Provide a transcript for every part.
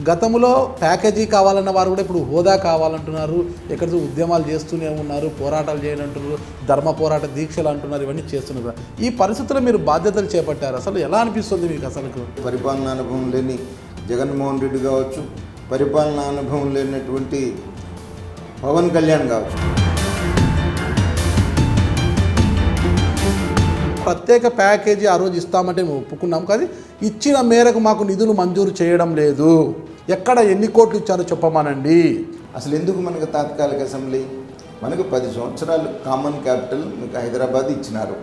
గతములో package కావాలన్న వారు కూడా ఇప్పుడు హోదా కావాలంటున్నారు. ఎక్కడ ఉద్యమాలు చేస్తూనే ఉన్నారు, పోరాటాలు చేయనంటున్నారు, ధర్మ పోరాట దీక్షలు అంటున్నారు, ఇవన్నీ చేస్తున్నారు. ఈ పరిస్థితుల్లో మీరు బాధ్యతలు చేపట్టారు, అసలు ఎలా అనిపిస్తుంది మీకు? అసలు పరిపాలనా అనుభవం లేని జగన్మోహన్ రెడ్డి కావచ్చు, పరిపాలనా అనుభవం లేనటువంటి పవన్ కళ్యాణ్ కావచ్చు. ప్రత్యేక ప్యాకేజీ ఆ రోజు ఇస్తామంటే మేము ఒప్పుకున్నాం, కానీ ఇచ్చిన మేరకు మాకు నిధులు మంజూరు చేయడం లేదు. ఎక్కడ ఎన్ని కోట్లు ఇచ్చారో చెప్పమానండి. అసలు ఎందుకు మనకు తాత్కాలిక అసెంబ్లీ? మనకు 10 సంవత్సరాలు కామన్ క్యాపిటల్ మీకు హైదరాబాద్ ఇచ్చినారు.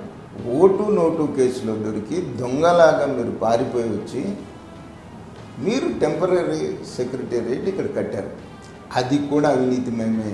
ఓటు నోటు కేసులో దొరికి దొంగలాగా మీరు పారిపోయి వచ్చి మీరు టెంపరీ సెక్రటేరియట్ ఇక్కడ కట్టారు. అది కూడా అవినీతిమయమే.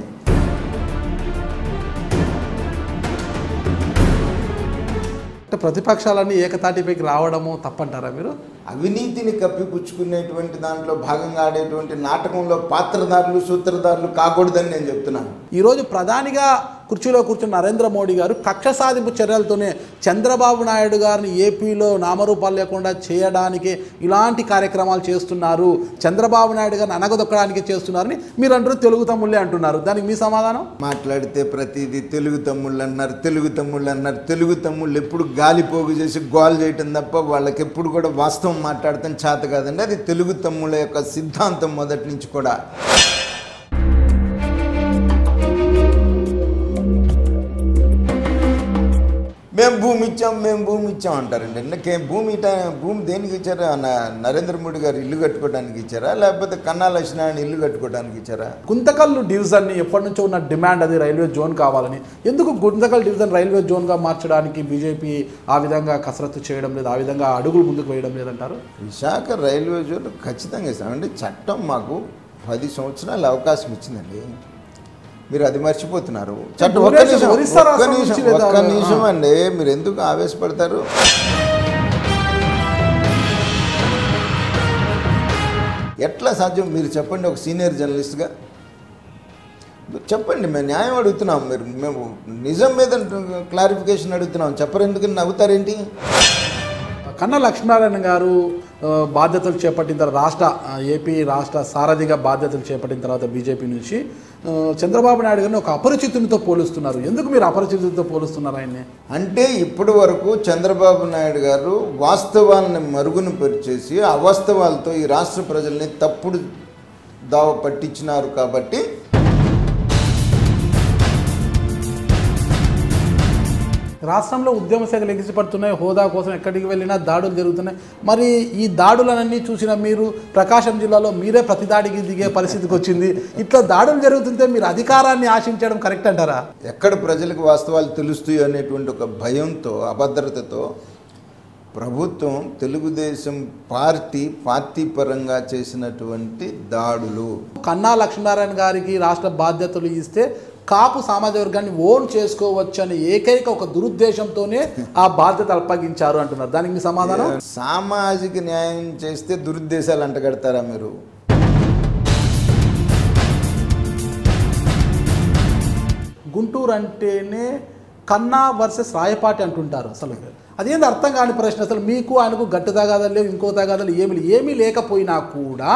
ప్రతిపక్షాలన్నీ ఏకతాటిపైకి రావడము తప్పంటారా మీరు? అవినీతిని కప్పిపుచ్చుకునేటువంటి దాంట్లో భాగంగా ఆడేటువంటి నాటకంలో పాత్రధారులు సూత్రధారులు కాకూడదని నేను చెప్తున్నాను. ఈరోజు ప్రధానిగా కుర్చీలో కూర్చున్న నరేంద్ర మోడీ గారు కక్ష సాధింపు చర్యలతోనే చంద్రబాబు నాయుడు గారిని ఏపీలో నామరూపాలు లేకుండా చేయడానికి ఇలాంటి కార్యక్రమాలు చేస్తున్నారు, చంద్రబాబు నాయుడు గారిని అనగదొక్కడానికి చేస్తున్నారని మీరు అంటారు. తెలుగు తమ్ముళ్ళే అంటున్నారు, దానికి మీ సమాధానం? మాట్లాడితే ప్రతిదీ తెలుగు తమ్ముళ్ళు అన్నారు, తెలుగు తమ్ముళ్ళు అన్నారు. తెలుగు తమ్ముళ్ళు ఎప్పుడు గాలిపోగు చేసి గోల్ చేయటం తప్ప వాళ్ళకి ఎప్పుడు కూడా వాస్తవం మాట్లాడటం చేత కాదండి. అది తెలుగు తమ్ముళ్ళ యొక్క సిద్ధాంతం మొదటి నుంచి కూడా. మేము భూమి ఇచ్చాం, మేము భూమి ఇచ్చాం అంటారండి. ఇంకేం భూమి? భూమి దేనికి ఇచ్చారా? నరేంద్ర మోడీ గారు ఇల్లు కట్టుకోవడానికి ఇచ్చారా, లేకపోతే కన్నా లక్ష్మీనారాయణ ఇల్లు కట్టుకోవడానికి ఇచ్చారా? గుంతకల్ డివిజన్ ఎప్పటి నుంచో ఉన్న డిమాండ్, అది రైల్వే జోన్ కావాలని. ఎందుకు గుంతకల్ డివిజన్ రైల్వే జోన్గా మార్చడానికి బీజేపీ ఆ విధంగా కసరత్తు చేయడం లేదు, ఆ విధంగా అడుగులు ముందుకు వేయడం లేదంటారు? విశాఖ రైల్వే జోన్ ఖచ్చితంగా ఇస్తామండి. చట్టం మాకు 10 సంవత్సరాలు అవకాశం ఇచ్చిందండి, మీరు అది మర్చిపోతున్నారు. ఒక్క నిమిషం అండి, మీరు ఎందుకు ఆవేశపడతారు? ఎట్లా సాధ్యం మీరు చెప్పండి, ఒక సీనియర్ జర్నలిస్ట్గా చెప్పండి. మేము న్యాయం అడుగుతున్నాం, మీరు మేము నిజం మీద క్లారిఫికేషన్ అడుగుతున్నాం. చెప్పరు, ఎందుకని నవ్వుతారేంటి? కన్నా లక్ష్మీనారాయణ గారు బాధ్యతలు చేపట్టిన తర్వాత, ఏపీ రాష్ట్ర సారథిగా బాధ్యతలు చేపట్టిన తర్వాత బీజేపీ నుంచి చంద్రబాబు నాయుడు గారిని ఒక అపరిచితునితో పోలుస్తున్నారు. ఎందుకు మీరు అపరిచితునితో పోలుస్తున్నారు ఆయన్ని? అంటే ఇప్పటి వరకు చంద్రబాబు నాయుడు గారు వాస్తవాలను మరుగున పరిచేసి అవాస్తవాలతో ఈ రాష్ట్ర ప్రజల్ని తప్పుడు దావ పట్టించినారు. కాబట్టి రాష్ట్రంలో ఉద్యమ శాఖలు ఎగిసిపడుతున్నాయి, హోదా కోసం ఎక్కడికి వెళ్ళినా దాడులు జరుగుతున్నాయి. మరి ఈ దాడులన్నీ చూసిన మీరు ప్రకాశం జిల్లాలో మీరే ప్రతిదాడికి దిగే పరిస్థితికి వచ్చింది. ఇట్లా దాడులు జరుగుతుంటే మీరు అధికారాన్ని ఆశించడం కరెక్ట్ అంటారా? ఎక్కడ ప్రజలకు వాస్తవాలు తెలుస్తాయి అనేటువంటి ఒక భయంతో, అభద్రతతో ప్రభుత్వం, తెలుగుదేశం పార్టీ పరంగా చేసినటువంటి దాడులు. కన్నా లక్ష్మీనారాయణ గారికి రాష్ట్ర బాధ్యతలు ఇస్తే కాపు సామాజిక వర్గాన్ని ఓన్ చేసుకోవచ్చు అనే ఏకైక ఒక దురుద్దేశంతోనే ఆ బాధ్యత అప్పగించారు అంటున్నారు. దానికి మీ సమాధానం? సామాజిక న్యాయం చేస్తే దురుద్దేశాలు అంటగడతారా మీరు? గుంటూరు అంటేనే కన్నా వర్సెస్ రాయపాటి అంటుంటారు. అసలు అదేంటి అర్థం కాని ప్రశ్న. అసలు మీకు ఆయనకు గట్టి తగాదాలు లేవు, ఇంకో తగాదాలు ఏమీ లేకపోయినా కూడా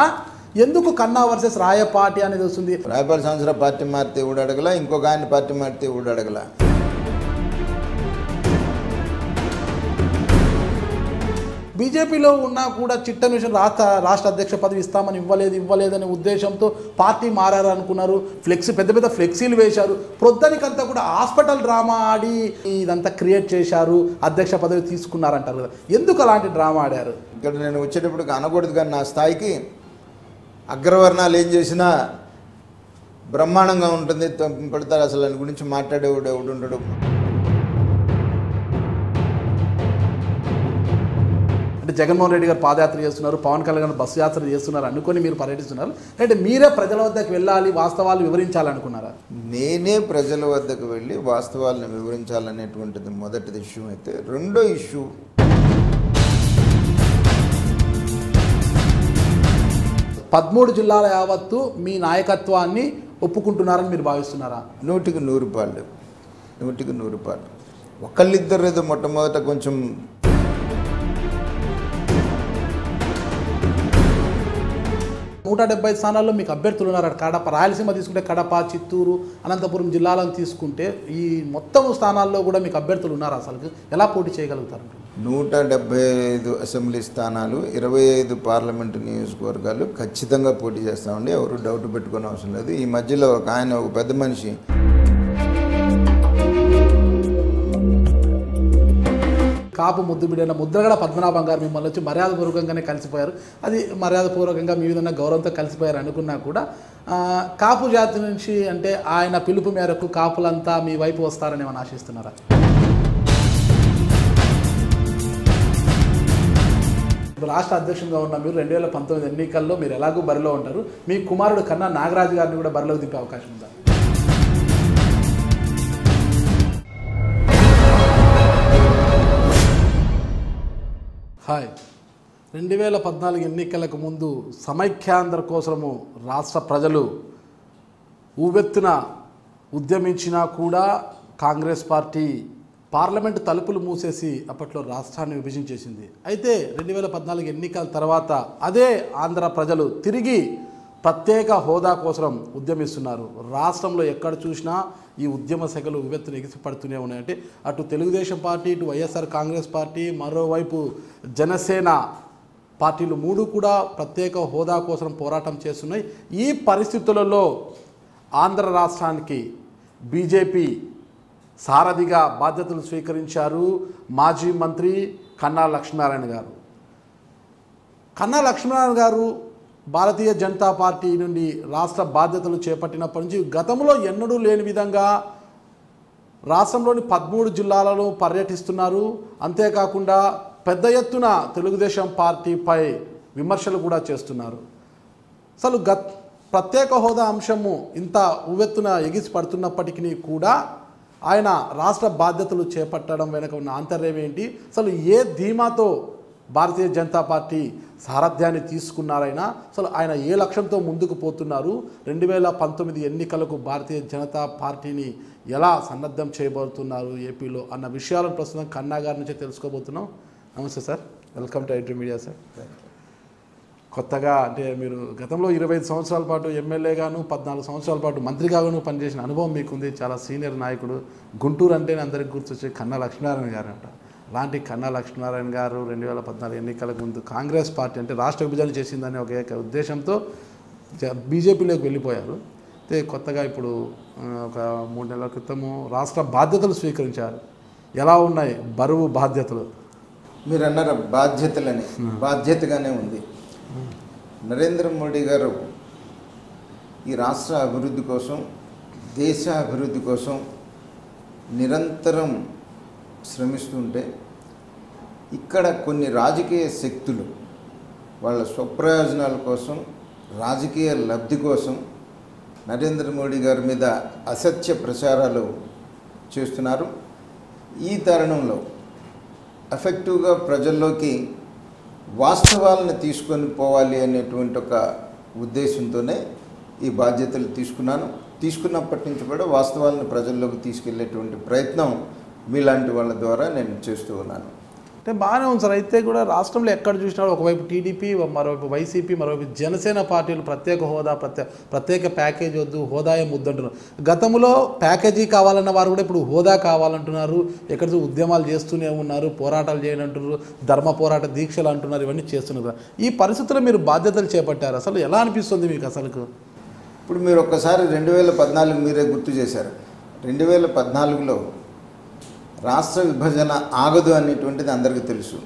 ఎందుకు కన్నా వర్సెస్ రాయపాటి అనేది వస్తుంది? రాయపాటి సంవత్సరం పార్టీ మారితే ఊడ అడగలా, ఇంకొక ఆయన పార్టీ మారితే ఊడ అడగలా. బీజేపీలో ఉన్నా కూడా చిట్ట నిమిషం రాష్ట్ర అధ్యక్ష పదవి ఇస్తామని ఇవ్వలేదనే ఉద్దేశంతో పార్టీ మారారనుకున్నారు. పెద్ద పెద్ద ఫ్లెక్సీలు వేశారు. ప్రొద్దనికంతా కూడా హాస్పిటల్ డ్రామా ఆడి ఇదంతా క్రియేట్ చేశారు, అధ్యక్ష పదవి తీసుకున్నారంటారు కదా. ఎందుకు అలాంటి డ్రామా ఆడారు? ఇక్కడ నేను వచ్చేటప్పుడు అనకూడదు, కానీ నా స్థాయికి అగ్రవర్ణాలు ఏం చేసినా బ్రహ్మాండంగా ఉంటుంది పెడతారు. అసలు దాని గురించి మాట్లాడేవాడు ఎవడు ఉండడు. అంటే జగన్మోహన్ రెడ్డి గారు పాదయాత్ర చేస్తున్నారు, పవన్ కళ్యాణ్ గారు బస్సు యాత్ర చేస్తున్నారు అనుకుని మీరు పర్యటిస్తున్నారు. అంటే మీరే ప్రజల వద్దకు వెళ్ళాలి, వాస్తవాలు వివరించాలనుకున్నారా? నేనే ప్రజల వద్దకు వెళ్ళి వాస్తవాలను వివరించాలనేటువంటిది మొదటిది ఇష్యూ. అయితే రెండో ఇష్యూ, పదమూడు జిల్లాల యావత్తు మీ నాయకత్వాన్ని ఒప్పుకుంటున్నారని మీరు భావిస్తున్నారా? 100కి 100 రూపాయలు, 100కి 100 రూపాయలు. ఒకళ్ళిద్దరు ఏదో మొట్టమొదట కొంచెం నూట 170 స్థానాల్లో మీకు అభ్యర్థులు ఉన్నారు. కడప, రాయలసీమ తీసుకుంటే కడప, చిత్తూరు, అనంతపురం జిల్లాలను తీసుకుంటే ఈ మొత్తం స్థానాల్లో కూడా మీకు అభ్యర్థులు ఉన్నారు. అసలు ఎలా పోటీ చేయగలుగుతారు? 175 అసెంబ్లీ స్థానాలు, 25 పార్లమెంటు నియోజకవర్గాలు ఖచ్చితంగా పోటీ చేస్తామండి. ఎవరు డౌట్ పెట్టుకునే అవసరం లేదు. ఈ మధ్యలో ఆయన ఒక పెద్ద మనిషి కాపు ముద్దు బిడ్డ ముద్రగడ పద్మనాభం గారు మిమ్మల్ని వచ్చి మర్యాదపూర్వకంగానే కలిసిపోయారు. అది మర్యాదపూర్వకంగా మీ విధంగా గౌరవంతో కలిసిపోయారు అనుకున్నా కూడా కాపు జాతి నుంచి అంటే ఆయన పిలుపు మేరకు కాపులంతా మీ వైపు వస్తారని ఏమని ఆశిస్తున్నారా? రాష్ట్ర అధ్యక్షుడిగా ఉన్న మీరు 2019 ఎన్నికల్లో మీరు ఎలాగూ బరిలో ఉంటారు. మీ కుమారుడు కన్నా నాగరాజు గారిని కూడా బరిలో దింపే అవకాశం ఉందా? హాయ్, 2014 ఎన్నికలకు ముందు సమైక్యాంధ్ర కోసము రాష్ట్ర ప్రజలు ఉవ్వెత్తున ఉద్యమించినా కూడా కాంగ్రెస్ పార్టీ పార్లమెంటు తలుపులు మూసేసి అప్పట్లో రాష్ట్రాన్ని విభజించేసింది. అయితే 2014 ఎన్నికల తర్వాత అదే ఆంధ్ర ప్రజలు తిరిగి ప్రత్యేక హోదా కోసం ఉద్యమిస్తున్నారు. రాష్ట్రంలో ఎక్కడ చూసినా ఈ ఉద్యమ శాఖలు వివెత్తున ఎగిసిపడుతూనే ఉన్నాయంటే అటు తెలుగుదేశం పార్టీ, ఇటు వైఎస్ఆర్ కాంగ్రెస్ పార్టీ, మరోవైపు జనసేన పార్టీలు మూడు కూడా ప్రత్యేక హోదా కోసం పోరాటం చేస్తున్నాయి. ఈ పరిస్థితులలో ఆంధ్ర రాష్ట్రానికి బీజేపీ సారథిగా బాధ్యతలు స్వీకరించారు మాజీ మంత్రి కన్నా లక్ష్మీనారాయణ గారు. కన్నా లక్ష్మీనారాయణ గారు భారతీయ జనతా పార్టీ నుండి రాష్ట్ర బాధ్యతలు చేపట్టినప్పటి నుంచి గతంలో ఎన్నడూ లేని విధంగా రాష్ట్రంలోని 13 జిల్లాలలో పర్యటిస్తున్నారు. అంతేకాకుండా పెద్ద ఎత్తున తెలుగుదేశం పార్టీపై విమర్శలు కూడా చేస్తున్నారు. అసలు ప్రత్యేక హోదా అంశము ఇంత ఉవ్వెత్తున ఎగిసి పడుతున్నప్పటికీ కూడా ఆయన రాష్ట్ర బాధ్యతలు చేపట్టడం వెనుక ఉన్న ఆంతర్యం ఏంటి? అసలు ఏ ధీమాతో భారతీయ జనతా పార్టీ సారథ్యాన్ని తీసుకున్నారైనా, అసలు ఆయన ఏ లక్ష్యంతో ముందుకు పోతున్నారు? 2019 ఎన్నికలకు భారతీయ జనతా పార్టీని ఎలా సన్నద్ధం చేయబోతున్నారు ఏపీలో అన్న విషయాలను ప్రస్తుతం కన్నా గారి నుంచే తెలుసుకోబోతున్నాం. నమస్తే sir, welcome to iDream media. Sir, కొత్తగా అంటే మీరు గతంలో 25 సంవత్సరాల పాటు ఎమ్మెల్యేగాను, 14 సంవత్సరాల పాటు మంత్రిగాను పనిచేసిన అనుభవం మీకుంది. చాలా సీనియర్ నాయకుడు, గుంటూరు అంటేనే అందరికీ గుర్తొచ్చే కన్నా లక్ష్మీనారాయణ గారు అంట. అలాంటి కన్నా లక్ష్మీనారాయణ గారు 2014 ఎన్నికలకు ముందు కాంగ్రెస్ పార్టీ అంటే రాష్ట్ర విభజన చేసిందని ఒక ఏక ఉద్దేశంతో బీజేపీలోకి వెళ్ళిపోయారు. అయితే కొత్తగా ఇప్పుడు ఒక 3 నెలల క్రితము రాష్ట్ర బాధ్యతలు స్వీకరించారు. ఎలా ఉన్నాయి బరువు బాధ్యతలు? మీరు అన్నారు బాధ్యతలని, బాధ్యతగానే ఉంది. నరేంద్ర మోడీ గారు ఈ రాష్ట్ర అభివృద్ధి కోసం, దేశ అభివృద్ధి కోసం నిరంతరం శ్రమిస్తుంటే ఇక్కడ కొన్ని రాజకీయ శక్తులు వాళ్ళ స్వప్రయోజనాల కోసం, రాజకీయ లబ్ధి కోసం నరేంద్ర మోడీ గారి మీద అసత్య ప్రచారాలు చేస్తున్నారు. ఈ తరుణంలో ఎఫెక్టివ్గా ప్రజల్లోకి వాస్తవాలను తీసుకొని పోవాలి అనేటువంటి ఒక ఉద్దేశంతోనే ఈ బాధ్యతలు తీసుకున్నప్పటి నుంచి కూడా వాస్తవాలను ప్రజల్లోకి తీసుకెళ్లేటువంటి ప్రయత్నం మీలాంటి వాళ్ళ ద్వారా నేను చేస్తూ ఉన్నాను. అంటే బాగానే ఉంది సార్. అయితే కూడా రాష్ట్రంలో ఎక్కడ చూసినా ఒకవైపు టీడీపీ, మరోవైపు వైసీపీ, మరోవైపు జనసేన పార్టీలు ప్రత్యేక హోదా, ప్రత్యేక ప్యాకేజ్ వద్దు, హోదాయే ముద్దంటున్నారు. గతంలో ప్యాకేజీ కావాలన్న వారు కూడా ఇప్పుడు హోదా కావాలంటున్నారు. ఎక్కడ ఉద్యమాలు చేస్తూనే ఉన్నారు, పోరాటాలు చేయనంటున్నారు, ధర్మ పోరాట దీక్షలు అంటున్నారు, ఇవన్నీ చేస్తున్నారు. ఈ పరిస్థితుల్లో మీరు బాధ్యతలు చేపట్టారు. అసలు ఎలా అనిపిస్తుంది మీకు? అసలు ఇప్పుడు మీరు ఒక్కసారి 2014 మీరే గుర్తు చేశారు. 2014లో రాష్ట్ర విభజన ఆగదు అనేటువంటిది అందరికీ తెలుసు.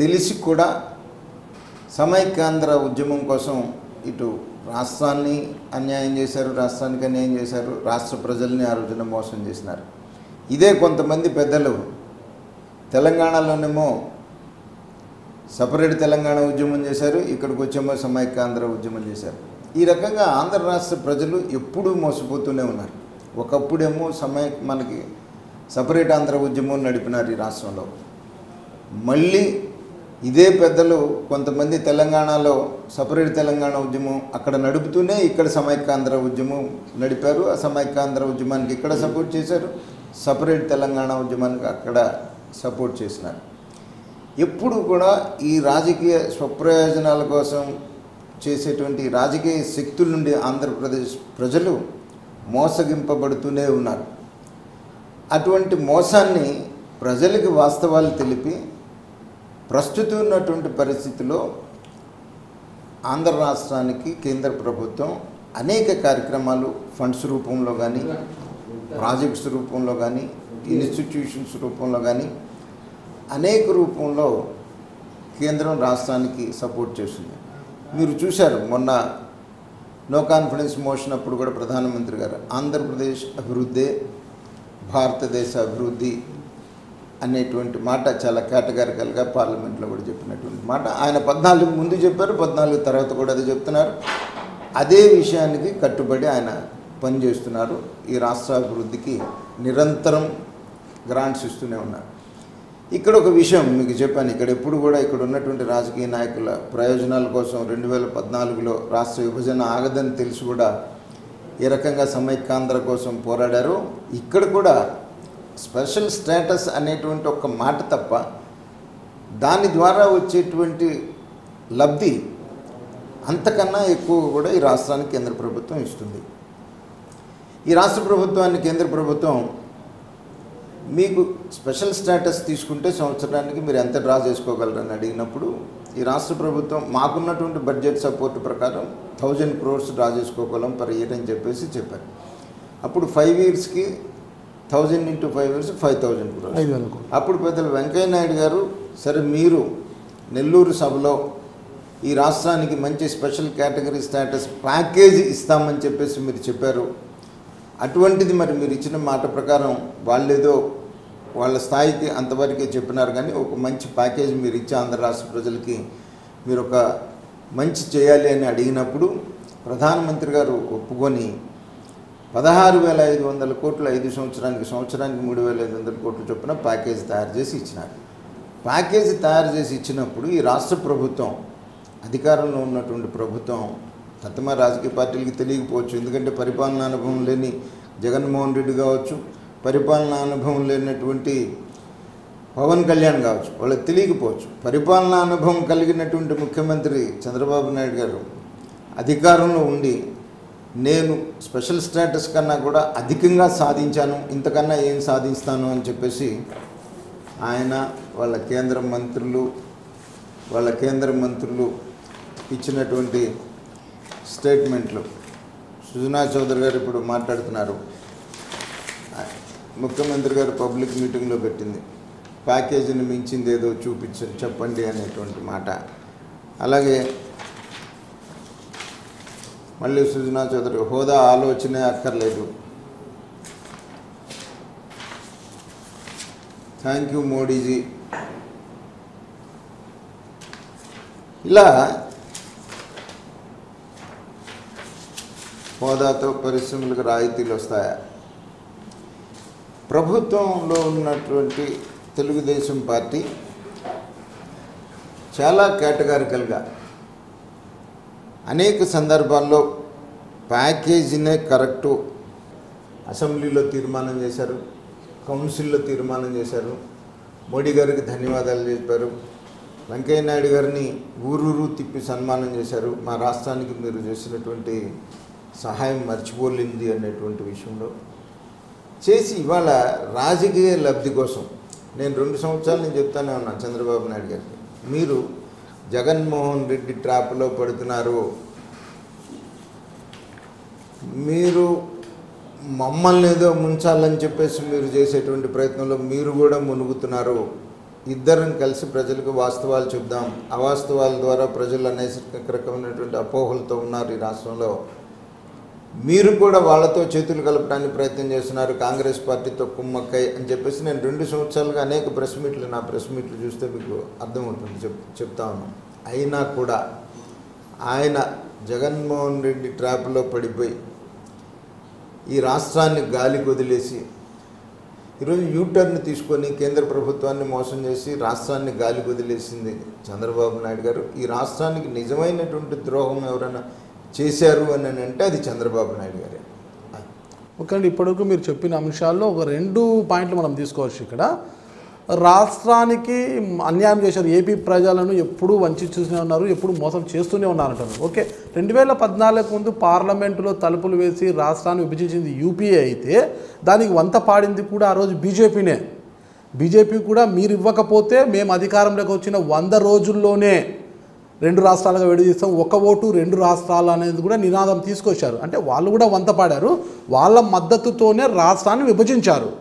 తెలిసి కూడా సమైక్యాంధ్ర ఉద్యమం కోసం ఇటు రాష్ట్రాన్ని అన్యాయం చేశారు, రాష్ట్రానికి అన్యాయం చేశారు, రాష్ట్ర ప్రజల్ని ఆ రోజున మోసం చేసినారు. ఇదే కొంతమంది పెద్దలు తెలంగాణలోనేమో సపరేట్ తెలంగాణ ఉద్యమం చేశారు, ఇక్కడికి వచ్చేమో సమైక్యాంధ్ర ఉద్యమం చేశారు. ఈ రకంగా ఆంధ్ర రాష్ట్ర ప్రజలు ఎప్పుడూ మోసపోతూనే ఉన్నారు. ఒకప్పుడేమో మనకి సపరేట్ ఆంధ్ర ఉద్యమం నడిపినారు ఈ రాష్ట్రంలో, మళ్ళీ ఇదే పెద్దలు కొంతమంది తెలంగాణలో సపరేట్ తెలంగాణ ఉద్యమం అక్కడ నడుపుతూనే ఇక్కడ సమైక్యాంధ్ర ఉద్యమం నడిపారు. ఆ సమైక్యాంధ్ర ఉద్యమానికి ఇక్కడ సపోర్ట్ చేశారు, సపరేట్ తెలంగాణ ఉద్యమానికి అక్కడ సపోర్ట్ చేసినారు. ఎప్పుడు కూడా ఈ రాజకీయ స్వప్రయోజనాల కోసం చేసేటువంటి రాజకీయ శక్తుల నుండి ఆంధ్రప్రదేశ్ ప్రజలు మోసగింపబడుతూనే ఉన్నారు. అటువంటి మోసాన్ని ప్రజలకు వాస్తవాలు తెలిపి ప్రస్తుతం ఉన్నటువంటి పరిస్థితిలో ఆంధ్ర రాష్ట్రానికి కేంద్ర ప్రభుత్వం అనేక కార్యక్రమాలు ఫండ్స్ రూపంలో కానీ, ప్రాజెక్ట్స్ రూపంలో కానీ, ఇన్స్టిట్యూషన్స్ రూపంలో కానీ అనేక రూపంలో కేంద్రం రాష్ట్రానికి సపోర్ట్ చేస్తుంది. మీరు చూశారు, మొన్న నో కాన్ఫిడెన్స్ మోషన్ అప్పుడు కూడా ప్రధానమంత్రి గారు ఆంధ్రప్రదేశ్ అభివృద్ధి, భారతదేశ అభివృద్ధి అనేటువంటి మాట చాలా కేటగారికల్గా పార్లమెంట్లో కూడా చెప్పినటువంటి మాట. ఆయన 14 ముందు చెప్పారు, 14 తర్వాత కూడా అదే చెప్తున్నారు. అదే విషయానికి కట్టుబడి ఆయన పనిచేస్తున్నారు. ఈ రాష్ట్ర అభివృద్ధికి నిరంతరం గ్రాంట్స్ ఇస్తూనే ఉన్నారు. ఇక్కడ ఒక విషయం మీకు చెప్పాను, ఇక్కడ ఎప్పుడు కూడా ఇక్కడ ఉన్నటువంటి రాజకీయ నాయకుల ప్రయోజనాల కోసం 2014లో రాష్ట్ర విభజన ఆగదని తెలిసి కూడా ఏ రకంగా సమైక్యాంధ్ర కోసం పోరాడారో ఇక్కడ కూడా స్పెషల్ స్టేటస్ అనేటువంటి ఒక మాట తప్ప దాని ద్వారా వచ్చేటువంటి లబ్ధి అంతకన్నా ఎక్కువ కూడా ఈ రాష్ట్రానికి కేంద్ర ప్రభుత్వం ఇస్తుంది. ఈ రాష్ట్ర ప్రభుత్వాన్ని కేంద్ర ప్రభుత్వం మీకు స్పెషల్ స్టేటస్ తీసుకుంటే సంవత్సరానికి మీరు ఎంత డ్రా చేసుకోగలరని అడిగినప్పుడు ఈ రాష్ట్ర ప్రభుత్వం మాకున్నటువంటి బడ్జెట్ సపోర్ట్ ప్రకారం 1000 crores డ్రా చేసుకోగలం పర్ ఇయర్ అని చెప్పేసి చెప్పారు. అప్పుడు 5 yearsకి 1000 into 5 years 5000 crores. అప్పుడు పెద్దలు వెంకయ్య నాయుడు గారు సరే మీరు నెల్లూరు సభలో ఈ రాష్ట్రానికి మంచి స్పెషల్ కేటగిరీ స్టేటస్ ప్యాకేజీ ఇస్తామని చెప్పేసి మీరు చెప్పారు. అటువంటిది మరి మీరు ఇచ్చిన మాట ప్రకారం వాళ్ళేదో వాళ్ళ స్థాయికి అంతవరకే చెప్పినారు కానీ ఒక మంచి ప్యాకేజ్ మీరు ఇచ్చి ఆంధ్ర రాష్ట్ర ప్రజలకి మీరు ఒక మంచి చేయాలి అని అడిగినప్పుడు ప్రధానమంత్రి గారు ఒప్పుకొని 16,500 crores 5 సంవత్సరానికి 3,500 crores చొప్పున ప్యాకేజ్ తయారు చేసి ఇచ్చినారు. ప్యాకేజీ తయారు చేసి ఇచ్చినప్పుడు ఈ రాష్ట్ర ప్రభుత్వం, అధికారంలో ఉన్నటువంటి ప్రభుత్వం, తమ రాజకీయ పార్టీలకి తెలియకపోవచ్చు, ఎందుకంటే పరిపాలనా అనుభవం లేని జగన్మోహన్ రెడ్డి కావచ్చు, పరిపాలనా అనుభవం లేనటువంటి పవన్ కళ్యాణ్ కావచ్చు, వాళ్ళకి తెలియకపోవచ్చు. పరిపాలనా అనుభవం కలిగినటువంటి ముఖ్యమంత్రి చంద్రబాబు నాయుడు గారు అధికారంలో ఉండి నేను స్పెషల్ స్టేటస్ కన్నా కూడా అధికంగా సాధించాను, ఇంతకన్నా ఏం సాధిస్తాను అని చెప్పేసి ఆయన వాళ్ళ కేంద్ర మంత్రులు ఇచ్చినటువంటి స్టేట్మెంట్లు. సుజనా చౌదరి గారు ఇప్పుడు మాట్లాడుతున్నారు, ముఖ్యమంత్రి గారు పబ్లిక్ మీటింగ్లో పెట్టింది ప్యాకేజీని మించింది ఏదో చూపించండి చెప్పండి అనేటువంటి మాట. అలాగే మళ్ళీ సుజనా చౌదరి హోదా ఆలోచనే అక్కర్లేదు, థ్యాంక్ యూ మోడీజీ, ఇలా హోదాతో పరిశ్రమలకు రాయితీలు వస్తాయా? ప్రభుత్వంలో ఉన్నటువంటి తెలుగుదేశం పార్టీ చాలా కేటగారికల్గా అనేక సందర్భాల్లో ప్యాకేజీనే కరెక్టు. అసెంబ్లీలో తీర్మానం చేశారు, కౌన్సిల్లో తీర్మానం చేశారు, మోడీ గారికి ధన్యవాదాలు చెప్పారు, వెంకయ్య నాయుడు గారిని ఊరూరు తిప్పి సన్మానం చేశారు, మా రాష్ట్రానికి మీరు చేసినటువంటి సహాయం మర్చిపోలేంది అనేటువంటి విషయంలో చేసి ఇవాళ రాజకీయ లబ్ధి కోసం నేను 2 సంవత్సరాలు నేను చెప్తానే ఉన్నాను చంద్రబాబు నాయుడు గారికి, మీరు జగన్మోహన్ రెడ్డి ట్రాప్లో పడుతున్నారు, మీరు మమ్మల్ని ఏదో ముంచాలని చెప్పేసి మీరు చేసేటువంటి ప్రయత్నంలో మీరు కూడా మునుగుతున్నారు, ఇద్దరం కలిసి ప్రజలకు వాస్తవాలు చెప్దాం, అవాస్తవాల ద్వారా ప్రజలు అనేక రకమైనటువంటి అపోహలతో ఉన్నారు ఈ రాష్ట్రంలో, మీరు కూడా వాళ్ళతో చేతులు కలపడానికి ప్రయత్నం చేస్తున్నారు కాంగ్రెస్ పార్టీతో కుమ్మక్కై అని చెప్పేసి నేను 2 సంవత్సరాలుగా అనేక ప్రెస్ మీట్లు నా ప్రెస్ మీట్లు చూస్తే మీకు అర్థమవుతుంది చెప్తాను. అయినా కూడా ఆయన జగన్మోహన్ రెడ్డి ట్రాప్లో పడిపోయి ఈ రాష్ట్రాన్ని గాలి కొదిలేసి ఈరోజు యూటర్న్ తీసుకొని కేంద్ర ప్రభుత్వాన్ని మోసం చేసి రాష్ట్రాన్ని గాలి వదిలేసింది చంద్రబాబు నాయుడు గారు. ఈ రాష్ట్రానికి నిజమైనటువంటి ద్రోహం ఎవరైనా చేశారు అని అంటే అది చంద్రబాబు నాయుడు గారే. ఓకే అండి, ఇప్పటివరకు మీరు చెప్పిన అంశాల్లో ఒక రెండు పాయింట్లు మనం తీసుకోవచ్చు. ఇక్కడ రాష్ట్రానికి అన్యాయం చేశారు, ఏపీ ప్రజలను ఎప్పుడూ వంచూస్తూనే ఉన్నారు, ఎప్పుడు మోసం చేస్తూనే ఉన్నారంటారు. ఓకే, 2014 ముందు పార్లమెంటులో తలుపులు వేసి రాష్ట్రాన్ని విభజించింది యూపీఏ అయితే దానికి వంత పాడింది కూడా ఆ రోజు బీజేపీనే. బీజేపీ కూడా మీరు ఇవ్వకపోతే మేము అధికారంలోకి వచ్చిన 100 రోజుల్లోనే 2 రాష్ట్రాలుగా విడదీస్తాం, 1 ఓటు 2 రాష్ట్రాలు అనేది కూడా నినాదం తీసుకొచ్చారు. అంటే వాళ్ళు కూడా వంత పాడారు, వాళ్ళ మద్దతుతోనే రాష్ట్రాన్ని విభజించారు.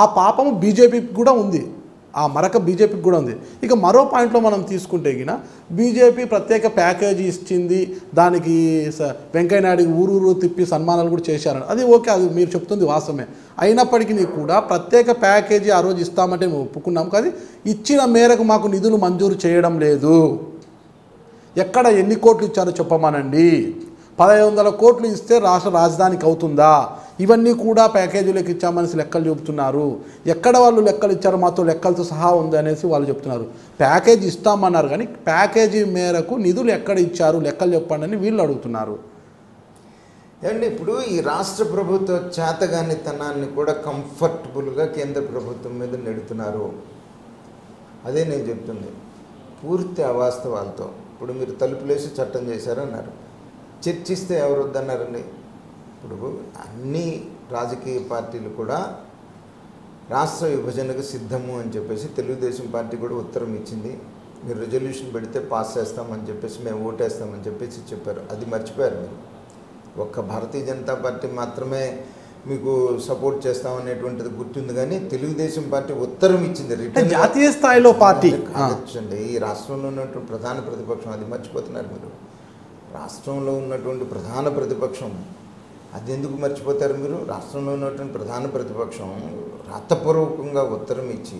ఆ పాపము బీజేపీకి కూడా ఉంది, ఆ మరక బీజేపీకి కూడా ఉంది. ఇక మరో పాయింట్లో మనం తీసుకుంటే గిన బీజేపీ ప్రత్యేక ప్యాకేజీ ఇచ్చింది, దానికి వెంకయ్యనాయుడికి ఊరూరు తిప్పి సన్మానాలు కూడా చేశారు. అది ఓకే, అది మీరు చెప్తుంది వాస్తవమే. అయినప్పటికీ కూడా ప్రత్యేక ప్యాకేజీ ఆ రోజు ఇస్తామంటే మేము ఒప్పుకున్నాం, కానీ ఇచ్చిన మేరకు మాకు నిధులు మంజూరు చేయడం లేదు. ఎక్కడ ఎన్ని కోట్లు ఇచ్చారో చెప్పమానండి. 1500 కోట్లు ఇస్తే రాష్ట్ర రాజధానికి అవుతుందా? ఇవన్నీ కూడా ప్యాకేజీలకు ఇచ్చామనేసి లెక్కలు చెబుతున్నారు. ఎక్కడ వాళ్ళు లెక్కలు ఇచ్చారు, మాతో లెక్కలతో సహా ఉంది అనేసి వాళ్ళు చెప్తున్నారు. ప్యాకేజీ ఇస్తామన్నారు, కానీ ప్యాకేజీ మేరకు నిధులు ఎక్కడ ఇచ్చారు, లెక్కలు చెప్పండి అని వీళ్ళు అడుగుతున్నారు. ఏమండి, ఇప్పుడు ఈ రాష్ట్ర ప్రభుత్వ చేతగానితనాన్ని కూడా కంఫర్టబుల్గా కేంద్ర ప్రభుత్వం మీద నెడుతున్నారు. అదే నేను చెప్తుంది, పూర్తి అవాస్తవాలతో. ఇప్పుడు మీరు తలుపులేసి చట్టం చేశారన్నారు, చర్చిస్తే ఎవరు వద్దన్నారండి? ఇప్పుడు అన్ని రాజకీయ పార్టీలు కూడా రాష్ట్ర విభజనకు సిద్ధము అని చెప్పేసి తెలుగుదేశం పార్టీ కూడా ఉత్తరం ఇచ్చింది. మీరు రెజల్యూషన్ పెడితే పాస్ చేస్తామని చెప్పేసి మేము ఓటేస్తామని చెప్పేసి చెప్పారు. అది మర్చిపోయారు మీరు. ఒక్క భారతీయ జనతా పార్టీ మాత్రమే మీకు సపోర్ట్ చేస్తామనేటువంటిది గుర్తుంది, కానీ తెలుగుదేశం పార్టీ ఉత్తరం ఇచ్చింది రిటర్న్ జాతీయ స్థాయిలో పార్టీ కావచ్చండి. ఈ రాష్ట్రంలో ఉన్నటువంటి ప్రధాన ప్రతిపక్షం, అది మర్చిపోతున్నారు మీరు. రాష్ట్రంలో ఉన్నటువంటి ప్రధాన ప్రతిపక్షం, అది ఎందుకు మర్చిపోతారు మీరు? రాష్ట్రంలో ఉన్నటువంటి ప్రధాన ప్రతిపక్షం రాతపూర్వకంగా ఉత్తరం ఇచ్చి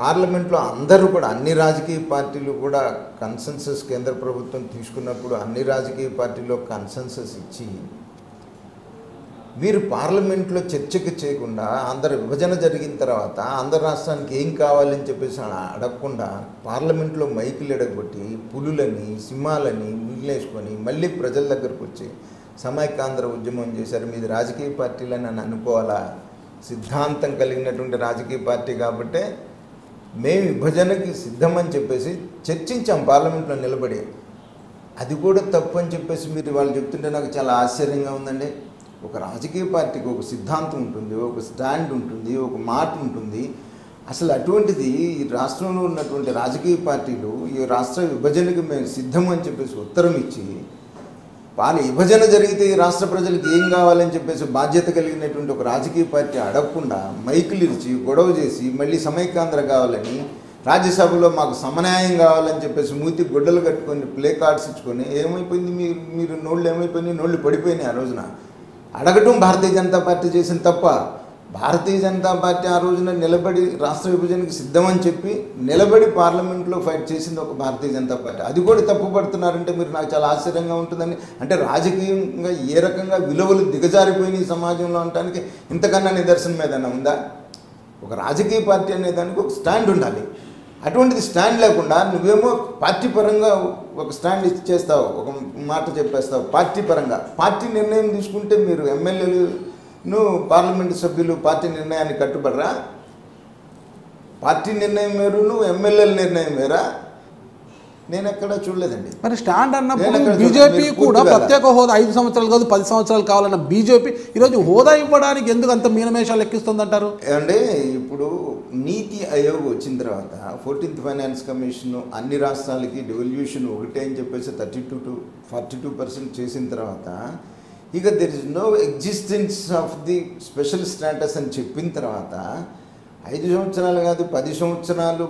పార్లమెంట్లో అందరూ కూడా అన్ని రాజకీయ పార్టీలు కూడా కన్సెన్సస్ కేంద్ర ప్రభుత్వం తీసుకున్నప్పుడు అన్ని రాజకీయ పార్టీలో కన్సెన్సస్ ఇచ్చి మీరు పార్లమెంట్లో చర్చకు చేయకుండా ఆంధ్ర విభజన జరిగిన తర్వాత ఆంధ్ర రాష్ట్రానికి ఏం కావాలని చెప్పేసి అడగకుండా పార్లమెంట్లో మైకులు ఎడగొట్టి పులులని సింహాలని మిగిలేసుకొని మళ్ళీ ప్రజల దగ్గరకు వచ్చి సమైక్యాంధ్ర ఉద్యమం చేశారు. మీది రాజకీయ పార్టీలని నన్ను అనుకోవాలా? సిద్ధాంతం కలిగినటువంటి రాజకీయ పార్టీ కాబట్టి మేము విభజనకి సిద్ధమని చెప్పేసి చర్చించాం పార్లమెంట్లో నిలబడి. అది కూడా తప్పు అని చెప్పేసి మీరు వాళ్ళు చెప్తుంటే నాకు చాలా ఆశ్చర్యంగా ఉందండి. ఒక రాజకీయ పార్టీకి ఒక సిద్ధాంతం ఉంటుంది, ఒక స్టాండ్ ఉంటుంది, ఒక మాట ఉంటుంది. అసలు అటువంటిది ఈ రాష్ట్రంలో ఉన్నటువంటి రాజకీయ పార్టీలు ఈ రాష్ట్ర విభజనకి మేము సిద్ధం అని చెప్పేసి ఉత్తరం ఇచ్చి వాళ్ళు విభజన జరిగితే ఈ రాష్ట్ర ప్రజలకు ఏం కావాలని చెప్పేసి బాధ్యత కలిగినటువంటి ఒక రాజకీయ పార్టీ అడగకుండా మైకులు ఇచ్చి గొడవ చేసి మళ్ళీ సమైక్యాంధ్ర కావాలని, రాజ్యసభలో మాకు సమన్యాయం కావాలని చెప్పేసి మూతి గుడ్డలు కట్టుకొని ప్లే కార్డ్స్ ఇచ్చుకొని ఏమైపోయింది? మీరు నోళ్ళు ఏమైపోయినాయి? నోళ్ళు పడిపోయినాయి. ఆ రోజున అడగటం భారతీయ జనతా పార్టీ చేసిన తప్ప. భారతీయ జనతా పార్టీ ఆ రోజున నిలబడి రాష్ట్ర విభజనకి సిద్ధమని చెప్పి నిలబడి పార్లమెంట్లో ఫైట్ చేసింది ఒక భారతీయ జనతా పార్టీ. అది కూడా తప్పుపడుతున్నారంటే మీరు నాకు చాలా ఆశ్చర్యంగా ఉంటుందండి. అంటే రాజకీయంగా ఏ రకంగా విలువలు దిగజారిపోయినాయి సమాజంలో అనడానికి ఇంతకన్నా నిదర్శనం ఏదైనా ఉందా? ఒక రాజకీయ పార్టీ అనేదానికి ఒక స్టాండ్ ఉండాలి. అటువంటిది స్టాండ్ లేకుండా నువ్వేమో పార్టీ పరంగా ఒక స్టాండ్ ఇచ్చేస్తావు, ఒక మాట చెప్పేస్తావు పార్టీ పరంగా. పార్టీ నిర్ణయం తీసుకుంటే మీరు ఎమ్మెల్యేలును పార్లమెంటు సభ్యులు పార్టీ నిర్ణయాన్ని కట్టుబడరా? పార్టీ నిర్ణయం వేరు, నువ్వు ఎమ్మెల్యేల నిర్ణయం వేరా? నేను ఎక్కడ చూడలేదండి. మరి స్టాండ్ అన్నప్పుడు బీజేపీ కూడా ప్రత్యేక హోదా 5 సంవత్సరాలు కాదు 10 సంవత్సరాలు కావాలన్న బీజేపీ ఈరోజు హోదా ఇవ్వడానికి ఎందుకు అంత మీనమేషాలు ఎక్కిస్తుందంటారు? ఏమంటే ఇప్పుడు నీతి ఆయోగ్ వచ్చిన తర్వాత 14th Finance Commission అన్ని రాష్ట్రాలకి డెవల్యూషన్ ఒకటే అని చెప్పేసి 32 to 42% చేసిన తర్వాత ఇక there is no existence of the special status అని చెప్పిన తర్వాత 5 సంవత్సరాలు కాదు 10 సంవత్సరాలు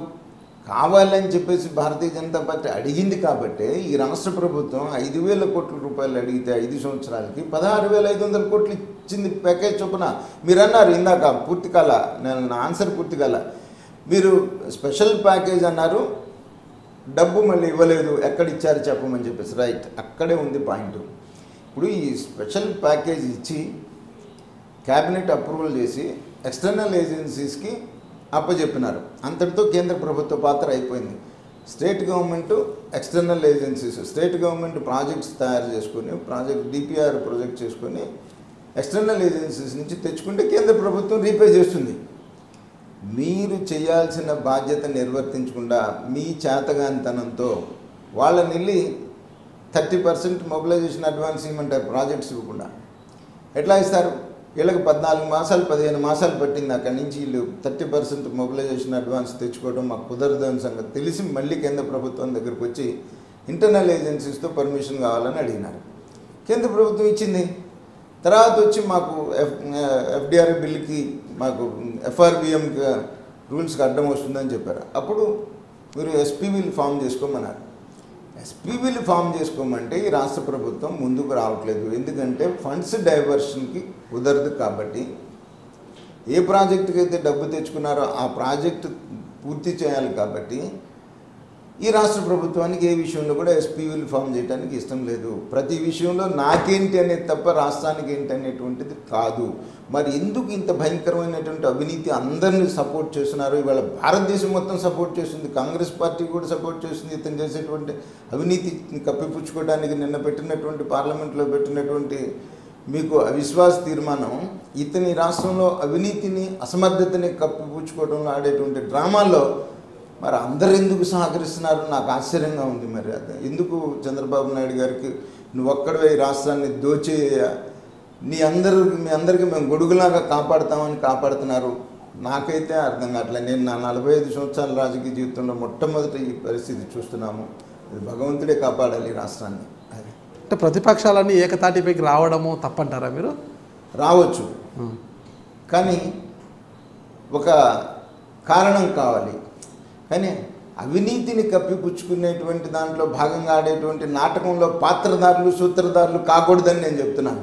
కావాలని చెప్పేసి భారతీయ జనతా పార్టీ అడిగింది కాబట్టి ఈ రాష్ట్ర ప్రభుత్వం 5,000 కోట్ల రూపాయలు అడిగితే 5 సంవత్సరాలకి 16,500 కోట్లు ఇచ్చింది ప్యాకేజ్ చొప్పున. మీరు అన్నారు ఇందాక పూర్తి కాల, నేను నా ఆన్సర్ పూర్తి కాల. మీరు స్పెషల్ ప్యాకేజ్ అన్నారు, డబ్బు మళ్ళీ ఇవ్వలేదు, ఎక్కడిచ్చారు చెప్పమని చెప్పేసి. రైట్, అక్కడే ఉంది పాయింట్. ఇప్పుడు ఈ స్పెషల్ ప్యాకేజ్ ఇచ్చి క్యాబినెట్ అప్రూవల్ చేసి ఎక్స్టర్నల్ ఏజెన్సీస్కి అప్పచెప్పినారు. అంతటితో కేంద్ర ప్రభుత్వ పాత్ర అయిపోయింది. State government external agencies, state government projects తయారు చేసుకొని, ప్రాజెక్ట్ డిపిఆర్ ప్రాజెక్ట్ చేసుకొని ఎక్స్టర్నల్ ఏజెన్సీస్ నుంచి తెచ్చుకుంటే కేంద్ర ప్రభుత్వం రీపే చేస్తుంది. మీరు చేయాల్సిన బాధ్యత నిర్వర్తించకుండా మీ చేతగానితనంతో వాళ్ళని వెళ్ళి 30% మొబిలైజేషన్ అడ్వాన్స్ ఇవ్వమంటారు. ప్రాజెక్ట్స్ ఇవ్వకుండా ఎట్లా ఇస్తారు? వీళ్ళకి 14 మాసాలు 15 మాసాలు పట్టింది. అక్కడి నుంచి వీళ్ళు 30% మొబిలైజేషన్ అడ్వాన్స్ తెచ్చుకోవడం మాకు కుదరదు అని సంగతి తెలిసి మళ్ళీ కేంద్ర ప్రభుత్వం దగ్గరికి వచ్చి ఇంటర్నల్ ఏజెన్సీస్తో పర్మిషన్ కావాలని అడిగినారు. కేంద్ర ప్రభుత్వం ఇచ్చింది. తర్వాత వచ్చి మాకు ఎఫ్డిఆర్ బిల్కి, మాకు ఎఫ్ఆర్బిఎం రూల్స్కి అడ్డం వస్తుందని చెప్పారు. అప్పుడు మీరు ఎస్పీవీలు ఫామ్ చేసుకోమన్నారు. ఎస్పీవీలు ఫామ్ చేసుకోమంటే ఈ రాష్ట్ర ప్రభుత్వం ముందుకు రావట్లేదు. ఎందుకంటే ఫండ్స్ డైవర్షన్కి కుదరదు కాబట్టి ఏ ప్రాజెక్టుకి అయితే డబ్బు తెచ్చుకున్నారో ఆ ప్రాజెక్టు పూర్తి చేయాలి కాబట్టి ఈ రాష్ట్ర ప్రభుత్వానికి ఏ విషయంలో కూడా ఎస్పీవీలు ఫామ్ చేయడానికి ఇష్టం లేదు. ప్రతి విషయంలో నాకేంటి అనేది తప్ప రాష్ట్రానికి ఏంటి అనేటువంటిది కాదు. మరి ఎందుకు ఇంత భయంకరమైనటువంటి అవినీతి అందరినీ సపోర్ట్ చేస్తున్నారు? ఇవాళ భారతదేశం మొత్తం సపోర్ట్ చేస్తుంది, కాంగ్రెస్ పార్టీ కూడా సపోర్ట్ చేస్తుంది. ఇతను చేసేటువంటి అవినీతి కప్పిపుచ్చుకోవడానికి నిన్న పెట్టినటువంటి పార్లమెంట్లో పెట్టినటువంటి మీకు అవిశ్వాస తీర్మానం ఇతని రాష్ట్రంలో అవినీతిని, అసమర్థతని కప్పిపుచ్చుకోవడంలో ఆడేటువంటి డ్రామాల్లో మరి అందరు ఎందుకు సహకరిస్తున్నారు? నాకు ఆశ్చర్యంగా ఉంది. మరి అది ఎందుకు చంద్రబాబు నాయుడు గారికి నువ్వు ఒక్కడవే రాష్ట్రాన్ని దోచేయ, మీ అందరికీ మేము గొడుగులాగా కాపాడుతామని కాపాడుతున్నారు? నాకైతే అర్థం కావట్లేదు. నేను నా 45 సంవత్సరాల రాజకీయ జీవితంలో మొట్టమొదటి ఈ పరిస్థితి చూస్తున్నాము. అది భగవంతుడే కాపాడాలి రాష్ట్రాన్ని. అంటే ప్రతిపక్షాలన్నీ ఏకతాటిపైకి రావడము తప్పంటారా మీరు? రావచ్చు, కానీ ఒక కారణం కావాలి. కానీ అవినీతిని కప్పిపుచ్చుకునేటువంటి దాంట్లో భాగంగా ఆడేటువంటి నాటకంలో పాత్రదారులు, సూత్రధారులు కాకూడదని నేను చెప్తున్నాను.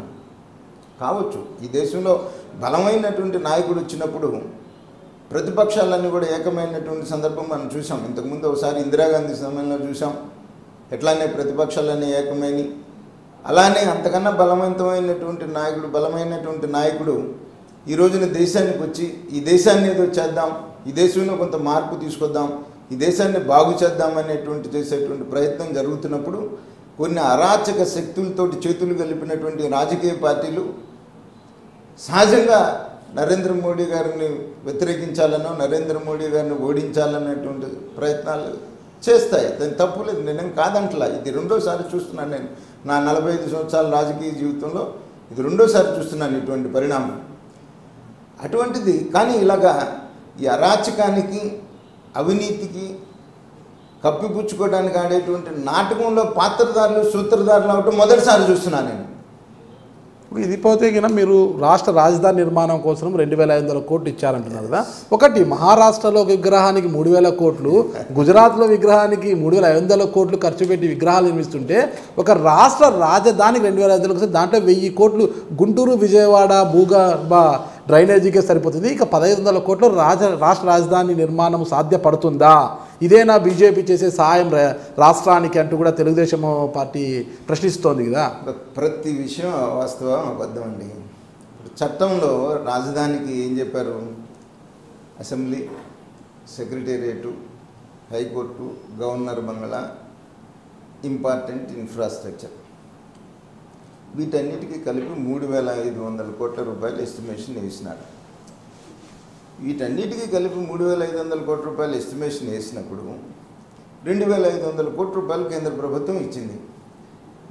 కావచ్చు, ఈ దేశంలో బలమైనటువంటి నాయకుడు వచ్చినప్పుడు ప్రతిపక్షాలన్నీ కూడా ఏకమైనటువంటి సందర్భం మనం చూసాం. ఇంతకుముందు ఒకసారి ఇందిరాగాంధీ సమయంలో చూసాం, ఎట్లానే ప్రతిపక్షాలన్నీ ఏకమైనవి. అలానే అంతకన్నా బలవంతమైనటువంటి నాయకుడు, ఈ రోజున దేశానికి వచ్చి ఈ దేశాన్ని ఏదో చేద్దాం, ఈ దేశంలో కొంత మార్పు తీసుకొద్దాం, ఈ దేశాన్ని బాగు చేద్దామనేటువంటి చేసేటువంటి ప్రయత్నం జరుగుతున్నప్పుడు కొన్ని అరాచక శక్తులతోటి చేతులు కలిపినటువంటి రాజకీయ పార్టీలు సహజంగా నరేంద్ర మోడీ గారిని వ్యతిరేకించాలనో, నరేంద్ర మోడీ గారిని ఓడించాలనేటువంటి ప్రయత్నాలు చేస్తాయి. దాని తప్పులేదు, నేనేం కాదంటలా. ఇది రెండోసారి చూస్తున్నాను నేను నా 45 సంవత్సరాల రాజకీయ జీవితంలో. ఇది రెండోసారి చూస్తున్నాను ఇటువంటి పరిణామం. అటువంటిది కానీ ఇలాగా ఈ అరాచకానికి, అవినీతికి కప్పిపుచ్చుకోవడానికి ఆడేటువంటి నాటకంలో పాత్రదారులు, సూత్రధారులు అవటం మొదటిసారి చూస్తున్నాను నేను. ఇది పోతే కన్నా మీరు రాష్ట్ర రాజధాని నిర్మాణం కోసం 2500 కోట్లు ఇచ్చారంటున్నారు కదా. ఒకటి మహారాష్ట్రలో విగ్రహానికి 3000 కోట్లు, గుజరాత్లో విగ్రహానికి 3500 కోట్లు ఖర్చు పెట్టి విగ్రహాలు నిర్మిస్తుంటే, ఒక రాష్ట్ర రాజధానికి 2500 కోట్లు, దాంట్లో 1000 కోట్లు గుంటూరు, విజయవాడ భూగర్భ డ్రైనేజీకే సరిపోతుంది. ఇక 1500 కోట్లు రాష్ట్ర రాజధాని నిర్మాణం సాధ్యపడుతుందా? ఇదేనా బీజేపీ చేసే సాయం రాష్ట్రానికి అంటూ కూడా తెలుగుదేశం పార్టీ ప్రశ్నిస్తోంది కదా. ప్రతి విషయం వాస్తవం అబద్ధం అండి. చట్టంలో రాజధానికి ఏం చెప్పారు? అసెంబ్లీ, సెక్రటేరియటు, హైకోర్టు, గవర్నర్ బంగ్లా, ఇంపార్టెంట్ ఇన్ఫ్రాస్ట్రక్చర్, వీటన్నిటికీ కలిపి 3500 కోట్ల రూపాయలు ఎస్టిమేషన్ వేసినారు. వీటన్నిటికీ కలిపి 3500 కోట్ల రూపాయలు ఎస్టిమేషన్ వేసినప్పుడు 2500 కోట్ల రూపాయలు కేంద్ర ప్రభుత్వం ఇచ్చింది.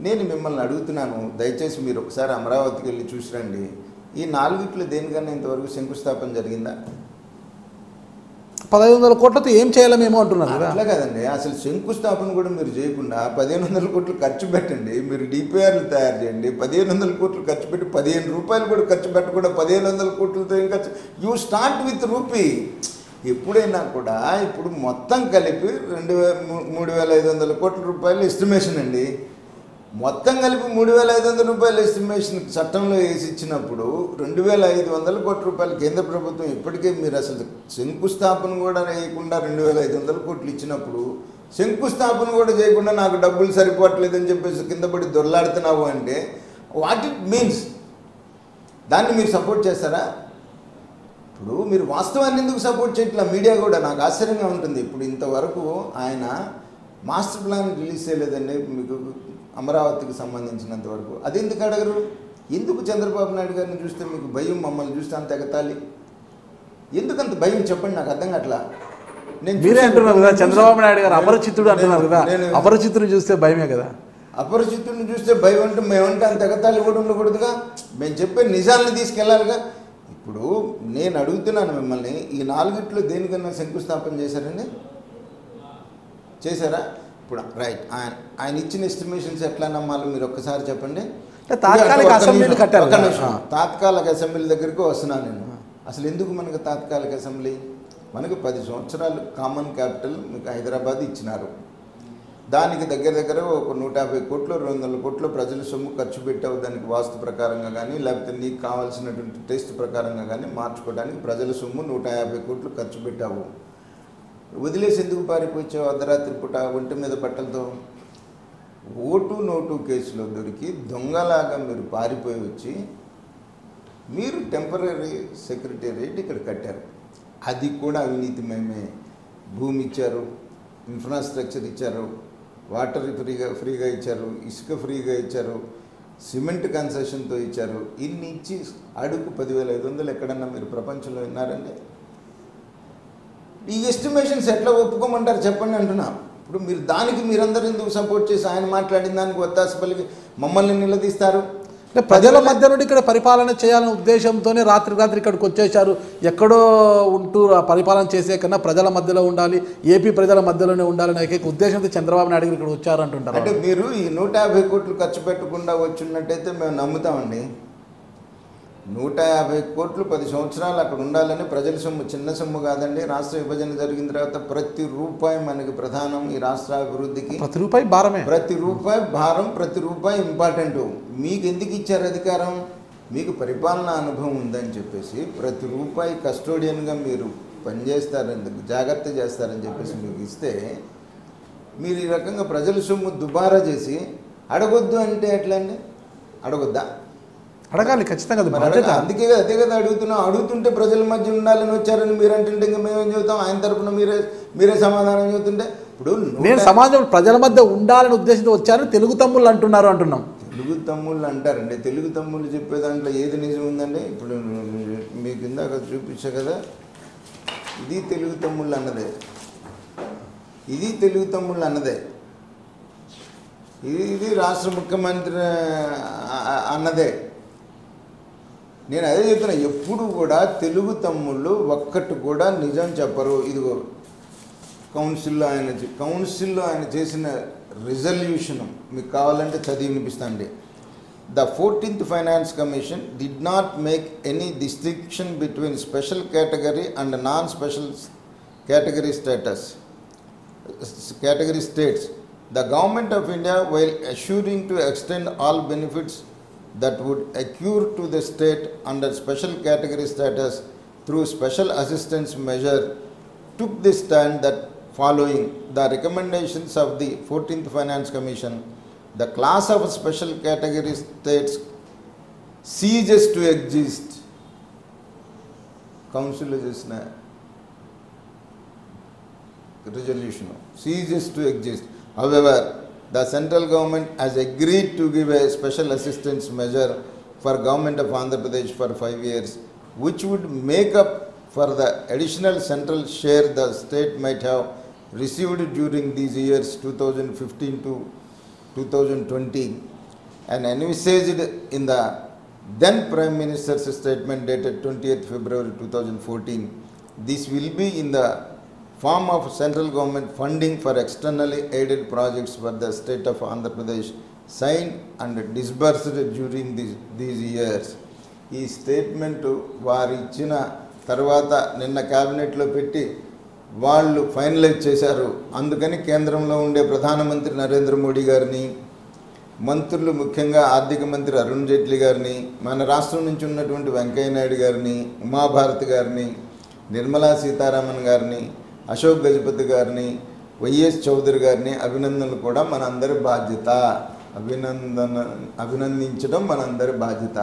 నేను మిమ్మల్ని అడుగుతున్నాను, దయచేసి మీరు ఒకసారి అమరావతికి వెళ్ళి చూసిరండి. ఈ నాలుగిట్లో దేనికన్నా ఇంతవరకు శంకుస్థాపన జరిగిందా? 1500 కోట్లతో ఏం చేయాలేమో అంటున్నారు. అట్లా కదండి, అసలు శంకుస్థాపన కూడా మీరు చేయకుండా 1500 కోట్లు ఖర్చు పెట్టండి. మీరు డిపిఆర్లు తయారు చేయండి. 1500 కోట్లు ఖర్చు పెట్టి 15 రూపాయలు కూడా ఖర్చు పెట్టకుండా 1500 కోట్లతో ఏం ఖర్చు? You start with rupee. ఎప్పుడైనా కూడా ఇప్పుడు మొత్తం కలిపి 3500 కోట్ల రూపాయలు ఎస్టిమేషన్ అండి. మొత్తం కలిపి 3500 రూపాయల ఎస్టిమేషన్ చట్టంలో వేసి ఇచ్చినప్పుడు 2500 కోట్ల రూపాయలు కేంద్ర ప్రభుత్వం ఇప్పటికే మీరు అసలు శంకుస్థాపన కూడా చేయకుండా 2500 కోట్లు ఇచ్చినప్పుడు శంకుస్థాపన కూడా చేయకుండా నాకు డబ్బులు సరిపోవట్లేదు అని చెప్పేసి కింద పడి దొర్లాడుతున్నావు అంటే వాట్ ఇట్ మీన్స్? దాన్ని మీరు సపోర్ట్ చేస్తారా? ఇప్పుడు మీరు వాస్తవాన్ని ఎందుకు సపోర్ట్ చేయట్లా మీడియా కూడా? నాకు ఆశ్చర్యంగా ఉంటుంది. ఇప్పుడు ఇంతవరకు ఆయన మాస్టర్ ప్లాన్ రిలీజ్ చేయలేదండి మీకు అమరావతికి సంబంధించినంత వరకు, అది ఎందుకు అడగరు? ఎందుకు చంద్రబాబు నాయుడు గారిని చూస్తే మీకు భయం, మమ్మల్ని చూస్తే అంత ఎగతాలి, ఎందుకంత భయం చెప్పండి, నాకు అర్థం కాట్లా. నేను మీరే అంటున్నారు కదా చంద్రబాబు నాయుడు గారు అపరిచితుడు అంటున్నారు కదా, అపరిచితుని చూస్తే భయమే కదా. అపరిచితుని చూస్తే భయం అంటే మేమంటే అంత ఎగతాళి కూడా ఉండకూడదుగా, మేము చెప్పే నిజాలను తీసుకెళ్ళాలిగా. ఇప్పుడు నేను అడుగుతున్నాను మిమ్మల్ని, ఈ నాలుగిట్లో దేనికన్నా శంకుస్థాపన చేశారండి? చేశారా? ఇప్పుడు రైట్, ఆయన ఇచ్చిన ఎస్టిమేషన్స్ ఎట్లా నమ్మాలి మీరు ఒక్కసారి చెప్పండి. తాత్కాలిక అసెంబ్లీ దగ్గరకు వస్తున్నాను నేను. అసలు ఎందుకు మనకు తాత్కాలిక అసెంబ్లీ? మనకు 10 సంవత్సరాలు కామన్ క్యాపిటల్ మీకు హైదరాబాద్ ఇచ్చినారు, దానికి దగ్గర దగ్గర ఒక 150 కోట్లు 200 కోట్లు ప్రజల సొమ్ము ఖర్చు పెట్టావు, దానికి వాస్తు ప్రకారంగా కానీ లేకపోతే నీకు కావాల్సినటువంటి టేస్ట్ ప్రకారంగా కానీ మార్చుకోవడానికి ప్రజల సొమ్ము 150 కోట్లు ఖర్చు పెట్టావు. వదిలేసి ఎందుకు పారిపోయావు అర్ధరాత్రి పూట ఒంటి మీద బట్టలతో? ఓటు నోటు కేసులో దొరికి దొంగలాగా మీరు పారిపోయి వచ్చి మీరు టెంపరీ సెక్రటేరియట్ ఇక్కడ కట్టారు, అది కూడా అవినీతిమయమే. భూమి ఇచ్చారు, ఇన్ఫ్రాస్ట్రక్చర్ ఇచ్చారు, వాటర్ ఫ్రీగా ఇచ్చారు, ఇసుక ఫ్రీగా ఇచ్చారు, సిమెంట్ కన్సెషన్తో ఇచ్చారు. ఇన్ని ఇచ్చి అడుగు 10,500 ఎక్కడన్నా మీరు ప్రపంచంలో విన్నారండి? ఈ ఎస్టిమేషన్స్ ఎట్లా ఒప్పుకోమంటారు చెప్పండి అంటున్నా. ఇప్పుడు మీరు దానికి మీరందరూ ఎందుకు సపోర్ట్ చేసి ఆయన మాట్లాడిన దానికి వత్తాసపల్లికి మమ్మల్ని నిలదీస్తారు? ప్రజల మధ్య నుండి ఇక్కడ పరిపాలన చేయాలనే ఉద్దేశంతోనే రాత్రి రాత్రి ఇక్కడికి వచ్చేసారు. ఎక్కడో ఉంటూ పరిపాలన చేసే కన్నా ప్రజల మధ్యలో ఉండాలి, ఏపీ ప్రజల మధ్యలోనే ఉండాలనే ఏకైక ఉద్దేశంతో చంద్రబాబు నాయుడు గారు ఇక్కడ వచ్చారంటుంటారు. అంటే మీరు ఈ 150 కోట్లు ఖర్చు పెట్టకుండా వచ్చినట్టయితే మేము నమ్ముతామండి. 150 కోట్లు 10 సంవత్సరాలు అక్కడ ఉండాలని, ప్రజల సొమ్ము చిన్న సొమ్ము కాదండి. రాష్ట్ర విభజన జరిగిన తర్వాత ప్రతి రూపాయి మనకి ప్రధానం, ఈ రాష్ట్ర అభివృద్ధికి ప్రతి రూపాయి భారమే, ప్రతి రూపాయి భారం, ప్రతి రూపాయి ఇంపార్టెంట్. మీకు ఎందుకు ఇచ్చారు అధికారం? మీకు పరిపాలన అనుభవం ఉందని చెప్పేసి ప్రతి రూపాయి కస్టోడియన్గా మీరు పనిచేస్తారని, జాగ్రత్త చేస్తారని చెప్పేసి మీకు ఇస్తే, మీరు ఈ రకంగా ప్రజల సొమ్ము దుబారా చేసి అడగొద్దు అంటే ఎట్లా అండి? అడగొద్దా? అడగాలి ఖచ్చితంగా, అందుకే అదే కదా అడుగుతున్నాం. అడుగుతుంటే ప్రజల మధ్య ఉండాలని వచ్చారని మీరు అంటే ఇంకా మేమేం చెబుతాం? ఆయన తరఫున మీరే సమాధానం చెబుతుంటే ఇప్పుడు నేను సమాజం ప్రజల మధ్య ఉండాలని ఉద్దేశంతో వచ్చారని తెలుగు తమ్ముళ్ళు అంటున్నారు అంటున్నాం. తెలుగు తమ్ముళ్ళు అంటారండి, తెలుగు తమ్ముళ్ళు చెప్పే దాంట్లో ఏది నిజం ఉందండి? ఇప్పుడు మీకు ఇందాక చూపించా కదా, ఇది తెలుగు తమ్ముళ్ళు అన్నదే, ఇది తెలుగు తమ్ముళ్ళు అన్నదే, ఇది రాష్ట్ర ముఖ్యమంత్రి అన్నదే. నేను అదే చెప్తున్నా, ఎప్పుడు కూడా తెలుగు తమ్ముళ్ళు ఒక్కటి కూడా నిజం చెప్పరు. ఇదిగో కౌన్సిల్లో ఆయన చేసిన రిజల్యూషను మీకు కావాలంటే చదివి వినిపిస్తాండి. The 14th Finance Commission did not make any distinction between special category and non-special category states. The Government of India, while assuring to extend all benefits that would accrue to the state under special category status through special assistance measure, took the stand that following the recommendations of the 14th Finance Commission, the class of special category states ceases to exist. Council is na resolution ceases to exist. However, the central government has agreed to give a special assistance measure for government of Andhra Pradesh for 5 years, which would make up for the additional central share the state might have received during these years 2015 to 2020, and envisaged in the then Prime Minister's statement dated 20th February 2014. This will be in the form of central government funding for externally aided projects for the state of Andhra Pradesh, signed and disbursed during these years. ఈ statement వారు ఇచ్చిన తర్వాత నిన్న క్యాబినెట్లో పెట్టి వాళ్ళు finalise చేశారు. అందుకని కేంద్రంలో ఉండే ప్రధానమంత్రి నరేంద్ర మోడీ గారిని, మంత్రులు ముఖ్యంగా ఆర్థిక మంత్రి అరుణ్ జైట్లీ గారిని, మన రాష్ట్రం నుంచి ఉన్నటువంటి వెంకయ్యనాయుడు గారిని, ఉమాభారతి గారిని, నిర్మలా సీతారామన్ గారిని, అశోక్ గజపతి గారిని, వైఎస్ చౌదరి గారిని అభినందనలు కూడా మనందరి బాధ్యత, అభినందించడం మనందరి బాధ్యత.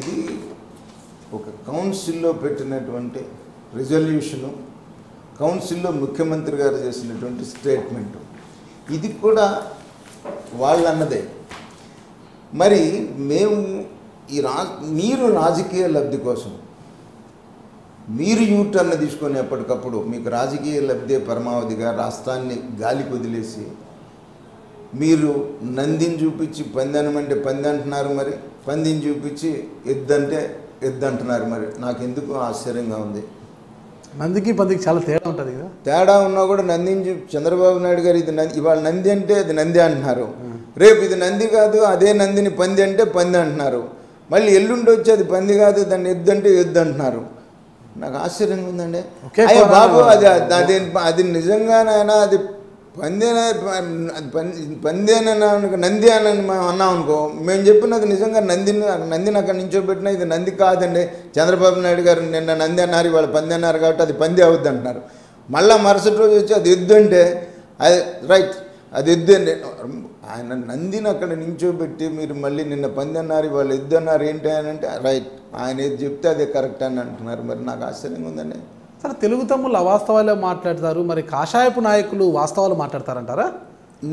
ఇది ఒక కౌన్సిల్లో పెట్టినటువంటి రిజల్యూషను, కౌన్సిల్లో ముఖ్యమంత్రి గారు చేసినటువంటి స్టేట్మెంటు ఇది కూడా వాళ్ళన్నదే. మరి మేము మీరు రాజకీయ లబ్ధి కోసం మీరు యూటర్న్ తీసుకొని ఎప్పటికప్పుడు మీకు రాజకీయ లబ్ధి పరమావధిగా రాష్ట్రాన్ని గాలి వదిలేసి మీరు నందిని చూపించి పందనమంటే పంది అంటున్నారు, మరి పందిని చూపించి ఎద్దంటే ఎద్దు అంటున్నారు. మరి నాకు ఎందుకు ఆశ్చర్యంగా ఉంది. నందికి పందికి చాలా తేడా ఉంటుంది కదా. తేడా ఉన్నా కూడా నందిని చూపి చంద్రబాబు నాయుడు గారు ఇది నంది, ఇవాళ నంది అంటే అది నంది అంటున్నారు, రేపు ఇది నంది కాదు అదే నందిని పంది అంటే పంది అంటున్నారు, మళ్ళీ ఎల్లుండి వచ్చి అది పంది కాదు దాన్ని ఎద్దు అంటే ఎద్దు అంటున్నారు. నాకు ఆశ్చర్యంగా ఉందండి. అయ్యో బాబు అది అది అది నిజంగానైనా అది పందేనా, పందేనా నంది అని మేము అన్నాం అనుకో, మేము చెప్పినది నిజంగా నందిని, నందిని అక్కడ నుంచో పెట్టినా ఇది నంది కాదండి, చంద్రబాబు నాయుడు గారు నిన్న నంది అన్నారు ఇవాళ పంది అన్నారు కాబట్టి అది పంది అవుద్ది అంటున్నారు. మళ్ళీ మరుసటి రోజు వచ్చి అది ఎద్దు అంటే అది రైట్ అది ఎద్దు అండి. ఆయన నందిని అక్కడ నించోబెట్టి మీరు మళ్ళీ నిన్న పంది అన్నారు ఇవాళ ఎద్దు అన్నారు ఏంటి అని అంటే రైట్ ఆయన ఏది చెప్తే అదే కరెక్ట్ అని అంటున్నారు. మరి నాకు ఆశ్చర్యంగా ఉందండి. సరే, తెలుగు తమ్ముళ్ళు అవాస్తవాలే మాట్లాడతారు, మరి కాషాయపు నాయకులు వాస్తవాలు మాట్లాడతారంటారా?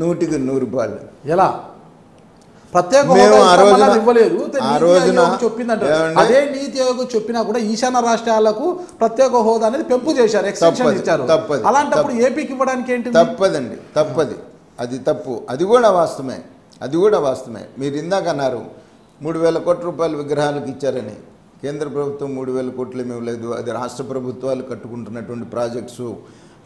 100% ఎలా ప్రత్యేక ఇవ్వలేదు అదే నీతి ఆయోగ్ చెప్పినా కూడా ఈశాన్య రాష్ట్రాలకు ప్రత్యేక హోదా అనేది పెంపు చేశారు, ఎక్స్టెన్షన్ ఇచ్చారు. అలాంటప్పుడు ఏపీకి ఇవ్వడానికి ఏంటి? తప్పదండి, తప్పది, అది తప్పు, అది కూడా వాస్తవమే, అది కూడా వాస్తవమే. మీరు ఇందాక అన్నారు 3,000 కోట్ల రూపాయలు విగ్రహాలకు ఇచ్చారని. కేంద్ర ప్రభుత్వం 3,000 కోట్లు ఏమి ఇవ్వలేదు, అది రాష్ట్ర ప్రభుత్వాలు కట్టుకుంటున్నటువంటి ప్రాజెక్ట్స్,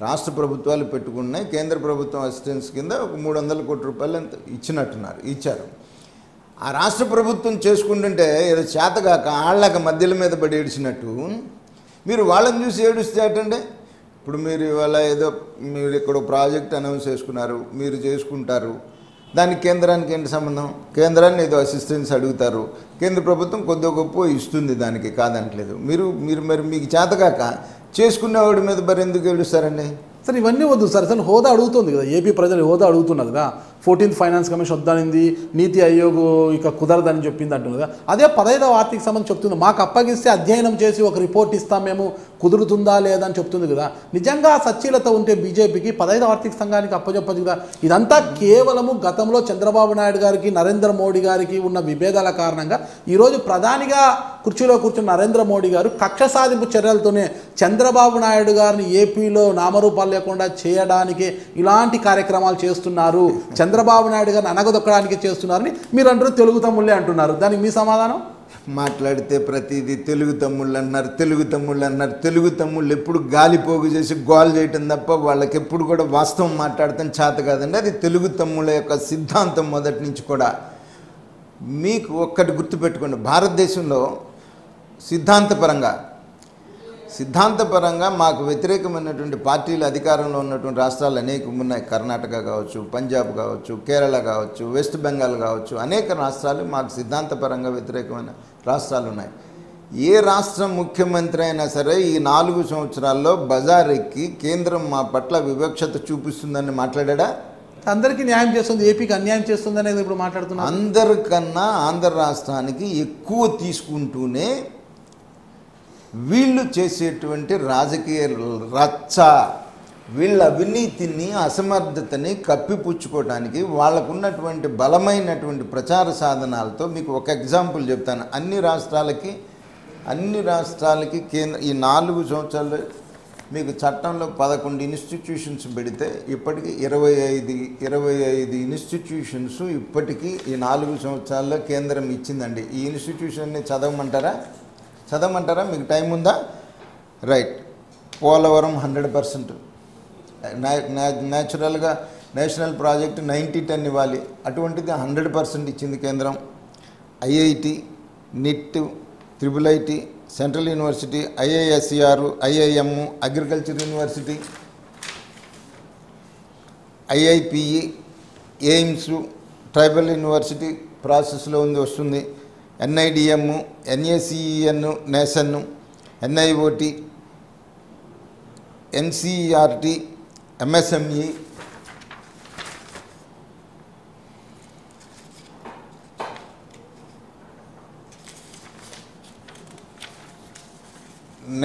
రాష్ట్ర ప్రభుత్వాలు పెట్టుకున్నాయి. కేంద్ర ప్రభుత్వం అసిస్టెన్స్ కింద ఒక 300 కోట్ల రూపాయలు ఇచ్చినట్టున్నారు, ఇచ్చారు. ఆ రాష్ట్ర ప్రభుత్వం చేసుకుంటుంటే ఏదో చేతగాక ఆళ్ళకి మధ్యల మీద పడి ఏడిచినట్టు మీరు వాళ్ళని చూసి ఏడుస్తే అటండి. ఇప్పుడు మీరు ఇవాళ ఏదో మీరు ఇక్కడ ప్రాజెక్ట్ అనౌన్స్ చేసుకున్నారు, మీరు చేసుకుంటారు, దానికి కేంద్రానికి ఏంటి సంబంధం? కేంద్రాన్ని ఏదో అసిస్టెన్స్ అడుగుతారు, కేంద్ర ప్రభుత్వం కొద్ది గొప్ప ఇస్తుంది, దానికి కాదనట్లేదు. మీరు మీరు మరి మీకు చేతగాక చేసుకునేవాడి మీద మరి ఎందుకు ఏడుస్తారండి? సార్ ఇవన్నీ వద్దు సార్, అసలు హోదా అడుగుతుంది కదా ఏపీ ప్రజలు, హోదా అడుగుతున్నారు కదా. 14th ఫైనాన్స్ కమిషన్ వద్దనింది, నీతి ఆయోగ్ ఇక కుదరదని చెప్పింది అంటుంది కదా. అదే 15వ ఆర్థిక సంబంధం చెప్తుంది మాకు అప్పగిస్తే అధ్యయనం చేసి ఒక రిపోర్ట్ ఇస్తాం మేము, కుదురుతుందా లేదా అని చెప్తుంది కదా. నిజంగా సచ్చీలత ఉంటే బీజేపీకి 15వ ఆర్థిక సంఘానికి అప్పచెప్పదు కదా. ఇదంతా కేవలము గతంలో చంద్రబాబు నాయుడు గారికి నరేంద్ర మోడీ గారికి ఉన్న విభేదాల కారణంగా ఈరోజు ప్రధానిగా కుర్చీలో కూర్చున్న నరేంద్ర మోడీ గారు కక్ష సాధింపు చర్యలతోనే చంద్రబాబు నాయుడు గారిని ఏపీలో నామరూపాలు లేకుండా చేయడానికి ఇలాంటి కార్యక్రమాలు చేస్తున్నారు, చంద్రబాబు నాయుడు గారిని అనగదొక్కడానికి చేస్తున్నారని మీరు అందరూ తెలుగు తమ్ముళ్ళే అంటున్నారు. దానికి మీ సమాధానం? మాట్లాడితే ప్రతిదీ తెలుగు తమ్ముళ్ళు అన్నారు, తెలుగు తమ్ముళ్ళు అన్నారు. తెలుగు తమ్ముళ్ళు ఎప్పుడు గాలిపోగు చేసి గోల్ చేయటం తప్ప వాళ్ళకి ఎప్పుడు కూడా వాస్తవం మాట్లాడటం చేత కాదండి. అది తెలుగు తమ్ముళ్ళ యొక్క సిద్ధాంతం మొదటి నుంచి కూడా. మీకు ఒక్కటి గుర్తుపెట్టుకోండి, భారతదేశంలో సిద్ధాంతపరంగా మాకు వ్యతిరేకమైనటువంటి పార్టీలు అధికారంలో ఉన్నటువంటి రాష్ట్రాలు అనేక ఉన్నాయి. కర్ణాటక కావచ్చు, పంజాబ్ కావచ్చు, కేరళ కావచ్చు, వెస్ట్ బెంగాల్ కావచ్చు, అనేక రాష్ట్రాలు మాకు సిద్ధాంతపరంగా వ్యతిరేకమైన రాష్ట్రాలు ఉన్నాయి. ఏ రాష్ట్ర ముఖ్యమంత్రి అయినా సరే ఈ 4 సంవత్సరాల్లో బజార్ ఎక్కి కేంద్రం మా పట్ల వివక్షత చూపిస్తుందని మాట్లాడా? అందరికీ న్యాయం చేస్తుంది, ఏపీకి అన్యాయం చేస్తుంది అనేది ఇప్పుడు మాట్లాడుతున్నాం. అందరికన్నా ఆంధ్ర రాష్ట్రానికి ఎక్కువ తీసుకుంటూనే వీళ్ళు చేసేటువంటి రాజకీయ రచ్చ, వీళ్ళ అవినీతిని అసమర్థతని కప్పిపుచ్చుకోవడానికి వాళ్ళకున్నటువంటి బలమైనటువంటి ప్రచార సాధనాలతో మీకు ఒక ఎగ్జాంపుల్ చెప్తాను. అన్ని రాష్ట్రాలకి కేంద్ర ఈ 4 సంవత్సరాలు మీకు చట్టంలో 11 ఇన్స్టిట్యూషన్స్ పెడితే ఇప్పటికీ 25 ఇన్స్టిట్యూషన్స్ ఇప్పటికీ ఈ 4 సంవత్సరాల్లో కేంద్రం ఇచ్చిందండి. ఈ ఇన్స్టిట్యూషన్ని చదవమంటారా? మీకు టైం ఉందా? రైట్, పోలవరం 100%, న్యాచురల్గా నేషనల్ ప్రాజెక్ట్ 90-10 ఇవ్వాలి, అటువంటిది 100% ఇచ్చింది కేంద్రం. IIT, NIT, IIIT, central university, IISER, IIM, agriculture university, IIPE, AIIMS, tribal university ప్రాసెస్లో వస్తుంది, NIDM, NACEN, నేసన్, NIOT, NCERT, MSME,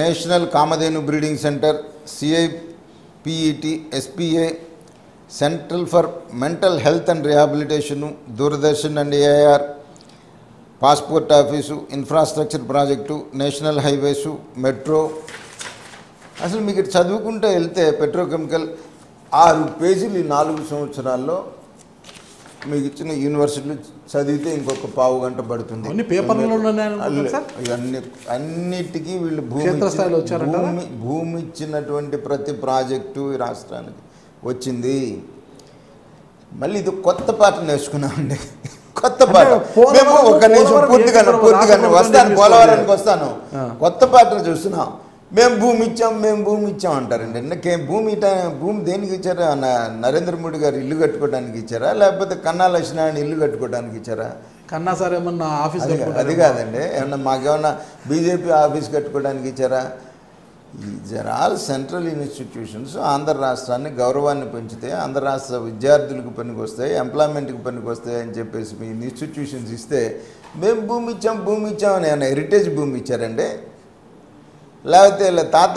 national Kamadhenu breeding centre CIPET SPA central for mental health and rehabilitation Doordarshan and AR passport office infrastructure project national highways metro అసలు మీకు చదువుకుంటూ వెళ్తే petrochemical 6 పేజీలు 4 సంవత్సరాల్లో మీకు ఇచ్చిన యూనివర్సిటీలు చదివితే ఇంకొక పావు గంట పడుతుంది. అన్నిటికీ వీళ్ళు భూమి ఇచ్చినటువంటి ప్రతి ప్రాజెక్టు ఈ రాష్ట్రానికి వచ్చింది. మళ్ళీ ఇది కొత్త పార్టీ నేర్చుకున్నామండి, కొత్త పాట. మేము ఒక నిమిషం పూర్తిగా వస్తాను, పోలవరానికి వస్తాను. కొత్త పాటలు చూస్తున్నాం. మేము భూమి ఇచ్చాం అంటారండి. నాకేం భూమి? భూమి దేనికి ఇచ్చారా? నరేంద్ర మోడీ గారు ఇల్లు కట్టుకోవడానికి ఇచ్చారా, లేకపోతే కన్నా లక్ష్మీనారాయణ ఇల్లు కట్టుకోవడానికి ఇచ్చారా? కన్నా సార్ ఏమన్నా ఆఫీస్? అది కాదండి, ఏమన్నా మాకేమన్నా బీజేపీ ఆఫీస్ కట్టుకోవడానికి ఇచ్చారా? These all central institutions Andhra రాష్ట్రాన్ని గౌరవాన్ని పెంచితే, ఆంధ్ర రాష్ట్ర విద్యార్థులకు పనికి వస్తాయి, ఎంప్లాయ్మెంట్కి పనికి వస్తాయి అని చెప్పేసి మీ ఇన్స్టిట్యూషన్స్ ఇస్తే మేము భూమి ఇచ్చామని ఏమైనా హెరిటేజ్ భూమి ఇచ్చారండి? లేకపోతే ఇలా తాత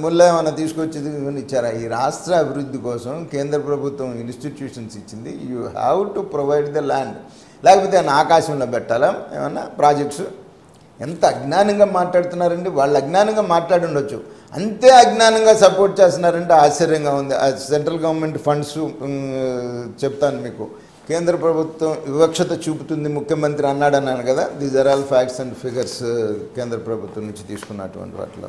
ముళ్ళ ఏమైనా తీసుకొచ్చేది ఇచ్చారా? ఈ రాష్ట్ర అభివృద్ధి కోసం కేంద్ర ప్రభుత్వం ఇన్స్టిట్యూషన్స్ ఇచ్చింది. You have to provide the land. లేకపోతే ఆయన ఆకాశంలో పెట్టాలా ఏమైనా ప్రాజెక్ట్స్? ఎంత అజ్ఞానంగా మాట్లాడుతున్నారండి. వాళ్ళు అజ్ఞానంగా మాట్లాడి ఉండొచ్చు, అంతే అజ్ఞానంగా సపోర్ట్ చేస్తున్నారంటే ఆశ్చర్యంగా ఉంది. సెంట్రల్ గవర్నమెంట్ ఫండ్స్ చెప్తాను మీకు. కేంద్ర ప్రభుత్వం వివక్షత చూపుతుంది ముఖ్యమంత్రి అన్నాడు అన్నాను కదా. These are all facts and figures కేంద్ర ప్రభుత్వం నుంచి తీసుకున్నటువంటి వాటిలో.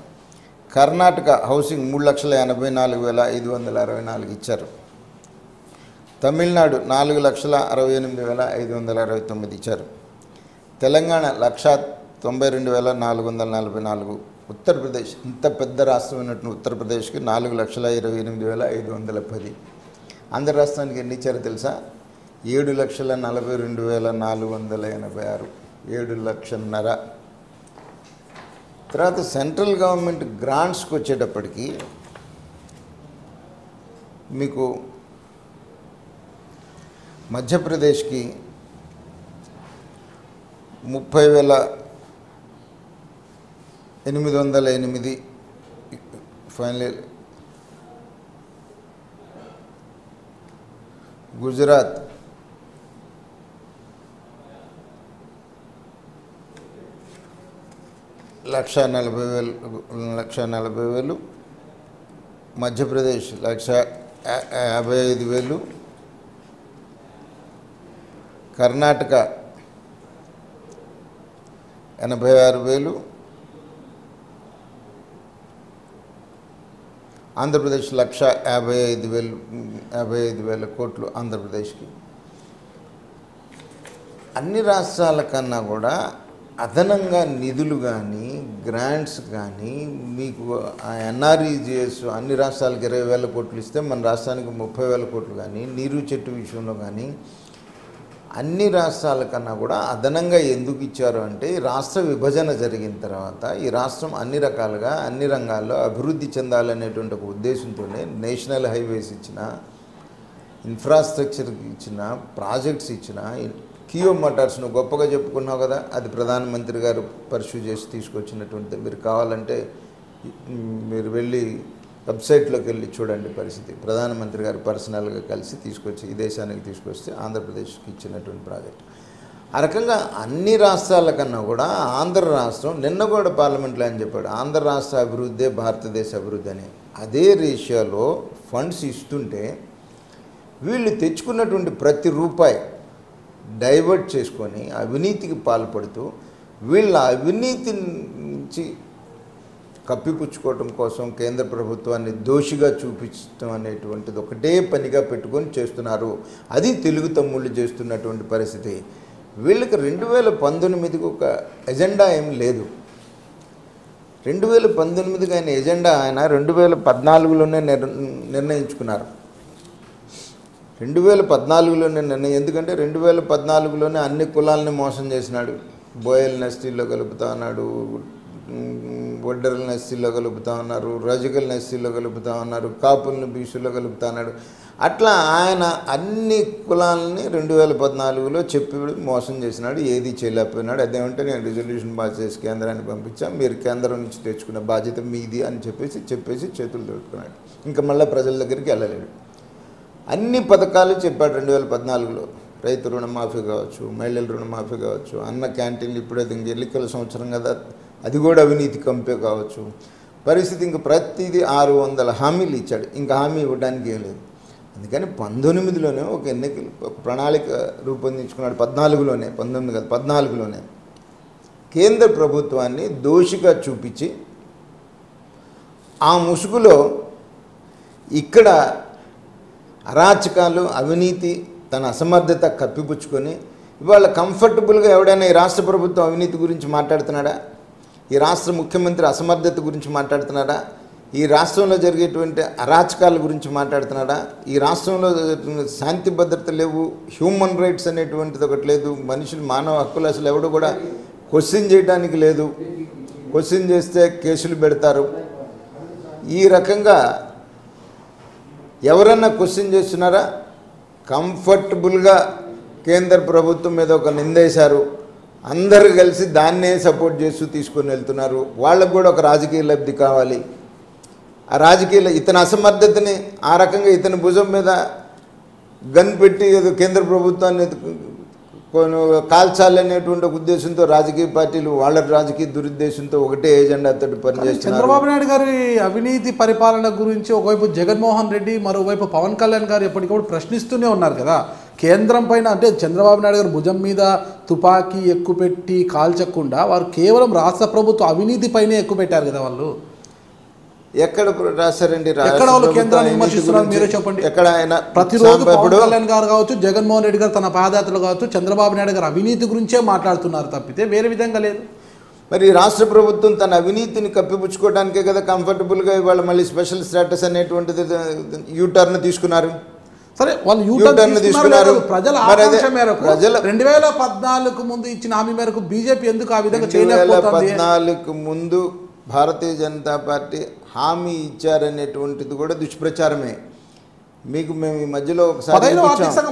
కర్ణాటక హౌసింగ్ 3,84,564 ఇచ్చారు. తమిళనాడు 4,68,569 ఇచ్చారు. తెలంగాణ 1,92,444. ఉత్తరప్రదేశ్, ఇంత పెద్ద రాష్ట్రం ఉన్నటువంటి ఉత్తరప్రదేశ్కి 4,28,510. ఆంధ్ర రాష్ట్రానికి ఎన్ని ఇచ్చారో తెలుసా? 7,42,486, 7,00,000. తర్వాత సెంట్రల్ గవర్నమెంట్ గ్రాంట్స్కి వచ్చేటప్పటికి మీకు మధ్యప్రదేశ్కి 30,808, ఫైనల్ ఇయర్. గుజరాత్ 1,40,000, మధ్యప్రదేశ్ 1,55,000, కర్ణాటక 86,000, ఆంధ్రప్రదేశ్ 1,55,000 కోట్లు ఆంధ్రప్రదేశ్కి. అన్ని రాష్ట్రాల కన్నా కూడా అదనంగా నిధులు కానీ గ్రాంట్స్ కానీ మీకు ఎన్ఆర్ఈజిఎస్ అన్ని రాష్ట్రాలకు 20,000 కోట్లు ఇస్తే మన రాష్ట్రానికి 30,000 కోట్లు కానీ, నీరు చెట్టు విషయంలో కానీ అన్ని రాష్ట్రాల కన్నా కూడా అదనంగా ఎందుకు ఇచ్చారు అంటే, రాష్ట్ర విభజన జరిగిన తర్వాత ఈ రాష్ట్రం అన్ని రకాలుగా అన్ని రంగాల్లో అభివృద్ధి చెందాలనేటువంటి ఒక ఉద్దేశంతోనే నేషనల్ హైవేస్ ఇచ్చిన, ఇన్ఫ్రాస్ట్రక్చర్కి ఇచ్చిన, ప్రాజెక్ట్స్ ఇచ్చిన. కియో మోటార్స్ నువ్వు గొప్పగా చెప్పుకున్నావు కదా, అది ప్రధానమంత్రి గారు పర్స్యూ చేసి తీసుకొచ్చినటువంటిది. మీరు కావాలంటే మీరు వెళ్ళి వెబ్సైట్లోకి వెళ్ళి చూడండి పరిస్థితి. ప్రధానమంత్రి గారు పర్సనల్గా కలిసి తీసుకొచ్చి ఈ దేశానికి తీసుకొస్తే ఆంధ్రప్రదేశ్కి ఇచ్చినటువంటి ప్రాజెక్ట్. ఆ రకంగా అన్ని రాష్ట్రాల కన్నా కూడా ఆంధ్ర రాష్ట్రం, నిన్న కూడా పార్లమెంట్లో అని చెప్పాడు, ఆంధ్ర రాష్ట్ర అభివృద్ధే భారతదేశ అభివృద్ధి అని. అదే రేషియోలో ఫండ్స్ ఇస్తుంటే వీళ్ళు తెచ్చుకున్నటువంటి ప్రతి రూపాయి డైవర్ట్ చేసుకొని అవినీతికి పాల్పడుతూ, వీళ్ళ అవినీతి నుంచి కప్పిపుచ్చుకోవటం కోసం కేంద్ర ప్రభుత్వాన్ని దోషిగా చూపించడం అనేటువంటిది ఒకటే పనిగా పెట్టుకొని చేస్తున్నారు. అది తెలుగు తమ్ముళ్ళు చేస్తున్నటువంటి పరిస్థితి. వీళ్ళకి 2019కి ఒక ఎజెండా ఏం లేదు. 2019కి ఆయన ఎజెండా ఆయన 2014లోనే నిర్ణయించుకున్నారు. 2014లోనే ఎందుకంటే 2014లోనే అన్ని కులాలని మోసం చేసినాడు. బోయల్ నెస్టీల్లో కలుపుతా అన్నాడు, వడ్డర్ల నెస్సీల్లో కలుపుతా ఉన్నారు, రజకల్ నెస్సీల్లో కలుపుతా ఉన్నారు, కాపుల్ని బీసీలో కలుపుతా అన్నాడు. అట్లా ఆయన అన్ని కులాలని 2014లో చెప్పి మోసం చేసినాడు, ఏది చేయలేకపోయినాడు. అదేమంటే నేను రిజల్యూషన్ పాస్ చేసి కేంద్రాన్ని పంపించాను, మీరు కేంద్రం నుంచి తెచ్చుకున్న బాధ్యత మీది అని చెప్పేసి చేతులు దొరుకుతున్నాడు. ఇంకా మళ్ళీ ప్రజల దగ్గరికి వెళ్ళలేడు. అన్ని పథకాలు చెప్పాడు 2014లో, రైతు రుణమాఫీ కావచ్చు, మహిళల రుణమాఫీ కావచ్చు, అన్న క్యాంటీన్లు ఇప్పుడు అది ఇంక ఎన్నికల సంవత్సరం కదా అది కూడా అవినీతి కంపే కావచ్చు పరిస్థితి. ఇంక ప్రతిదీ 600 హామీలు ఇచ్చాడు, ఇంకా హామీ ఇవ్వడానికి ఏం లేదు. అందుకని 19లోనే ఒక ఎన్నికలు ప్రణాళిక రూపొందించుకున్నాడు. 14లోనే కేంద్ర ప్రభుత్వాన్ని దోషిగా చూపించి ఆ ముసుగులో ఇక్కడ అరాచకాలు, అవినీతి, తన అసమర్థత కప్పిపుచ్చుకొని ఇవాళ కంఫర్టబుల్గా ఎవడైనా ఈ రాష్ట్ర ప్రభుత్వం అవినీతి గురించి మాట్లాడుతున్నాడా? ఈ రాష్ట్ర ముఖ్యమంత్రి అసమర్థత గురించి మాట్లాడుతున్నాడా? ఈ రాష్ట్రంలో జరిగేటువంటి అరాచకాల గురించి మాట్లాడుతున్నాడా? ఈ రాష్ట్రంలో శాంతి భద్రత లేవు, హ్యూమన్ రైట్స్ అనేటువంటిది ఒకటి లేదు, మనుషులు మానవ హక్కులు అసలు ఎవడు కూడా క్వశ్చన్ చేయడానికి లేదు, క్వశ్చన్ చేస్తే కేసులు పెడతారు. ఈ రకంగా ఎవరన్నా క్వశ్చన్ చేస్తున్నారా? కంఫర్టబుల్గా కేంద్ర ప్రభుత్వం మీద ఒక నిందేశారు, అందరూ కలిసి దాన్నే సపోర్ట్ చేస్తూ తీసుకొని వెళ్తున్నారు. వాళ్ళకు కూడా ఒక రాజకీయ లబ్ధి కావాలి. ఆ రాజకీయాల ఇతని అసమర్థతని ఆ రకంగా ఇతని భుజం మీద గన్ పెట్టి ఏదో కేంద్ర ప్రభుత్వాన్ని కాల్చాలనేటువంటి ఒక ఉద్దేశంతో రాజకీయ పార్టీలు వాళ్ళ రాజకీయ దురుద్దేశంతో ఒకటే ఏజెండాతో పనిచేస్తున్నారు. చంద్రబాబు నాయుడు గారి అవినీతి పరిపాలన గురించి ఒకవైపు జగన్మోహన్ రెడ్డి, మరోవైపు పవన్ కళ్యాణ్ గారు ఎప్పటికప్పుడు ప్రశ్నిస్తూనే ఉన్నారు కదా కేంద్రం పైన. అంటే చంద్రబాబు నాయుడు గారు భుజం మీద తుపాకీ ఎక్కుపెట్టి కాల్చకుండా వారు కేవలం రాష్ట్ర ప్రభుత్వ అవినీతి పైనే ఎక్కుపెట్టారు కదా. వాళ్ళు ఎక్కడ రాశారండి? ఎక్కడ ఆయన ప్రతిరోజు పవన్ కళ్యాణ్ గారు కావచ్చు, జగన్మోహన్ రెడ్డి గారు తన పాదయాత్రలు కావచ్చు, చంద్రబాబు నాయుడు గారు అవినీతి గురించే మాట్లాడుతున్నారు తప్పితే వేరే విధంగా లేదు. మరి రాష్ట్ర ప్రభుత్వం తన అవినీతిని కప్పిపుచ్చుకోవడానికే కదా కంఫర్టబుల్గా ఇవాళ మళ్ళీ స్పెషల్ స్టేటస్ అనేటువంటిది యూటర్న్ తీసుకున్నారు. సరే, వాళ్ళు యూటర్న్ తీసుకున్నారు. ప్రజల ఆకాంక్ష మేరకు 2014 ముందు ఇచ్చిన హామీ మేరకు బీజేపీ ఎందుకు ఆ విధంగా చేయలేకపోతుంది? 2014 ముందు భారతీయ జనతా పార్టీ హామీ ఇచ్చారనేటువంటిది కూడా దుష్ప్రచారమే. మీకు మేము ఈ మధ్యలో ఒకసారి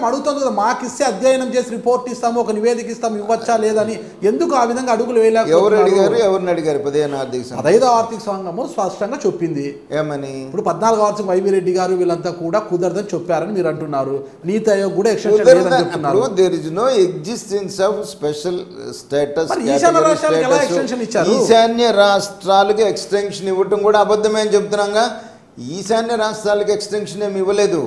అడుగుతాం కదా, మాకు ఇస్తే అధ్యయనం చేసి రిపోర్ట్ ఇస్తాము, ఒక నివేదిక ఇస్తాము, ఇవ్వచ్చా లేదని ఎందుకు ఆ విధంగా అడుగులు వేయలేదు? ఎవరు అడిగారు? ఎవరిని అడిగారు? 15వ ఆర్థిక సంఘము స్పష్టంగా చెప్పింది ఏమని? ఇప్పుడు 14వ ఆర్థిక వైవి రెడ్డి గారు వీళ్ళంతా కూడా కుదరదని చెప్పారని మీరు అంటున్నారు. నీతి ఆయోగ్ కూడా ఈశాన్య రాష్ట్రాలకు ఎక్స్టెన్షన్ ఇవ్వటం కూడా అబద్ధమే అని చెప్తున్నాగా. ఈశాన్య రాష్ట్రాలకు ఎక్స్టెన్షన్ ఏమి ఇవ్వలేదు,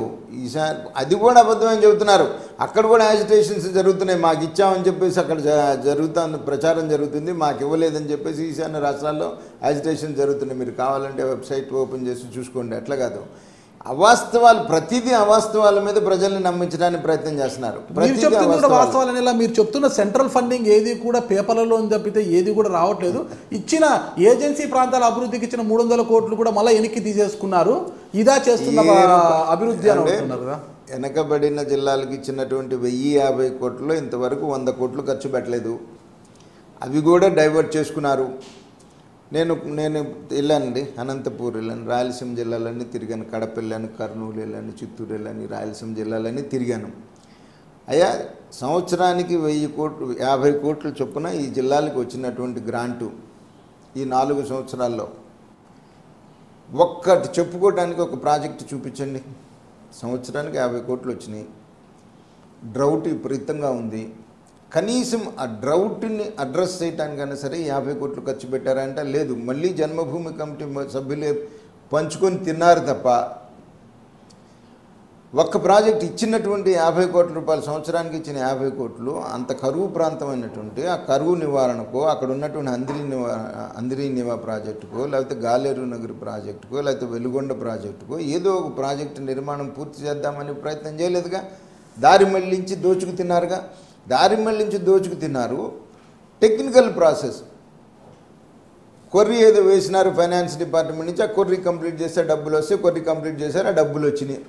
అది కూడా అబద్ధమని చెబుతున్నారు. అక్కడ కూడా యాజిటేషన్స్ జరుగుతున్నాయి, మాకు ఇచ్చామని చెప్పేసి అక్కడ జరుగుతుంది, ప్రచారం జరుగుతుంది. మాకు ఇవ్వలేదని చెప్పేసి ఈశాన్య రాష్ట్రాల్లో యాజిటేషన్ జరుగుతున్నాయి. మీరు కావాలంటే వెబ్సైట్ ఓపెన్ చేసి చూసుకోండి. అట్లా కాదు, అవాస్తవాలు, ప్రతిదీ అవాస్తవాల మీద ప్రజల్ని నమ్మించడానికి ప్రయత్నం చేస్తున్నారు. మీరు చెప్తున్న సెంట్రల్ ఫండింగ్ ఏది కూడా పేపర్లలో తప్పితే ఏది కూడా రావట్లేదు. ఇచ్చిన ఏజెన్సీ ప్రాంతాల అభివృద్ధికి ఇచ్చిన 300 కోట్లు కూడా మళ్ళీ వెనక్కి తీసేసుకున్నారు. ఇదా చేస్తున్న అభివృద్ధి అంటున్నారు కదా. వెనకబడిన జిల్లాలకు ఇచ్చినటువంటి 1050 కోట్లు ఇంతవరకు 100 కోట్లు ఖర్చు పెట్టలేదు, అవి కూడా డైవర్ట్ చేసుకున్నారు. నేను వెళ్ళానండి, అనంతపూర్ వెళ్ళాను, రాయలసీమ జిల్లాలన్నీ తిరిగాను, కడప వెళ్ళాను, కర్నూలు వెళ్ళాను, చిత్తూరు వెళ్ళాను, రాయలసీమ జిల్లాలన్నీ తిరిగాను. అయ్యా, సంవత్సరానికి 1000 కోట్లు 50 కోట్లు చొప్పున ఈ జిల్లాలకు వచ్చినటువంటి గ్రాంటు ఈ 4 సంవత్సరాల్లో ఒక్కటి చెప్పుకోవడానికి ఒక ప్రాజెక్టు చూపించండి. సంవత్సరానికి 50 కోట్లు వచ్చినాయి. డ్రౌట్ విపరీతంగా ఉంది, కనీసం ఆ డ్రౌట్ని అడ్రస్ చేయడానికైనా సరే 50 కోట్లు ఖర్చు పెట్టారంటే లేదు. మళ్ళీ జన్మభూమి కమిటీ సభ్యులే పంచుకొని తిన్నారు తప్ప ఒక్క ప్రాజెక్ట్ ఇచ్చినటువంటి 50 కోట్ల రూపాయలు సంవత్సరానికి ఇచ్చిన 50 కోట్లు అంత కరువు ప్రాంతమైనటువంటి ఆ కరువు నివారణకో, అక్కడ ఉన్నటువంటి అందిరీనివా ప్రాజెక్టుకో, లేకపోతే గాలేరు నగర్ ప్రాజెక్టుకో, లేకపోతే వెలుగొండ ప్రాజెక్టుకో ఏదో ఒక ప్రాజెక్టు నిర్మాణం పూర్తి చేద్దామని ప్రయత్నం చేయలేదుగా. దారి మళ్ళించి దోచుకు తిన్నారుగా, టెక్నికల్ ప్రాసెస్ కొర్రీ ఏదో వేసినారు ఫైనాన్స్ డిపార్ట్మెంట్ నుంచి, ఆ కొర్రీ కంప్లీట్ చేస్తే డబ్బులు వస్తే కొర్రీ కంప్లీట్ చేశారు, ఆ డబ్బులు వచ్చినాయి.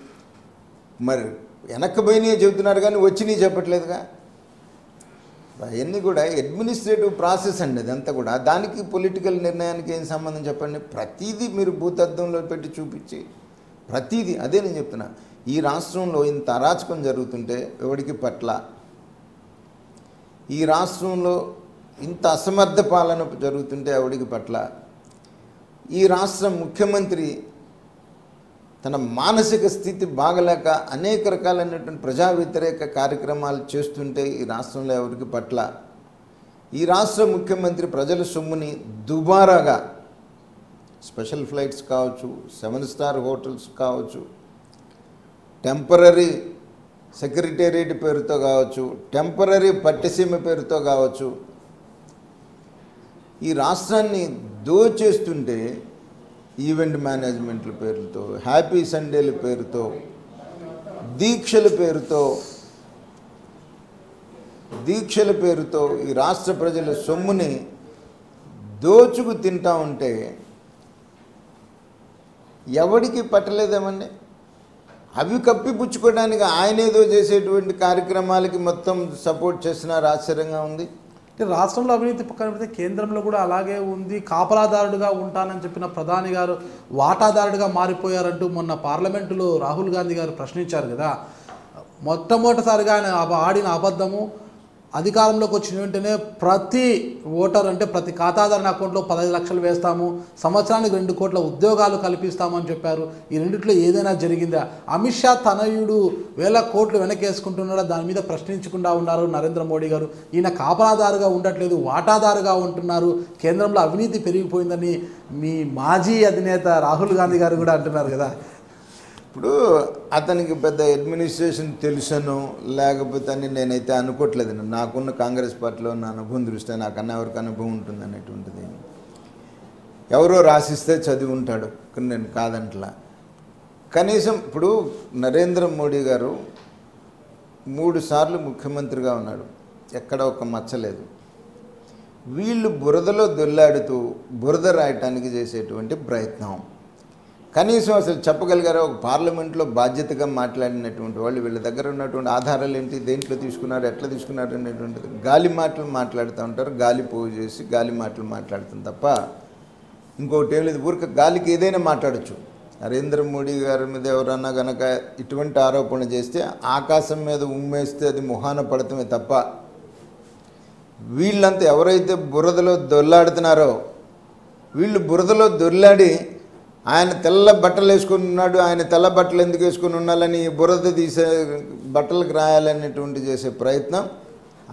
మరి వెనక్కి పోయినాయి చెబుతున్నారు కానీ వచ్చినాయి చెప్పట్లేదుగా. అవన్నీ కూడా అడ్మినిస్ట్రేటివ్ ప్రాసెస్ అండి అదంతా కూడా. దానికి పొలిటికల్ నిర్ణయానికి ఏం సంబంధం చెప్పండి? ప్రతీది మీరు భూతద్దంలో పెట్టి చూపించి ప్రతీది అదే నేను చెప్తున్నా. ఈ రాష్ట్రంలో ఇంత అరాచకం జరుగుతుంటే ఎవడికి పట్ల, ఈ రాష్ట్రంలో ఇంత అసమర్థ పాలన జరుగుతుంటే ఎవడికి పట్ల, ఈ రాష్ట్ర ముఖ్యమంత్రి తన మానసిక స్థితి బాగలేక అనేక రకాలైనటువంటి ప్రజా వ్యతిరేక కార్యక్రమాలు చేస్తుంటే ఈ రాష్ట్రంలో ఎవరికి పట్ల, ఈ రాష్ట్ర ముఖ్యమంత్రి ప్రజల సొమ్ముని దుబారాగా స్పెషల్ ఫ్లైట్స్ కావచ్చు, 7 స్టార్ హోటల్స్ కావచ్చు, టెంపరరీ సెక్రటేరియట్ పేరుతో కావచ్చు, టెంపరరీ పట్టిసీమ పేరుతో కావచ్చు, ఈ రాష్ట్రాన్ని దోచేస్తుంటే ఈవెంట్ మేనేజ్మెంట్ల పేరుతో, హ్యాపీ సండేల పేరుతో, దీక్షల పేరుతో ఈ రాష్ట్ర ప్రజల సొమ్ముని దోచుకు తింటా ఉంటే ఎవడికి పట్టలేదేమండి. అవి కప్పిపుచ్చుకోవడానికి ఆయన ఏదో చేసేటువంటి కార్యక్రమాలకి మొత్తం సపోర్ట్ చేస్తున్నారు. ఆశ్చర్యంగా ఉంది. రాష్ట్రంలో అవినీతి పక్కన పెడితే కేంద్రంలో కూడా అలాగే ఉంది. కాపలాదారుడుగా ఉంటానని చెప్పిన ప్రధాని గారు వాటాదారుడుగా మారిపోయారంటూ మొన్న పార్లమెంటులో రాహుల్ గాంధీ గారు ప్రశ్నించారు కదా. మొట్టమొదటిసారిగా ఆయన ఆడిన అబద్ధము, అధికారంలోకి వచ్చిన వెంటనే ప్రతి ఓటర్ అంటే ప్రతి ఖాతాదారుని అకౌంట్లో 15 లక్షలు వేస్తాము, సంవత్సరానికి 2 కోట్ల ఉద్యోగాలు కల్పిస్తామని చెప్పారు. ఈ రెండిట్లో ఏదైనా జరిగిందా? అమిత్ షా తనయుడు వేల కోట్లు వెనకేసుకుంటున్నాడా? దాని మీద ప్రశ్నించకుండా ఉన్నారు నరేంద్ర మోడీ గారు. ఈయన కాపలాదారుగా ఉండట్లేదు, వాటాదారుగా ఉంటున్నారు. కేంద్రంలో అవినీతి పెరిగిపోయిందని మీ మాజీ అధినేత రాహుల్ గాంధీ గారు కూడా అంటున్నారు కదా. ఇప్పుడు అతనికి పెద్ద అడ్మినిస్ట్రేషన్ తెలుసను లేకపోతే అని నేనైతే అనుకోవట్లేదు. నాకున్న కాంగ్రెస్ పార్టీలో ఉన్న అనుభవం దృష్ట్యా నాకన్నా ఎవరికి అనుభవం ఉంటుంది అనేటువంటిది. ఎవరో రాసిస్తే చదివి ఉంటాడు, నేను కాదంటలా. కనీసం ఇప్పుడు నరేంద్ర మోడీ గారు 3 సార్లు ముఖ్యమంత్రిగా ఉన్నాడు, ఎక్కడ ఒక మచ్చలేదు. వీళ్ళు బురదలో దొల్లాడుతూ బురద రాయటానికి చేసేటువంటి ప్రయత్నం. కనీసం అసలు చెప్పగలిగారు ఒక పార్లమెంట్లో బాధ్యతగా మాట్లాడినటువంటి వాళ్ళు వీళ్ళ దగ్గర ఉన్నటువంటి ఆధారాలు ఏంటి, దేంట్లో తీసుకున్నారు, ఎట్లా తీసుకున్నారు అనేటువంటిది గాలి మాటలు మాట్లాడుతూ ఉంటారు. గాలి పోగు చేసి గాలి మాటలు మాట్లాడుతుంది తప్ప ఇంకొకటి ఏం లేదు. ఊరిక గాలికి ఏదైనా మాట్లాడచ్చు. నరేంద్ర మోడీ గారి మీద ఎవరన్నా కనుక ఇటువంటి ఆరోపణ చేస్తే ఆకాశం మీద ఉమ్మేస్తే అది మొహాన పడటమే తప్ప, వీళ్ళంతా ఎవరైతే బురదలో దొర్లాడుతున్నారో వీళ్ళు బురదలో దొర్లాడి ఆయన తెల్ల బట్టలు వేసుకుని ఉన్నాడు, ఆయన తెల్ల బట్టలు ఎందుకు వేసుకుని ఉండాలని బురద తీసే బట్టలకు రాయాలనేటువంటి చేసే ప్రయత్నం.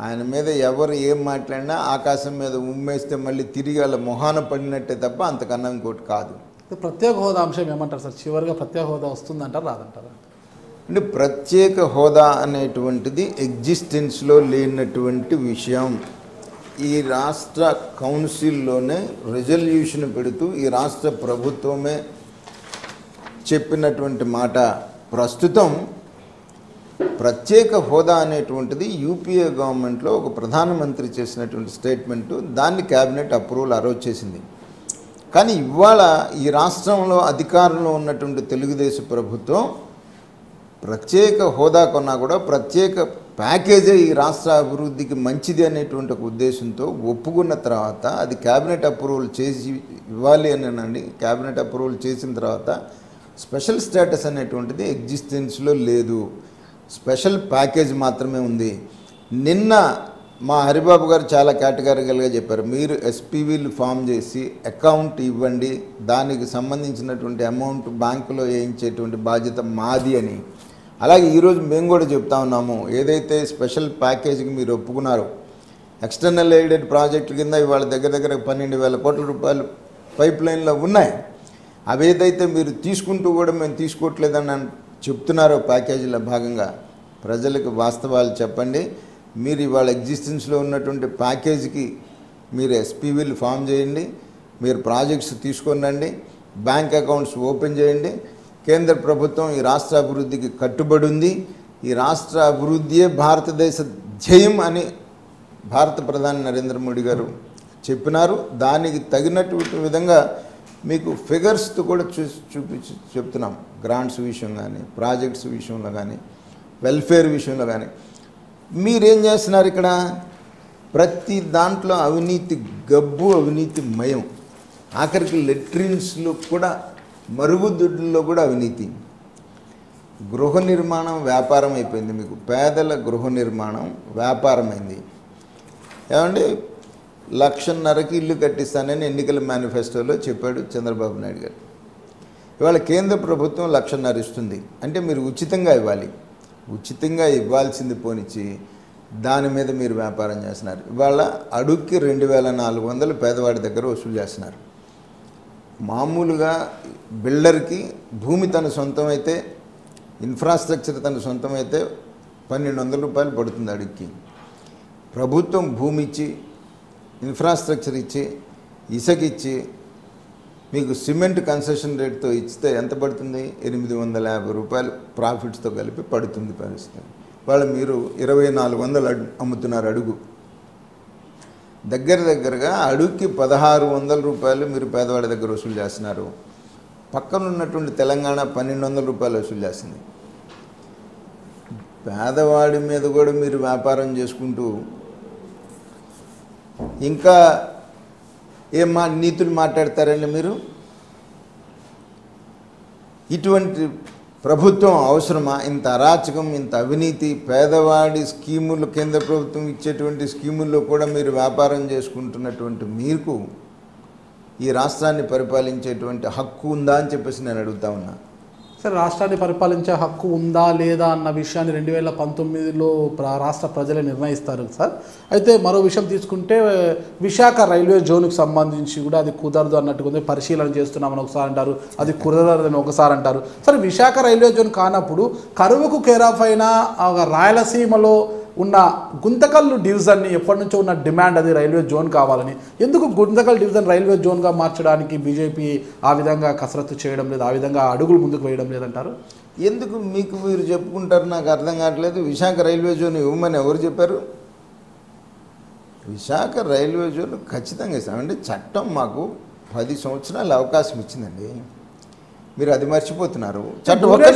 ఆయన మీద ఎవరు ఏం మాట్లాడినా ఆకాశం మీద ఉమ్మేస్తే మళ్ళీ తిరిగి వాళ్ళ మొహాన పడినట్టే తప్ప అంతకన్నా ఇంకోటి కాదు. ప్రత్యేక హోదా అంశం ఏమంటారు సార్? చివరిగా ప్రత్యేక హోదా వస్తుందంటారు, రాదంటారా? అంటే ప్రత్యేక హోదా అనేటువంటిది ఎగ్జిస్టెన్స్లో లేనటువంటి విషయం. ఈ రాష్ట్ర కౌన్సిల్లోనే రెజల్యూషన్ పెడుతూ ఈ రాష్ట్ర ప్రభుత్వమే చెప్పినటువంటి మాట. ప్రస్తుతం ప్రత్యేక హోదా అనేటువంటిది యూపీఏ గవర్నమెంట్లో ఒక ప్రధానమంత్రి చేసినటువంటి స్టేట్మెంటు, దాన్ని క్యాబినెట్ అప్రూవల్ అరోజ్ చేసింది. కానీ ఇవాళ ఈ రాష్ట్రంలో అధికారంలో ఉన్నటువంటి తెలుగుదేశం ప్రభుత్వం ప్రత్యేక హోదా కొన్నా కూడా ప్రత్యేక ప్యాకేజీ ఈ రాష్ట్ర అభివృద్ధికి మంచిది అనేటువంటి ఒక ఉద్దేశంతో ఒప్పుకున్న తర్వాత అది క్యాబినెట్ అప్రూవల్ చేసి ఇవ్వాలి అనండి. క్యాబినెట్ అప్రూవల్ చేసిన తర్వాత స్పెషల్ స్టేటస్ అనేటువంటిది ఎగ్జిస్టెన్స్లో లేదు, స్పెషల్ ప్యాకేజ్ మాత్రమే ఉంది. నిన్న మా హరిబాబు గారు చాలా కేటగిరికల్గా చెప్పారు, మీరు ఎస్పీవీలు ఫామ్ చేసి అకౌంట్ ఇవ్వండి, దానికి సంబంధించినటువంటి అమౌంట్ బ్యాంకులో వేయించేటువంటి బాధ్యత మాది అని. అలాగే ఈరోజు మేము కూడా చెప్తా ఉన్నాము, ఏదైతే స్పెషల్ ప్యాకేజీకి మీరు ఒప్పుకున్నారో ఎక్స్టర్నల్ ఎయిడెడ్ ప్రాజెక్టుల కింద ఇవాళ దగ్గర దగ్గర 12,000 కోట్ల రూపాయలు పైప్ లైన్లో ఉన్నాయి. అవి ఏదైతే మీరు తీసుకుంటూ కూడా మేము తీసుకోవట్లేదని చెప్తున్నారో ప్యాకేజీల భాగంగా ప్రజలకు వాస్తవాలు చెప్పండి. మీరు ఇవాళ ఎగ్జిస్టెన్స్లో ఉన్నటువంటి ప్యాకేజీకి మీరు ఎస్పీవీలు ఫామ్ చేయండి, మీరు ప్రాజెక్ట్స్ తీసుకొని రండి, బ్యాంక్ అకౌంట్స్ ఓపెన్ చేయండి. కేంద్ర ప్రభుత్వం ఈ రాష్ట్ర అభివృద్ధికి కట్టుబడి ఉంది, ఈ రాష్ట్ర అభివృద్ధియే భారతదేశ ధ్యేయం అని భారత ప్రధాని నరేంద్ర మోడీ గారు చెప్పినారు. దానికి తగినటువంటి విధంగా మీకు ఫిగర్స్తో కూడా చూపించి చెప్తున్నాం. గ్రాంట్స్ విషయం కానీ, ప్రాజెక్ట్స్ విషయంలో కానీ, వెల్ఫేర్ విషయంలో కానీ మీరేం చేస్తున్నారు? ఇక్కడ ప్రతి దాంట్లో అవినీతి గబ్బు, అవినీతి మయం. ఆఖరికి లెట్రిన్స్లో కూడా, మరుగుదొడ్డుల్లో కూడా అవినీతి. గృహ నిర్మాణం వ్యాపారం అయిపోయింది. మీకు పేదల గృహ నిర్మాణం వ్యాపారమైంది. ఏమంటే 1,50,000కి ఇల్లు కట్టిస్తానని ఎన్నికల మేనిఫెస్టోలో చెప్పాడు చంద్రబాబు నాయుడు గారు. ఇవాళ కేంద్ర ప్రభుత్వం 1,50,000 ఇస్తుంది అంటే మీరు ఉచితంగా ఇవ్వాలి. ఉచితంగా ఇవ్వాల్సింది పోనిచ్చి దాని మీద మీరు వ్యాపారం చేస్తున్నారు. ఇవాళ అడుక్కి 2,400 పేదవాడి దగ్గర వసూలు చేస్తున్నారు. మామూలుగా బిల్డర్కి భూమి తన సొంతమైతే, ఇన్ఫ్రాస్ట్రక్చర్ తన సొంతమైతే ₹1,200 పడుతుంది అడుక్కి. ప్రభుత్వం భూమి ఇచ్చి, ఇన్ఫ్రాస్ట్రక్చర్ ఇచ్చి, ఇసుకిచ్చి, మీకు సిమెంట్ కన్సెషన్ రేట్తో ఇస్తే ఎంత పడుతుంది? ₹850 ప్రాఫిట్స్తో కలిపి పడుతుంది పరిస్థితి. వాళ్ళు మీరు ₹2,400 అమ్ముతున్నారు అడుగు. దగ్గర దగ్గరగా అడుగుకి ₹1,600 మీరు పేదవాడి దగ్గర వసూలు చేస్తున్నారు. పక్కన ఉన్నటువంటి తెలంగాణ ₹1,200 వసూలు చేస్తుంది. పేదవాడి మీద కూడా మీరు వ్యాపారం చేసుకుంటూ ఇంకా ఏం నీతులు మాట్లాడతారండి మీరు? ఇటువంటి ప్రభుత్వం అవసరమా? ఇంత అరాచకం, ఇంత అవినీతి, పేదవాడి స్కీములు, కేంద్ర ప్రభుత్వం ఇచ్చేటువంటి స్కీముల్లో కూడా మీరు వ్యాపారం చేసుకుంటున్నటువంటి మీకు ఈ రాష్ట్రాన్ని పరిపాలించేటువంటి హక్కు ఉందా అని చెప్పేసి నేను అడుగుతా ఉన్నా. సార్, రాష్ట్రాన్ని పరిపాలించే హక్కు ఉందా లేదా అన్న విషయాన్ని 2019లో రాష్ట్ర ప్రజలే నిర్ణయిస్తారు సార్. అయితే మరో విషయం తీసుకుంటే విశాఖ రైల్వే జోన్కి సంబంధించి కూడా అది కుదరదు అన్నట్టుగా పరిశీలన చేస్తున్నామని ఒకసారి అంటారు, అది కుదరదని ఒకసారి అంటారు. సార్, విశాఖ రైల్వే జోన్ కానప్పుడు కరువుకు కేరాఫ్ అయిన రాయలసీమలో ఉన్న గుంతకల్లు డివిజన్ని ఎప్పటి నుంచో ఉన్న డిమాండ్ అది రైల్వే జోన్ కావాలని, ఎందుకు గుంతకల్ డివిజన్ రైల్వే జోన్గా మార్చడానికి బీజేపీ ఆ విధంగా కసరత్తు చేయడం లేదు, ఆ విధంగా అడుగులు ముందుకు వేయడం లేదంటారు? ఎందుకు మీకు మీరు చెప్పుకుంటారు నాకు అర్థం కావట్లేదు. విశాఖ రైల్వే జోన్ ఇవ్వమని ఎవరు చెప్పారు? విశాఖ రైల్వే జోన్ ఖచ్చితంగా ఇస్తామంటే చట్టం మాకు 10 సంవత్సరాలు అవకాశం ఇచ్చిందండి. మీరు అది మర్చిపోతున్నారు. చట్టం ఒక్క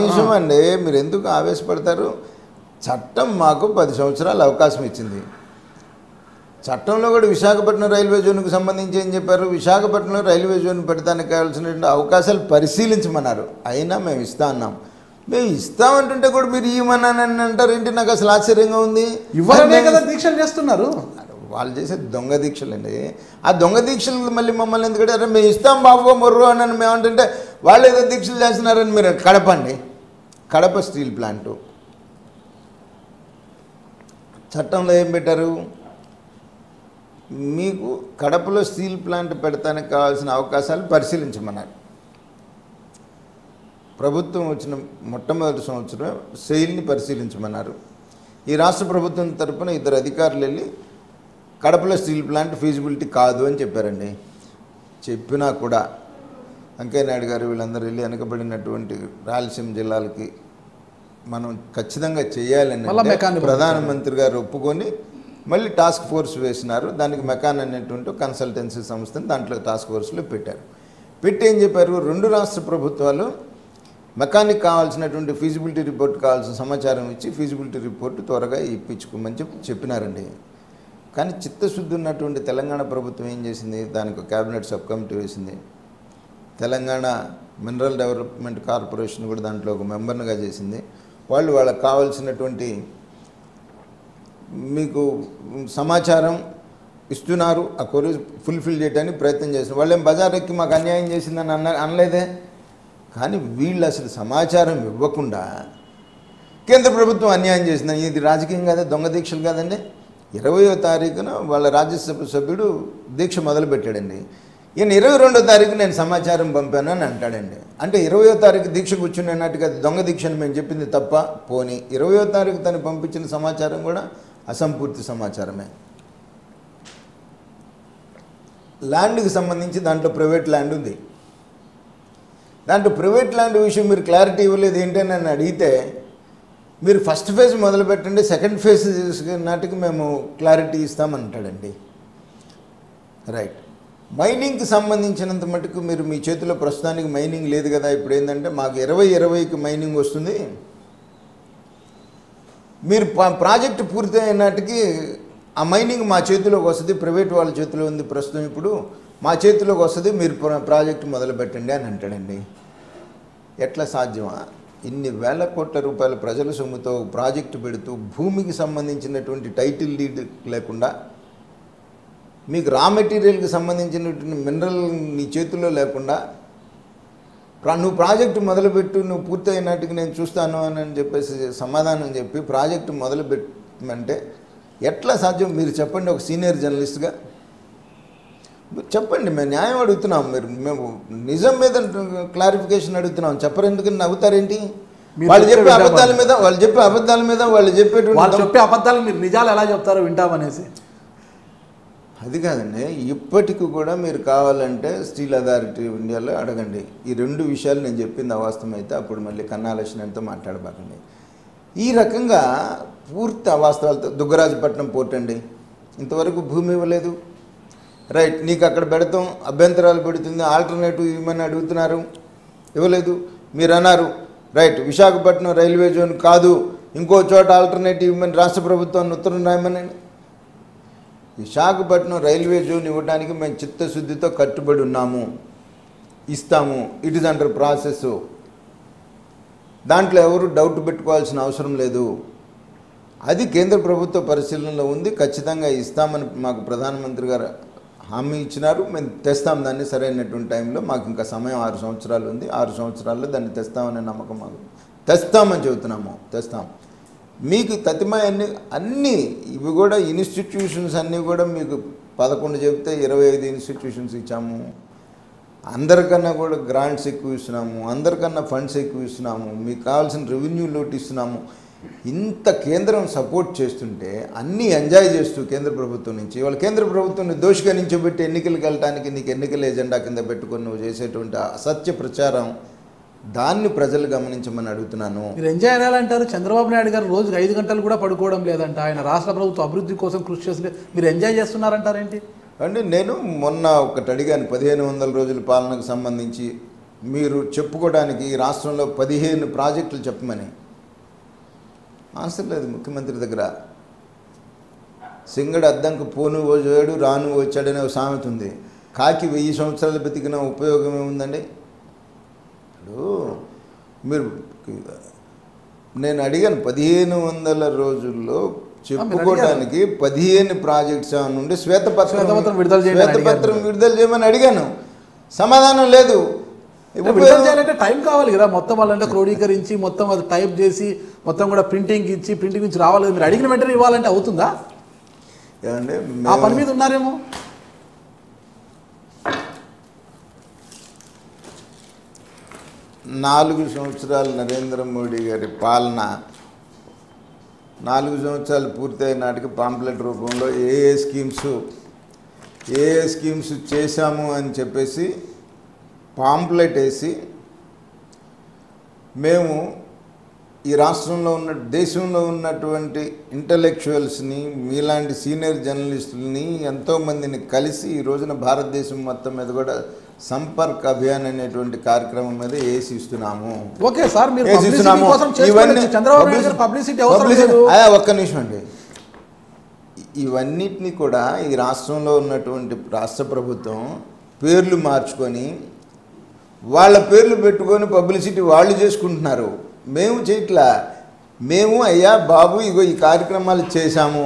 నిమిషం అండి, మీరు ఎందుకు ఆవేశపడతారు? చట్టం మాకు 10 సంవత్సరాలు అవకాశం ఇచ్చింది. చట్టంలో కూడా విశాఖపట్నం రైల్వే జోన్కు సంబంధించి ఏం చెప్పారు? విశాఖపట్నంలో రైల్వే జోన్ పెట్టడానికి కావాల్సినటువంటి అవకాశాలు పరిశీలించమన్నారు. అయినా మేము ఇస్తా అన్నాం. మేము ఇస్తామంటుంటే కూడా మీరు ఇవ్వమన్నానని అంటారు ఏంటి? నాకు అసలు ఆశ్చర్యంగా ఉంది. ఇవ్వాలనే కదా దీక్షలు చేస్తున్నారు. వాళ్ళు చేసే దొంగ దీక్షలండి. ఆ దొంగ దీక్షలు మళ్ళీ మమ్మల్ని ఎందుకంటే మేము ఇస్తాం బాబు మొర్రు అని మేమంటుంటే వాళ్ళు ఏదో దీక్షలు చేస్తున్నారని మీరు కడపండి. కడప స్టీల్ ప్లాంటు చట్టంలో ఏం పెట్టారు? మీకు కడపలో స్టీల్ ప్లాంట్ పెడతానికి కావాల్సిన అవకాశాలు పరిశీలించమన్నారు. ప్రభుత్వం వచ్చిన మొట్టమొదటి సంవత్సరం సెయిల్ని పరిశీలించమన్నారు. ఈ రాష్ట్ర ప్రభుత్వం తరఫున ఇద్దరు అధికారులు వెళ్ళి కడపలో స్టీల్ ప్లాంట్ ఫీజిబిలిటీ కాదు అని చెప్పారండి. చెప్పినా కూడా వెంకయ్యనాయుడు గారు వీళ్ళందరూ వెళ్ళి వెనకబడినటువంటి రాయలసీమ జిల్లాలకి మనం ఖచ్చితంగా చేయాలని ప్రధానమంత్రి గారు ఒప్పుకొని మళ్ళీ టాస్క్ ఫోర్స్ వేసినారు. దానికి మెకాన్ అనేటువంటి కన్సల్టెన్సీ సంస్థని దాంట్లో టాస్క్ ఫోర్స్లో పెట్టారు. పెట్టి ఏం చెప్పారు? 2 రాష్ట్ర ప్రభుత్వాలు మెకానిక్ కావాల్సినటువంటి ఫీజిబిలిటీ రిపోర్ట్ కావాల్సిన సమాచారం ఇచ్చి ఫీజిబిలిటీ రిపోర్ట్ త్వరగా ఇప్పించుకోమని చెప్పినారండి. కానీ చిత్తశుద్ధి ఉన్నటువంటి తెలంగాణ ప్రభుత్వం ఏం చేసింది? దానికి క్యాబినెట్ సబ్ కమిటీ వేసింది. తెలంగాణ మినరల్ డెవలప్మెంట్ కార్పొరేషన్ కూడా దాంట్లో ఒక మెంబర్గా చేసింది. వాళ్ళు వాళ్ళకి కావాల్సినటువంటి మీకు సమాచారం ఇస్తున్నారు. ఆ కోరిక ఫుల్ఫిల్ చేయడానికి ప్రయత్నం చేస్తున్నారు. వాళ్ళేం బజార్ ఎక్కి మాకు అన్యాయం చేసిందని అనలేదే. కానీ వీళ్ళు అసలు సమాచారం ఇవ్వకుండా కేంద్ర ప్రభుత్వం అన్యాయం చేసిందని, ఇది రాజకీయం కాదా, దొంగ దీక్షలు కాదండి. 20వ తారీఖున వాళ్ళ రాజ్యసభ సభ్యుడు దీక్ష మొదలుపెట్టాడండి. ఈయన 22వ తారీఖు నేను సమాచారం పంపాను అని అంటాడండి. అంటే 20వ తారీఖు దీక్ష కూర్చుని అన్నట్టుగా దొంగ దీక్షను మేము చెప్పింది తప్ప. పోనీ 20వ తారీఖు తను పంపించిన సమాచారం కూడా అసంపూర్తి సమాచారమే. ల్యాండ్కి సంబంధించి దాంట్లో ప్రైవేట్ ల్యాండ్ ఉంది. దాంట్లో ప్రైవేట్ ల్యాండ్ విషయం మీరు క్లారిటీ ఇవ్వలేదు ఏంటని నన్ను అడిగితే, మీరు ఫస్ట్ ఫేజ్ మొదలు పెట్టండి, సెకండ్ ఫేజ్ నాటికి మేము క్లారిటీ ఇస్తామంటాడండి. రైట్. మైనింగ్కి సంబంధించినంత మటుకు మీరు మీ చేతిలో ప్రస్తుతానికి మైనింగ్ లేదు కదా. ఇప్పుడు ఏంటంటే మాకు 2020కి మైనింగ్ వస్తుంది, మీరు ప్రాజెక్టు పూర్తి అయినాటికి ఆ మైనింగ్ మా చేతిలోకి వస్తుంది, ప్రైవేట్ వాళ్ళ చేతిలో ఉంది ప్రస్తుతం, ఇప్పుడు మా చేతిలోకి వస్తుంది, మీరు ప్రాజెక్టు మొదలు పెట్టండి అని అంటాడండి. ఎట్లా సాధ్యమా? ఇన్ని వేల కోట్ల రూపాయల ప్రజల సొమ్ముతో ప్రాజెక్టు పెడుతూ భూమికి సంబంధించినటువంటి టైటిల్ డీడ్ లేకుండా, మీకు రా మెటీరియల్కి సంబంధించినటువంటి మినరల్ నీ చేతుల్లో లేకుండా, నువ్వు ప్రాజెక్టు మొదలుపెట్టు, నువ్వు పూర్తయినాటికి నేను చూస్తాను అని చెప్పేసి సమాధానం చెప్పి ప్రాజెక్టు మొదలుపెట్టమంటే ఎట్లా సాధ్యం? మీరు చెప్పండి ఒక సీనియర్ జర్నలిస్ట్గా, మీరు చెప్పండి. మేము న్యాయం అడుగుతున్నాం, మీరు మేము నిజం మీద క్లారిఫికేషన్ అడుగుతున్నాం. చెప్పరు, ఎందుకని నవ్వుతారేంటి? వాళ్ళు చెప్పే అబద్ధాల మీద వాళ్ళు చెప్పే అబద్ధాలు మీరు నిజాలు ఎలా చెప్తారో వింటామనేసి. అది కాదండి, ఇప్పటికి కూడా మీరు కావాలంటే స్టీల్ అథారిటీ ఆఫ్ ఇండియాలో అడగండి. ఈ రెండు విషయాలు నేను చెప్పింది అవాస్తవం అయితే అప్పుడు మళ్ళీ కన్నా లక్ష్మీనారాయణతో మాట్లాడబాకండి. ఈ రకంగా పూర్తి అవాస్తవాలతో దుగ్గరాజపట్నం పోర్ట్ అండి, ఇంతవరకు భూమి ఇవ్వలేదు, రైట్, నీకు అక్కడ పెడతాం, అభ్యంతరాలు పెడుతుంది, ఆల్టర్నేటివ్ ఇవ్వమని అడుగుతున్నారు, ఇవ్వలేదు. మీరు అన్నారు, రైట్, విశాఖపట్నం రైల్వే జోన్ కాదు, ఇంకో చోట ఆల్టర్నేటివ్ ఇవ్వమని రాష్ట్ర ప్రభుత్వాన్ని ఉత్తరం రాయమని. విశాఖపట్నం రైల్వే జోన్ ఇవ్వడానికి మేము చిత్తశుద్ధితో కట్టుబడి ఉన్నాము, ఇస్తాము, ఇట్ ఈస్ అండర్ ప్రాసెస్, దాంట్లో ఎవరు డౌట్ పెట్టుకోవాల్సిన అవసరం లేదు, అది కేంద్ర ప్రభుత్వ పరిశీలనలో ఉంది, ఖచ్చితంగా ఇస్తామని మాకు ప్రధానమంత్రి గారు హామీ ఇచ్చినారు. మేము తెస్తాం దాన్ని సరైనటువంటి టైంలో, మాకు ఇంకా సమయం 6 సంవత్సరాలు ఉంది, 6 సంవత్సరాల్లో దాన్ని తెస్తామనే నమ్మకం మాకు, తెస్తామని చెబుతున్నాము, తెస్తాం. మీకు తతిమాయన్ని అన్నీ ఇవి కూడా ఇన్స్టిట్యూషన్స్ అన్నీ కూడా మీకు 11 చెబితే 25 ఇన్స్టిట్యూషన్స్ ఇచ్చాము, అందరికన్నా కూడా గ్రాంట్స్ ఎక్కువ ఇస్తున్నాము, అందరికన్నా ఫండ్స్ ఎక్కువ ఇస్తున్నాము, మీకు కావాల్సిన రెవెన్యూ లోటు ఇస్తున్నాము. ఇంత కేంద్రం సపోర్ట్ చేస్తుంటే అన్నీ ఎంజాయ్ చేస్తూ కేంద్ర ప్రభుత్వం నుంచి, ఇవాళ కేంద్ర ప్రభుత్వాన్ని దోషిగా నించోబెట్టి ఎన్నికలకు వెళ్ళటానికి నీకు ఎన్నికల ఎజెండా కింద పెట్టుకొని నువ్వు చేసేటువంటి అసత్య ప్రచారం, దాన్ని ప్రజలు గమనించమని అడుగుతున్నాను. మీరు ఎంజాయ్ చేయాలంటారు, చంద్రబాబు నాయుడు గారు రోజుకు 5 గంటలు కూడా పడుకోవడం లేదంట, ఆయన రాష్ట్ర ప్రభుత్వ అభివృద్ధి కోసం కృషి చేసి మీరు ఎంజాయ్ చేస్తున్నారంటారేంటి? అంటే నేను మొన్న ఒకటి అడిగాను, 1500 రోజుల పాలనకు సంబంధించి మీరు చెప్పుకోవడానికి రాష్ట్రంలో 15 ప్రాజెక్టులు చెప్పమని. ఆన్సర్ లేదు ముఖ్యమంత్రి దగ్గర. సింగడు అద్దంకు పోను వచ్చాడు రాను వచ్చాడనే ఒక సామెత ఉంది, కాకి 1000 సంవత్సరాలు బతికిన ఉపయోగం ఏముందండి? ఇప్పుడు మీరు, నేను అడిగాను 1500 రోజుల్లో చెప్పుకోవడానికి 15 ప్రాజెక్ట్స్ నుండి శ్వేతపత్రం విడుదల చేయమని అడిగాను, సమాధానం లేదు. ఇప్పుడు టైం కావాలి కదా, మొత్తం వాళ్ళంటే క్రోడీకరించి మొత్తం అది టైప్ చేసి మొత్తం కూడా ప్రింటింగ్ ఇచ్చి ప్రింటింగ్ నుంచి రావాలి, మీరు అడిగిన వెంటనే ఇవ్వాలంటే అవుతుందా? ఆ పని మీద ఉన్నారేమో. నాలుగు సంవత్సరాలు నరేంద్ర మోడీ గారి పాలన, 4 సంవత్సరాలు పూర్తయిన నాటికి పాంప్లెట్ రూపంలో ఏ స్కీమ్స్ చేశాము అని చెప్పేసి పాంప్లెట్ వేసి, మేము ఈ రాష్ట్రంలో ఉన్న దేశంలో ఉన్నటువంటి ఇంటలెక్చువల్స్ని మీలాంటి సీనియర్ జర్నలిస్టులని ఎంతోమందిని కలిసి ఈ రోజున భారతదేశం మొత్తం మీద కూడా సంపర్క్ అభియాన్ అనేటువంటి కార్యక్రమం మీద వేసి ఇస్తున్నాము. ఓకే సార్, ఒక్క నిమిషం అండి. ఇవన్నిటినీ కూడా ఈ రాష్ట్రంలో ఉన్నటువంటి రాష్ట్ర ప్రభుత్వం పేర్లు మార్చుకొని వాళ్ళ పేర్లు పెట్టుకొని పబ్లిసిటీ వాళ్ళు చేసుకుంటున్నారు, మేము చేయట్లా. మేము అయ్యా బాబు ఇగో ఈ కార్యక్రమాలు చేశాము,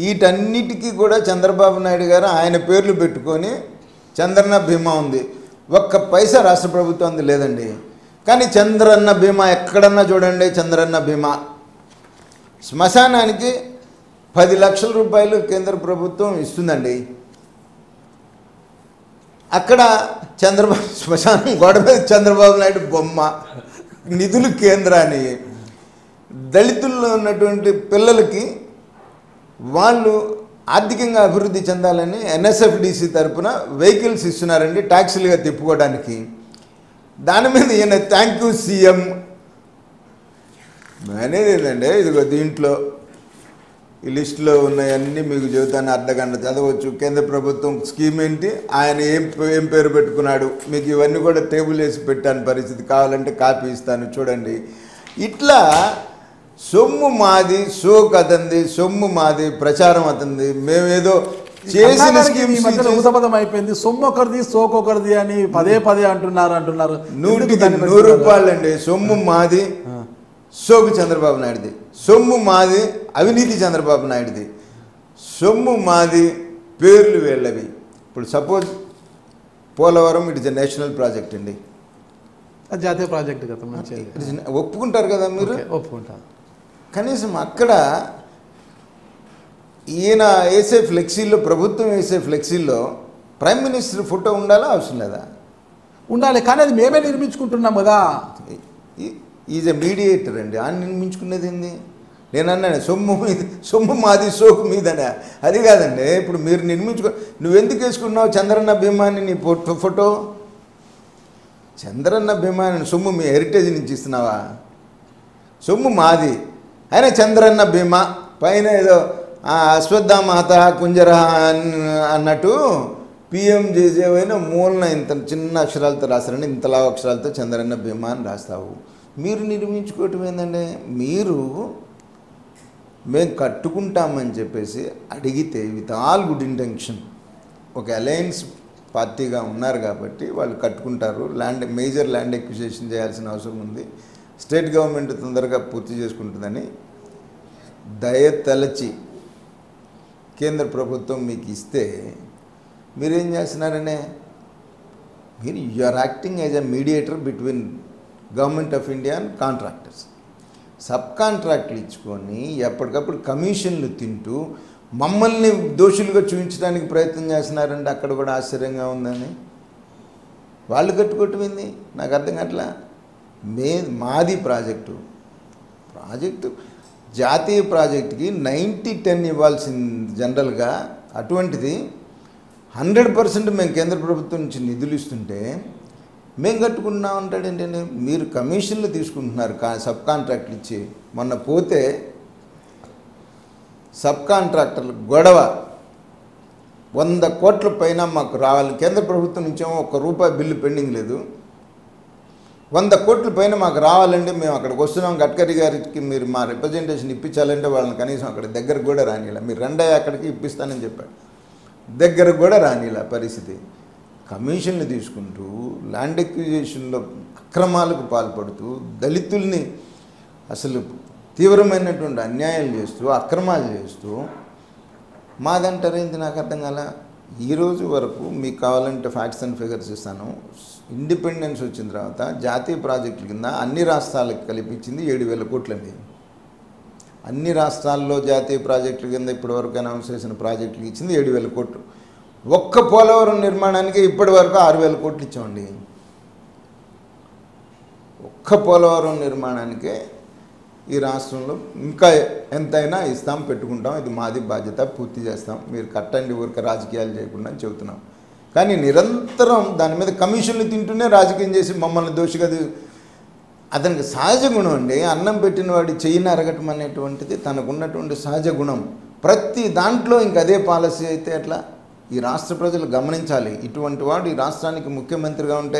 వీటన్నిటికీ కూడా చంద్రబాబు నాయుడు గారు ఆయన పేర్లు పెట్టుకొని చంద్రన్న బీమా ఉంది, ఒక్క పైసా రాష్ట్ర ప్రభుత్వానికి లేదండి. కానీ చంద్రన్న బీమా ఎక్కడన్నా చూడండి, చంద్రన్న బీమా శ్మశానానికి 10 లక్షల రూపాయలు కేంద్ర ప్రభుత్వం ఇస్తుందండి, అక్కడ చంద్రబాబు శ్మశానం గోడ మీద చంద్రబాబు నాయుడు బొమ్మ, నిధులు కేంద్రాన్ని. దళితుల్లో ఉన్నటువంటి పిల్లలకి వాళ్ళు ఆర్థికంగా అభివృద్ధి చెందాలని ఎన్ఎస్ఎఫ్డిసి తరఫున వెహికల్స్ ఇస్తున్నారండి ట్యాక్సీలుగా తిప్పుకోవడానికి, దాని మీద ఈయన థ్యాంక్ యూ సీఎం అనేది ఏంటంటే ఇదిగో దీంట్లో ఈ లిస్టులో ఉన్నాయన్నీ మీకు చెబుతాను, అర్ధగంట చదవచ్చు. కేంద్ర ప్రభుత్వం స్కీమ్ ఏంటి, ఆయన ఏం పేరు పెట్టుకున్నాడు, మీకు ఇవన్నీ కూడా టేబుల్ వేసి పెట్టాను, పరిస్థితి కావాలంటే కాపీ ఇస్తాను చూడండి. ఇట్లా సొమ్ము మాది, సోకు అతంది, సొమ్ము మాది ప్రచారం అతంది, మేమేదో చేసిన స్కీమ్స్ మధ్యలో ఉదబదం అయిపోయింది. సొమ్మొకరిది సోకొకరిది అని పదే పదే అంటున్నారు. 100 రూపాయలండి సొమ్ము మాది, సోకు చంద్రబాబు నాయుడుది. సొమ్ము మాది, అవినీతి చంద్రబాబు నాయుడుది. సొమ్ము మాది, పేర్లు వీళ్ళవి. ఇప్పుడు suppose Polavaram, it is a national project అండి, జాతీయ ప్రాజెక్ట్ కదా, ఒప్పుకుంటారు కదా మీరు, ఒప్పుకుంటారు. కనీసం అక్కడ ఈయన వేసే ఫ్లెక్సీల్లో, ప్రభుత్వం వేసే ఫ్లెక్సీల్లో ప్రైమ్ మినిస్టర్ ఫోటో ఉండాలా? అవసరం లేదా? ఉండాలి, కానీ అది మేమే నిర్మించుకుంటున్నాం కదా. ఈజ్ ఎ మీడియేటర్ అండి. ఆయన నిర్మించుకునేది ఏంది? నేను అన్నాను సొమ్ము మీద, సొమ్ము మాది సోకు మీదనే, అది కాదండి. ఇప్పుడు మీరు నిర్మించుకో, నువ్వెందుకు వేసుకున్నావు చంద్రన్న భీమాని? నీ ఫోటో చంద్రన్న భీమాని, సొమ్ము మీ హెరిటేజ్ నుంచి ఇస్తున్నావా? సొమ్ము మాది అయినా చంద్రన్న భీమా పైన ఏదో అశ్వత్థమాత కుంజరహ అన్నట్టు పిఎంజేజేవైన మూలన ఇంత చిన్న అక్షరాలతో రాస్తారని, ఇంతలా అక్షరాలతో చంద్రన్న భీమా అని రాస్తావు. మీరు నిర్మించుకోవటం ఏంటంటే, మీరు మేము కట్టుకుంటామని చెప్పేసి అడిగితే విత్ ఆల్ గుడ్ ఇంటెన్షన్ ఒక అలయన్స్ పార్టీగా ఉన్నారు కాబట్టి వాళ్ళు కట్టుకుంటారు. ల్యాండ్, మేజర్ ల్యాండ్ ఎక్విజిషన్ చేయాల్సిన అవసరం ఉంది, స్టేట్ గవర్నమెంట్ తొందరగా పూర్తి చేసుకుంటుందని. దయతలచి కేంద్ర ప్రభుత్వం మీకు ఇస్తే మీరేం చేస్తున్నారనే, మీరు you are acting as a mediator between government of India and contractors. Sub కాంట్రాక్ట్లు ఇచ్చుకొని ఎప్పటికప్పుడు కమిషన్లు తింటూ మమ్మల్ని దోషులుగా చూపించడానికి ప్రయత్నం చేస్తున్నారండి. అక్కడ కూడా ఆశ్చర్యంగా ఉందని వాళ్ళు కట్టుకోవటమైంది, నాకు అర్థం కావట్లా. మాది ప్రాజెక్టు జాతీయ ప్రాజెక్టుకి 90-10 ఇవ్వాల్సింది జనరల్గా. అటువంటిది 100% మేము కేంద్ర ప్రభుత్వం నుంచి నిధులు ఇస్తుంటే మేము కట్టుకుంటున్నాం అంటాడంటే, మీరు కమిషన్లు తీసుకుంటున్నారు సబ్ కాంట్రాక్ట్లు ఇచ్చి. మొన్న పోతే సబ్ కాంట్రాక్టర్లు గొడవ, 100 కోట్ల పైన మాకు రావాలి, కేంద్ర ప్రభుత్వం నుంచేమో ₹1 బిల్లు పెండింగ్ లేదు, 100 కోట్ల పైన మాకు రావాలండి, మేము అక్కడికి వస్తున్నాం, గడ్కరీ గారికి మీరు మా రిప్రజెంటేషన్ ఇప్పించాలంటే వాళ్ళని కనీసం అక్కడ దగ్గరకు కూడా రానిలా, మీరు రెండే అక్కడికి ఇప్పిస్తానని చెప్పాడు, దగ్గరకు కూడా రానిలా పరిస్థితి. కమిషన్లు తీసుకుంటూ ల్యాండ్ ఎక్విజిషన్లో అక్రమాలకు పాల్పడుతూ దళితుల్ని అసలు తీవ్రమైనటువంటి అన్యాయాలు చేస్తూ అక్రమాలు చేస్తూ మాదంటారు ఏంటి? నాకు అర్థం కాల. ఈరోజు వరకు మీకు కావాలంటే ఫ్యాక్ట్స్ అండ్ ఫిగర్స్ ఇస్తాను. ఇండిపెండెన్స్ వచ్చిన తర్వాత జాతీయ ప్రాజెక్టుల కింద అన్ని రాష్ట్రాలకు కల్పించింది 7,000 కోట్లండి. అన్ని రాష్ట్రాల్లో జాతీయ ప్రాజెక్టుల కింద ఇప్పటివరకు అనౌన్స్ చేసిన ప్రాజెక్టులకు ఇచ్చింది 7,000 కోట్లు. ఒక్క పోలవరం నిర్మాణానికి ఇప్పటి వరకు 6,000 కోట్లు ఇచ్చామండి. ఒక్క పోలవరం నిర్మాణానికే ఈ రాష్ట్రంలో ఇంకా ఎంతైనా ఇస్తాం, పెట్టుకుంటాం, ఇది మాది బాధ్యత, పూర్తి చేస్తాం, మీరు కట్టండి, ఊరికే రాజకీయాలు చేయకుండా అని చెబుతున్నాం. కానీ నిరంతరం దాని మీద కమిషన్లు తింటూనే రాజకీయం చేసి మమ్మల్ని దోషిగా, అతనికి సహజ గుణం అండి, అన్నం పెట్టిన వాడి చెయ్యిని అరగటం అనేటువంటిది తనకున్నటువంటి సహజ గుణం. ప్రతి దాంట్లో ఇంక అదే పాలసీ అయితే అట్లా. ఈ రాష్ట్ర ప్రజలు గమనించాలి, ఇటువంటి వాడు ఈ రాష్ట్రానికి ముఖ్యమంత్రిగా ఉంటే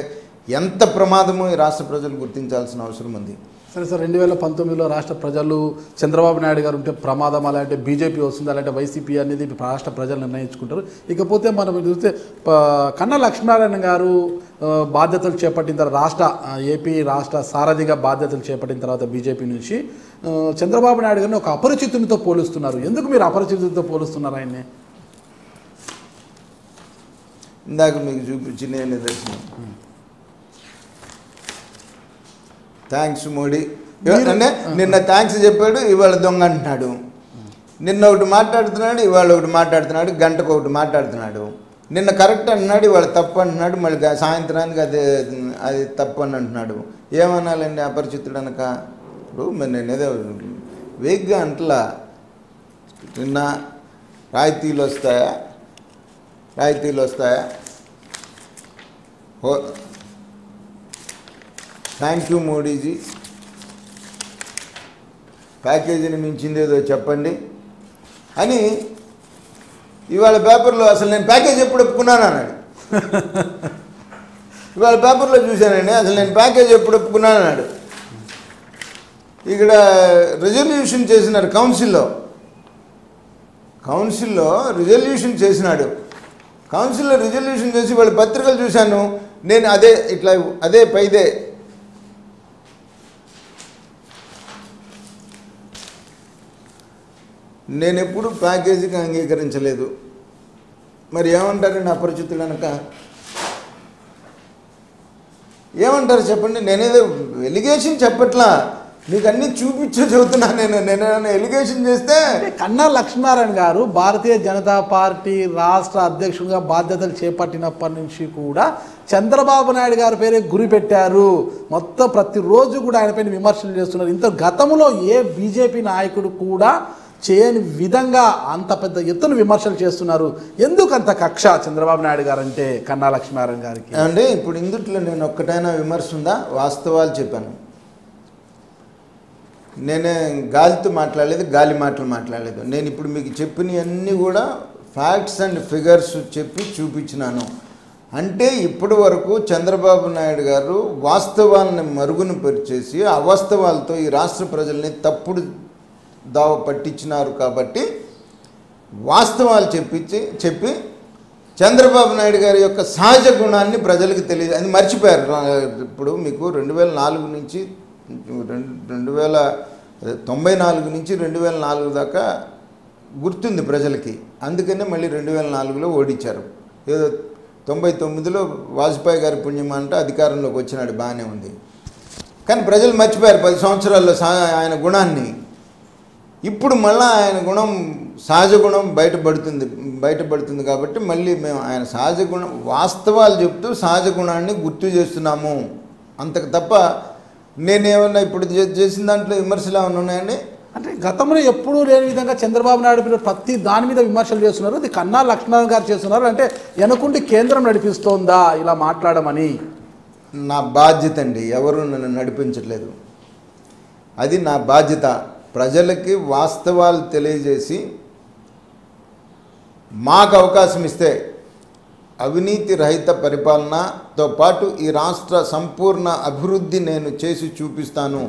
ఎంత ప్రమాదమో ఈ రాష్ట్ర ప్రజలు గుర్తించాల్సిన అవసరం ఉంది. సరే సార్, 2019లో రాష్ట్ర ప్రజలు చంద్రబాబు నాయుడు గారు ఉంటే ప్రమాదం, అలాంటి బీజేపీ వస్తుంది, అలాంటి వైసీపీ అనేది రాష్ట్ర ప్రజలు నిర్ణయించుకుంటారు. ఇకపోతే మనం చూస్తే కన్నా లక్ష్మీనారాయణ గారు బాధ్యతలు చేపట్టిన తర్వాత, ఏపీ రాష్ట్ర సారథిగా బాధ్యతలు చేపట్టిన తర్వాత బీజేపీ నుంచి చంద్రబాబు నాయుడు గారిని ఒక అపరిచితునితో పోలుస్తున్నారు. ఎందుకు మీరు అపరిచితునితో పోలుస్తున్నారు ఆయన్ని? ఇందాక మీకు చూపించిన నిదర్శనం, థ్యాంక్స్ మోడీ అంటే నిన్న థ్యాంక్స్ చెప్పాడు, ఇవాళ దొంగ అంటున్నాడు. నిన్న ఒకటి మాట్లాడుతున్నాడు, ఇవాళ ఒకటి మాట్లాడుతున్నాడు, గంటకు ఒకటి మాట్లాడుతున్నాడు. నిన్న కరెక్ట్ అంటున్నాడు, ఇవాళ తప్పు అంటున్నాడు, మళ్ళీ సాయంత్రానికి అది తప్పు అని అంటున్నాడు. ఏమనాలండి అపరిచితుడు అనక? ఇప్పుడు నేనేదో వేగ్గా అంటలా, నిన్న రాయితీలు వస్తాయా, థ్యాంక్ యూ మోడీజీ, ప్యాకేజీని మించింది ఏదో చెప్పండి అని ఇవాళ పేపర్లో. అసలు నేను ప్యాకేజ్ ఎప్పుడు ఒప్పుకున్నాను అన్నాడు. ఇవాళ పేపర్లో చూశానండి, అసలు నేను ప్యాకేజ్ ఎప్పుడు ఒప్పుకున్నాను అన్నాడు. ఇక్కడ రెజల్యూషన్ చేసినారు కౌన్సిల్లో, కౌన్సిల్లో రిజల్యూషన్ చేసినాడు. కౌన్సిల్లో రిజల్యూషన్ చేసి వాళ్ళ పత్రికలు చూశాను నేను. అదే ఇట్లా అదే పైదే నేను ఎప్పుడు ప్యాకేజీకి అంగీకరించలేదు. మరి ఏమంటారండి అపరిచితుడు అనక ఏమంటారు చెప్పండి? నేనేదో ఎలిగేషన్ చెప్పట్లా, మీకు అన్నీ చూపించే చెబుతున్నా. నేను ఎలిగేషన్ చేస్తే కన్నా లక్ష్మీనారాయణ గారు భారతీయ జనతా పార్టీ రాష్ట్ర అధ్యక్షుడిగా బాధ్యతలు చేపట్టినప్పటి నుంచి కూడా చంద్రబాబు నాయుడు గారి పేరే గురి పెట్టారు. మొత్తం ప్రతిరోజు కూడా ఆయన పైన విమర్శలు చేస్తున్నారు. ఇంత గతంలో ఏ బీజేపీ నాయకుడు కూడా చేయని విధంగా అంత పెద్ద ఎత్తున విమర్శలు చేస్తున్నారు. ఎందుకంత కక్ష చంద్రబాబు నాయుడు గారు అంటే కన్నా లక్ష్మీనారాయణ గారికి? అంటే ఇప్పుడు ఇందుట్లో నేను ఒక్కటైనా విమర్శ ఉందా? వాస్తవాలు చెప్పాను. నేనే గాలితో మాట్లాడలేదు, గాలి మాటలు మాట్లాడలేదు. నేను ఇప్పుడు మీకు చెప్పినవన్నీ కూడా ఫ్యాక్ట్స్ అండ్ ఫిగర్స్ చెప్పి చూపించినాను. అంటే ఇప్పటి వరకు చంద్రబాబు నాయుడు గారు వాస్తవాలను మరుగున పరిచేసి అవాస్తవాలతో ఈ రాష్ట్ర ప్రజల్ని తప్పుడు దావ పట్టించినారు. కాబట్టి వాస్తవాలు చెప్పి చంద్రబాబు నాయుడు గారి యొక్క సహజ గుణాన్ని ప్రజలకు తెలియదు అని మర్చిపోయారు. ఇప్పుడు మీకు 2004 నుంచి 1994 నుంచి 2004 దాకా గుర్తుంది ప్రజలకి. అందుకనే మళ్ళీ 2004లో ఓడించారు. ఏదో 1999లో వాజ్పేయి గారి పుణ్యం అంటే అధికారంలోకి వచ్చినాడు, బాగానే ఉంది. కానీ ప్రజలు మర్చిపోయారు 10 సంవత్సరాల్లో ఆయన గుణాన్ని. ఇప్పుడు మళ్ళీ ఆయన గుణం సహజ గుణం బయటపడుతుంది కాబట్టి మళ్ళీ మేము ఆయన సహజ గుణం వాస్తవాలు చెప్తూ సహజ గుణాన్ని గుర్తు చేస్తున్నాము. అంతకు తప్ప నేనేమన్నా ఇప్పుడు చేసిన దాంట్లో విమర్శలు ఏమైనా ఉన్నాయండి? అంటే గతంలో ఎప్పుడూ లేని విధంగా చంద్రబాబు నాయుడు ప్రతి దాని మీద విమర్శలు చేస్తున్నారు. అది కన్నా లక్ష్మీనారాయణ గారు చేస్తున్నారు అంటే వెనకుండి కేంద్రం నడిపిస్తోందా ఇలా మాట్లాడమని? నా బాధ్యత అండి, ఎవరు నన్ను నడిపించట్లేదు. అది నా బాధ్యత. ప్రజలకి వాస్తవాలు తెలియజేసి మాకు అవకాశం ఇస్తే అవినీతి రహిత పరిపాలనతో పాటు ఈ రాష్ట్ర సంపూర్ణ అభివృద్ధి నేను చేసి చూపిస్తాను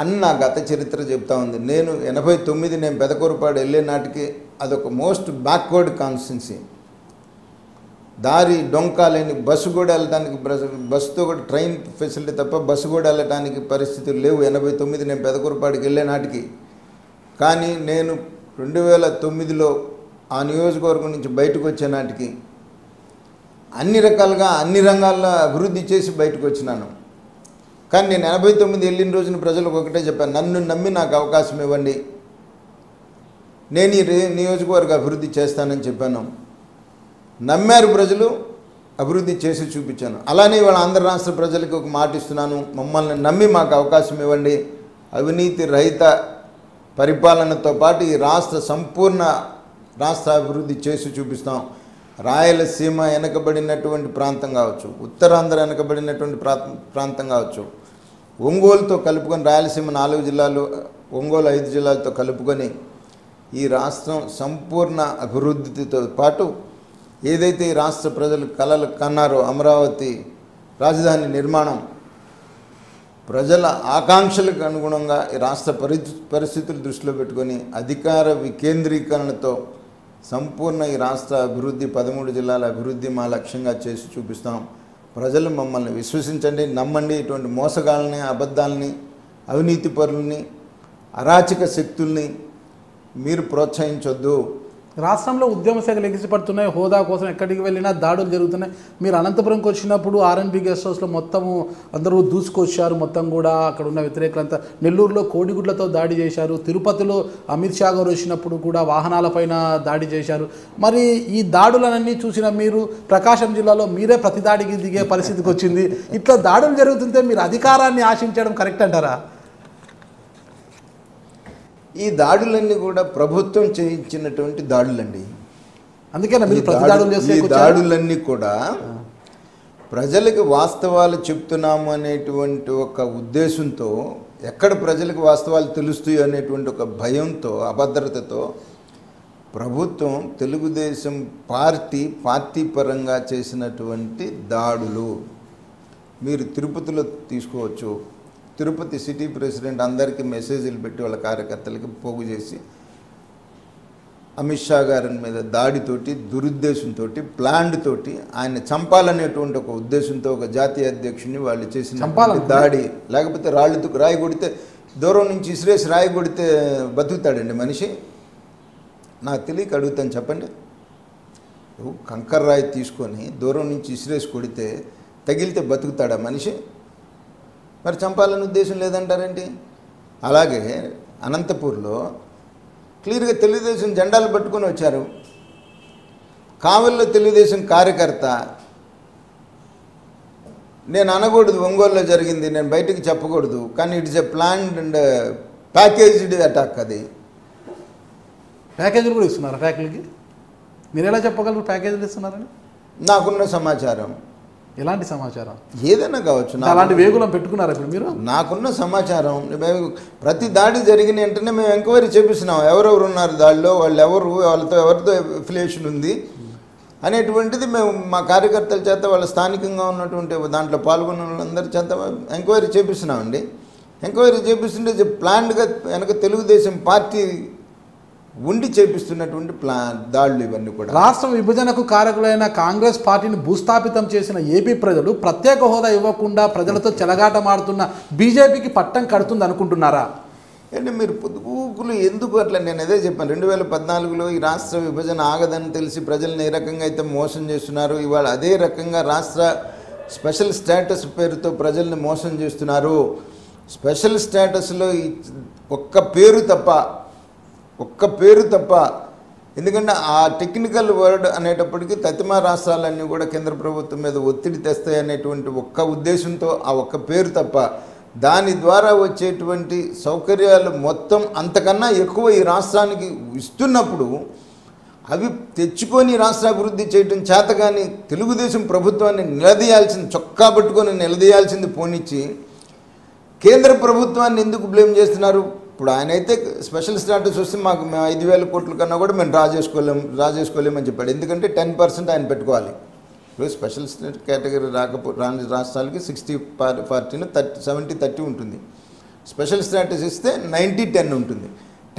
అని నా గత చరిత్ర చెప్తా ఉంది. నేను 1989 నేను పెదకూరుపాడు వెళ్ళే నాటికి అదొక మోస్ట్ బ్యాక్వర్డ్ కాన్స్టిట్యున్సీ. దారి డొంకా లేని, బస్సు కూడా వెళ్ళటానికి బస్సుతో కూడా ట్రైన్ ఫెసిలిటీ తప్ప బస్సు కూడా వెళ్ళటానికి పరిస్థితులు లేవు 1989 నేను పెదకూరుపాడుకి వెళ్ళే నాటికి. కానీ నేను 2009లో ఆ నియోజకవర్గం నుంచి బయటకు వచ్చే నాటికి అన్ని రకాలుగా అన్ని రంగాల్లో అభివృద్ధి చేసి బయటకు వచ్చినాను. కానీ నేను 1989 వెళ్ళిన రోజున ప్రజలకు ఒకటే చెప్పాను, నన్ను నమ్మి నాకు అవకాశం ఇవ్వండి, నేను ఈ నియోజకవర్గ అభివృద్ధి చేస్తానని చెప్పాను. నమ్మారు ప్రజలు, అభివృద్ధి చేసి చూపించాను. అలానే ఇవాళ ఆంధ్ర రాష్ట్ర ప్రజలకు ఒక మాట ఇస్తున్నాను, మమ్మల్ని నమ్మి మాకు అవకాశం ఇవ్వండి. అవినీతి రహిత పరిపాలనతో పాటు ఈ రాష్ట్ర సంపూర్ణ రాష్ట్ర అభివృద్ధి చేసి చూపిస్తాం. రాయలసీమ వెనకబడినటువంటి ప్రాంతం కావచ్చు, ఉత్తరాంధ్ర వెనకబడినటువంటి ప్రాంతం కావచ్చు, ఒంగోలుతో కలుపుకొని రాయలసీమ 4 జిల్లాలు ఒంగోలు 5 జిల్లాలతో కలుపుకొని ఈ రాష్ట్రం సంపూర్ణ అభివృద్ధితో పాటు ఏదైతే ఈ రాష్ట్ర ప్రజలు కలలు కన్నారో అమరావతి రాజధాని నిర్మాణం, ప్రజల ఆకాంక్షలకు అనుగుణంగా ఈ రాష్ట్ర పరిస్థితులు దృష్టిలో పెట్టుకొని అధికార వికేంద్రీకరణతో సంపూర్ణ ఈ రాష్ట్ర అభివృద్ధి 13 జిల్లాల అభివృద్ధి మా లక్ష్యంగా చేసి చూపిస్తాం. ప్రజలు మమ్మల్ని విశ్వసించండి, నమ్మండి. ఇటువంటి మోసగాళ్ళని, అబద్ధాలని, అవినీతి పరులని, అరాచక శక్తుల్ని మీరు ప్రోత్సహించొద్దు. రాష్ట్రంలో ఉద్యమ శాఖలు ఎగిసిపడుతున్నాయి, హోదా కోసం ఎక్కడికి వెళ్ళినా దాడులు జరుగుతున్నాయి. మీరు అనంతపురంకి వచ్చినప్పుడు ఆర్ఎన్బి గెస్ట్ హౌస్లో మొత్తము అందరూ దూసుకొచ్చారు, మొత్తం కూడా అక్కడ ఉన్న వ్యతిరేకులంతా. నెల్లూరులో కోడిగుడ్లతో దాడి చేశారు. తిరుపతిలో అమిత్ షా గారు వచ్చినప్పుడు కూడా వాహనాలపైన దాడి చేశారు. మరి ఈ దాడులన్నీ చూసిన మీరు ప్రకాశం జిల్లాలో మీరే ప్రతి దాడికి దిగే పరిస్థితికి వచ్చింది. ఇట్లా దాడులు జరుగుతుంటే మీరు అధికారాన్ని ఆశించడం కరెక్ట్ అంటారా? ఈ దాడులన్నీ కూడా ప్రభుత్వం చేయించినటువంటి దాడులండి. అందుకేనా ఈ దాడులన్నీ కూడా ప్రజలకు వాస్తవాలు చెప్తున్నాము అనేటువంటి ఒక ఉద్దేశంతో, ఎక్కడ ప్రజలకు వాస్తవాలు తెలుస్తాయి అనేటువంటి ఒక భయంతో, అభద్రతతో ప్రభుత్వం తెలుగుదేశం పార్టీ పరంగా చేసినటువంటి దాడులు. మీరు తిరుపతిలో తీసుకోవచ్చు. తిరుపతి సిటీ ప్రెసిడెంట్ అందరికీ మెసేజ్లు పెట్టి వాళ్ళ కార్యకర్తలకి పోగు చేసి అమిత్ షా గారి మీద దాడితోటి దురుద్దేశంతోటి ప్లాండ్ తోటి ఆయన చంపాలనేటువంటి ఒక ఉద్దేశంతో ఒక జాతీయ అధ్యక్షుడిని వాళ్ళు చేసిన దాడి, లేకపోతే రాళ్ళతో రాయి కొడితే దూరం నుంచి ఇసిరేసి రాయి కొడితే బతుకుతాడండి మనిషి? నాకు తెలియక అడుగుతాను, చెప్పండి. కంకర్ రాయి తీసుకొని దూరం నుంచి ఇసిరేసి కొడితే తగిలితే బతుకుతాడా మనిషి? మరి చంపాలని ఉద్దేశం లేదంటారేంటి? అలాగే అనంతపూర్లో క్లియర్గా తెలుగుదేశం జెండాలు పట్టుకొని వచ్చారు. కావలిలో తెలుగుదేశం కార్యకర్త, నేను అనకూడదు ఒంగోలులో జరిగింది, నేను బయటికి చెప్పకూడదు, కానీ it's a planned and packaged attack. అది ప్యాకేజీలు కూడా ఇస్తున్నారు అటాక్లకి, మీరు ఎలా చెప్పగలరు ప్యాకేజీలు ఇస్తున్నారని? నాకున్న సమాచారం, ఎలాంటి సమాచారం ఏదైనా కావచ్చు, అలాంటి వేగులం పెట్టుకున్నారు ఇప్పుడు మీరు. నాకున్న సమాచారం, ప్రతి దాడి జరిగిన వెంటనే మేము ఎంక్వైరీ చేపిస్తున్నాం, ఎవరెవరు ఉన్నారు దాడిలో, వాళ్ళు ఎవరు, వాళ్ళతో ఎవరితో అఫిలియేషన్ ఉంది అనేటువంటిది మేము మా కార్యకర్తల చేత, వాళ్ళ స్థానికంగా ఉన్నటువంటి దాంట్లో పాల్గొన్న వాళ్ళందరి చేత ఎంక్వైరీ చేపిస్తున్నామండి. ఎంక్వైరీ చేపిస్తుంటే ప్లాన్డ్గా వెనక తెలుగుదేశం పార్టీ ఉండి చేపిస్తున్నటువంటి దాడులు ఇవన్నీ కూడా. రాష్ట్ర విభజనకు కారకులైన కాంగ్రెస్ పార్టీని భూస్థాపితం చేసిన ఏపీ ప్రజలు ప్రత్యేక హోదా ఇవ్వకుండా ప్రజలతో చెలగాటమాడుతున్న బీజేపీకి పట్టం కడుతుంది అనుకుంటున్నారా? అంటే మీరు పొదుపుకులు ఎందుకు అట్లా? నేను అదే చెప్పాను, 2014లో ఈ రాష్ట్ర విభజన ఆగదని తెలిసి ప్రజలను ఏ రకంగా అయితే మోసం చేస్తున్నారు, ఇవాళ అదే రకంగా రాష్ట్ర స్పెషల్ స్టేటస్ పేరుతో ప్రజల్ని మోసం చేస్తున్నారు. స్పెషల్ స్టేటస్లో ఒక్క పేరు తప్ప, ఎందుకంటే ఆ టెక్నికల్ వర్డ్ అనేటప్పటికీ తతిమా రాష్ట్రాలన్నీ కూడా కేంద్ర ప్రభుత్వం మీద ఒత్తిడి తెస్తాయి అనేటువంటి ఒక్క ఉద్దేశంతో ఆ ఒక్క పేరు తప్ప, దాని ద్వారా వచ్చేటువంటి సౌకర్యాలు మొత్తం అంతకన్నా ఎక్కువ ఈ రాష్ట్రానికి ఇస్తున్నప్పుడు అవి తెచ్చుకొని రాష్ట్రాభివృద్ధి చేయడం చేతగాని తెలుగుదేశం ప్రభుత్వాన్ని నిలదీయాల్సింది, చొక్కా పట్టుకొని నిలదీయాల్సింది పోనిచ్చి కేంద్ర ప్రభుత్వాన్ని ఎందుకు బ్లేమ్ చేస్తున్నారు? ఇప్పుడు ఆయనైతే స్పెషల్ స్టాటస్ వస్తే మాకు 5,000 కోట్ల కన్నా కూడా మేము డ్రా చేసుకోలేమని చెప్పాడు. ఎందుకంటే 10% ఆయన పెట్టుకోవాలి. ఇప్పుడు స్పెషల్ స్టేట్ కేటగిరీ రాని రాష్ట్రాలకి 60-40 70-30 ఉంటుంది. స్పెషల్ స్టాటస్ ఇస్తే 90-10 ఉంటుంది.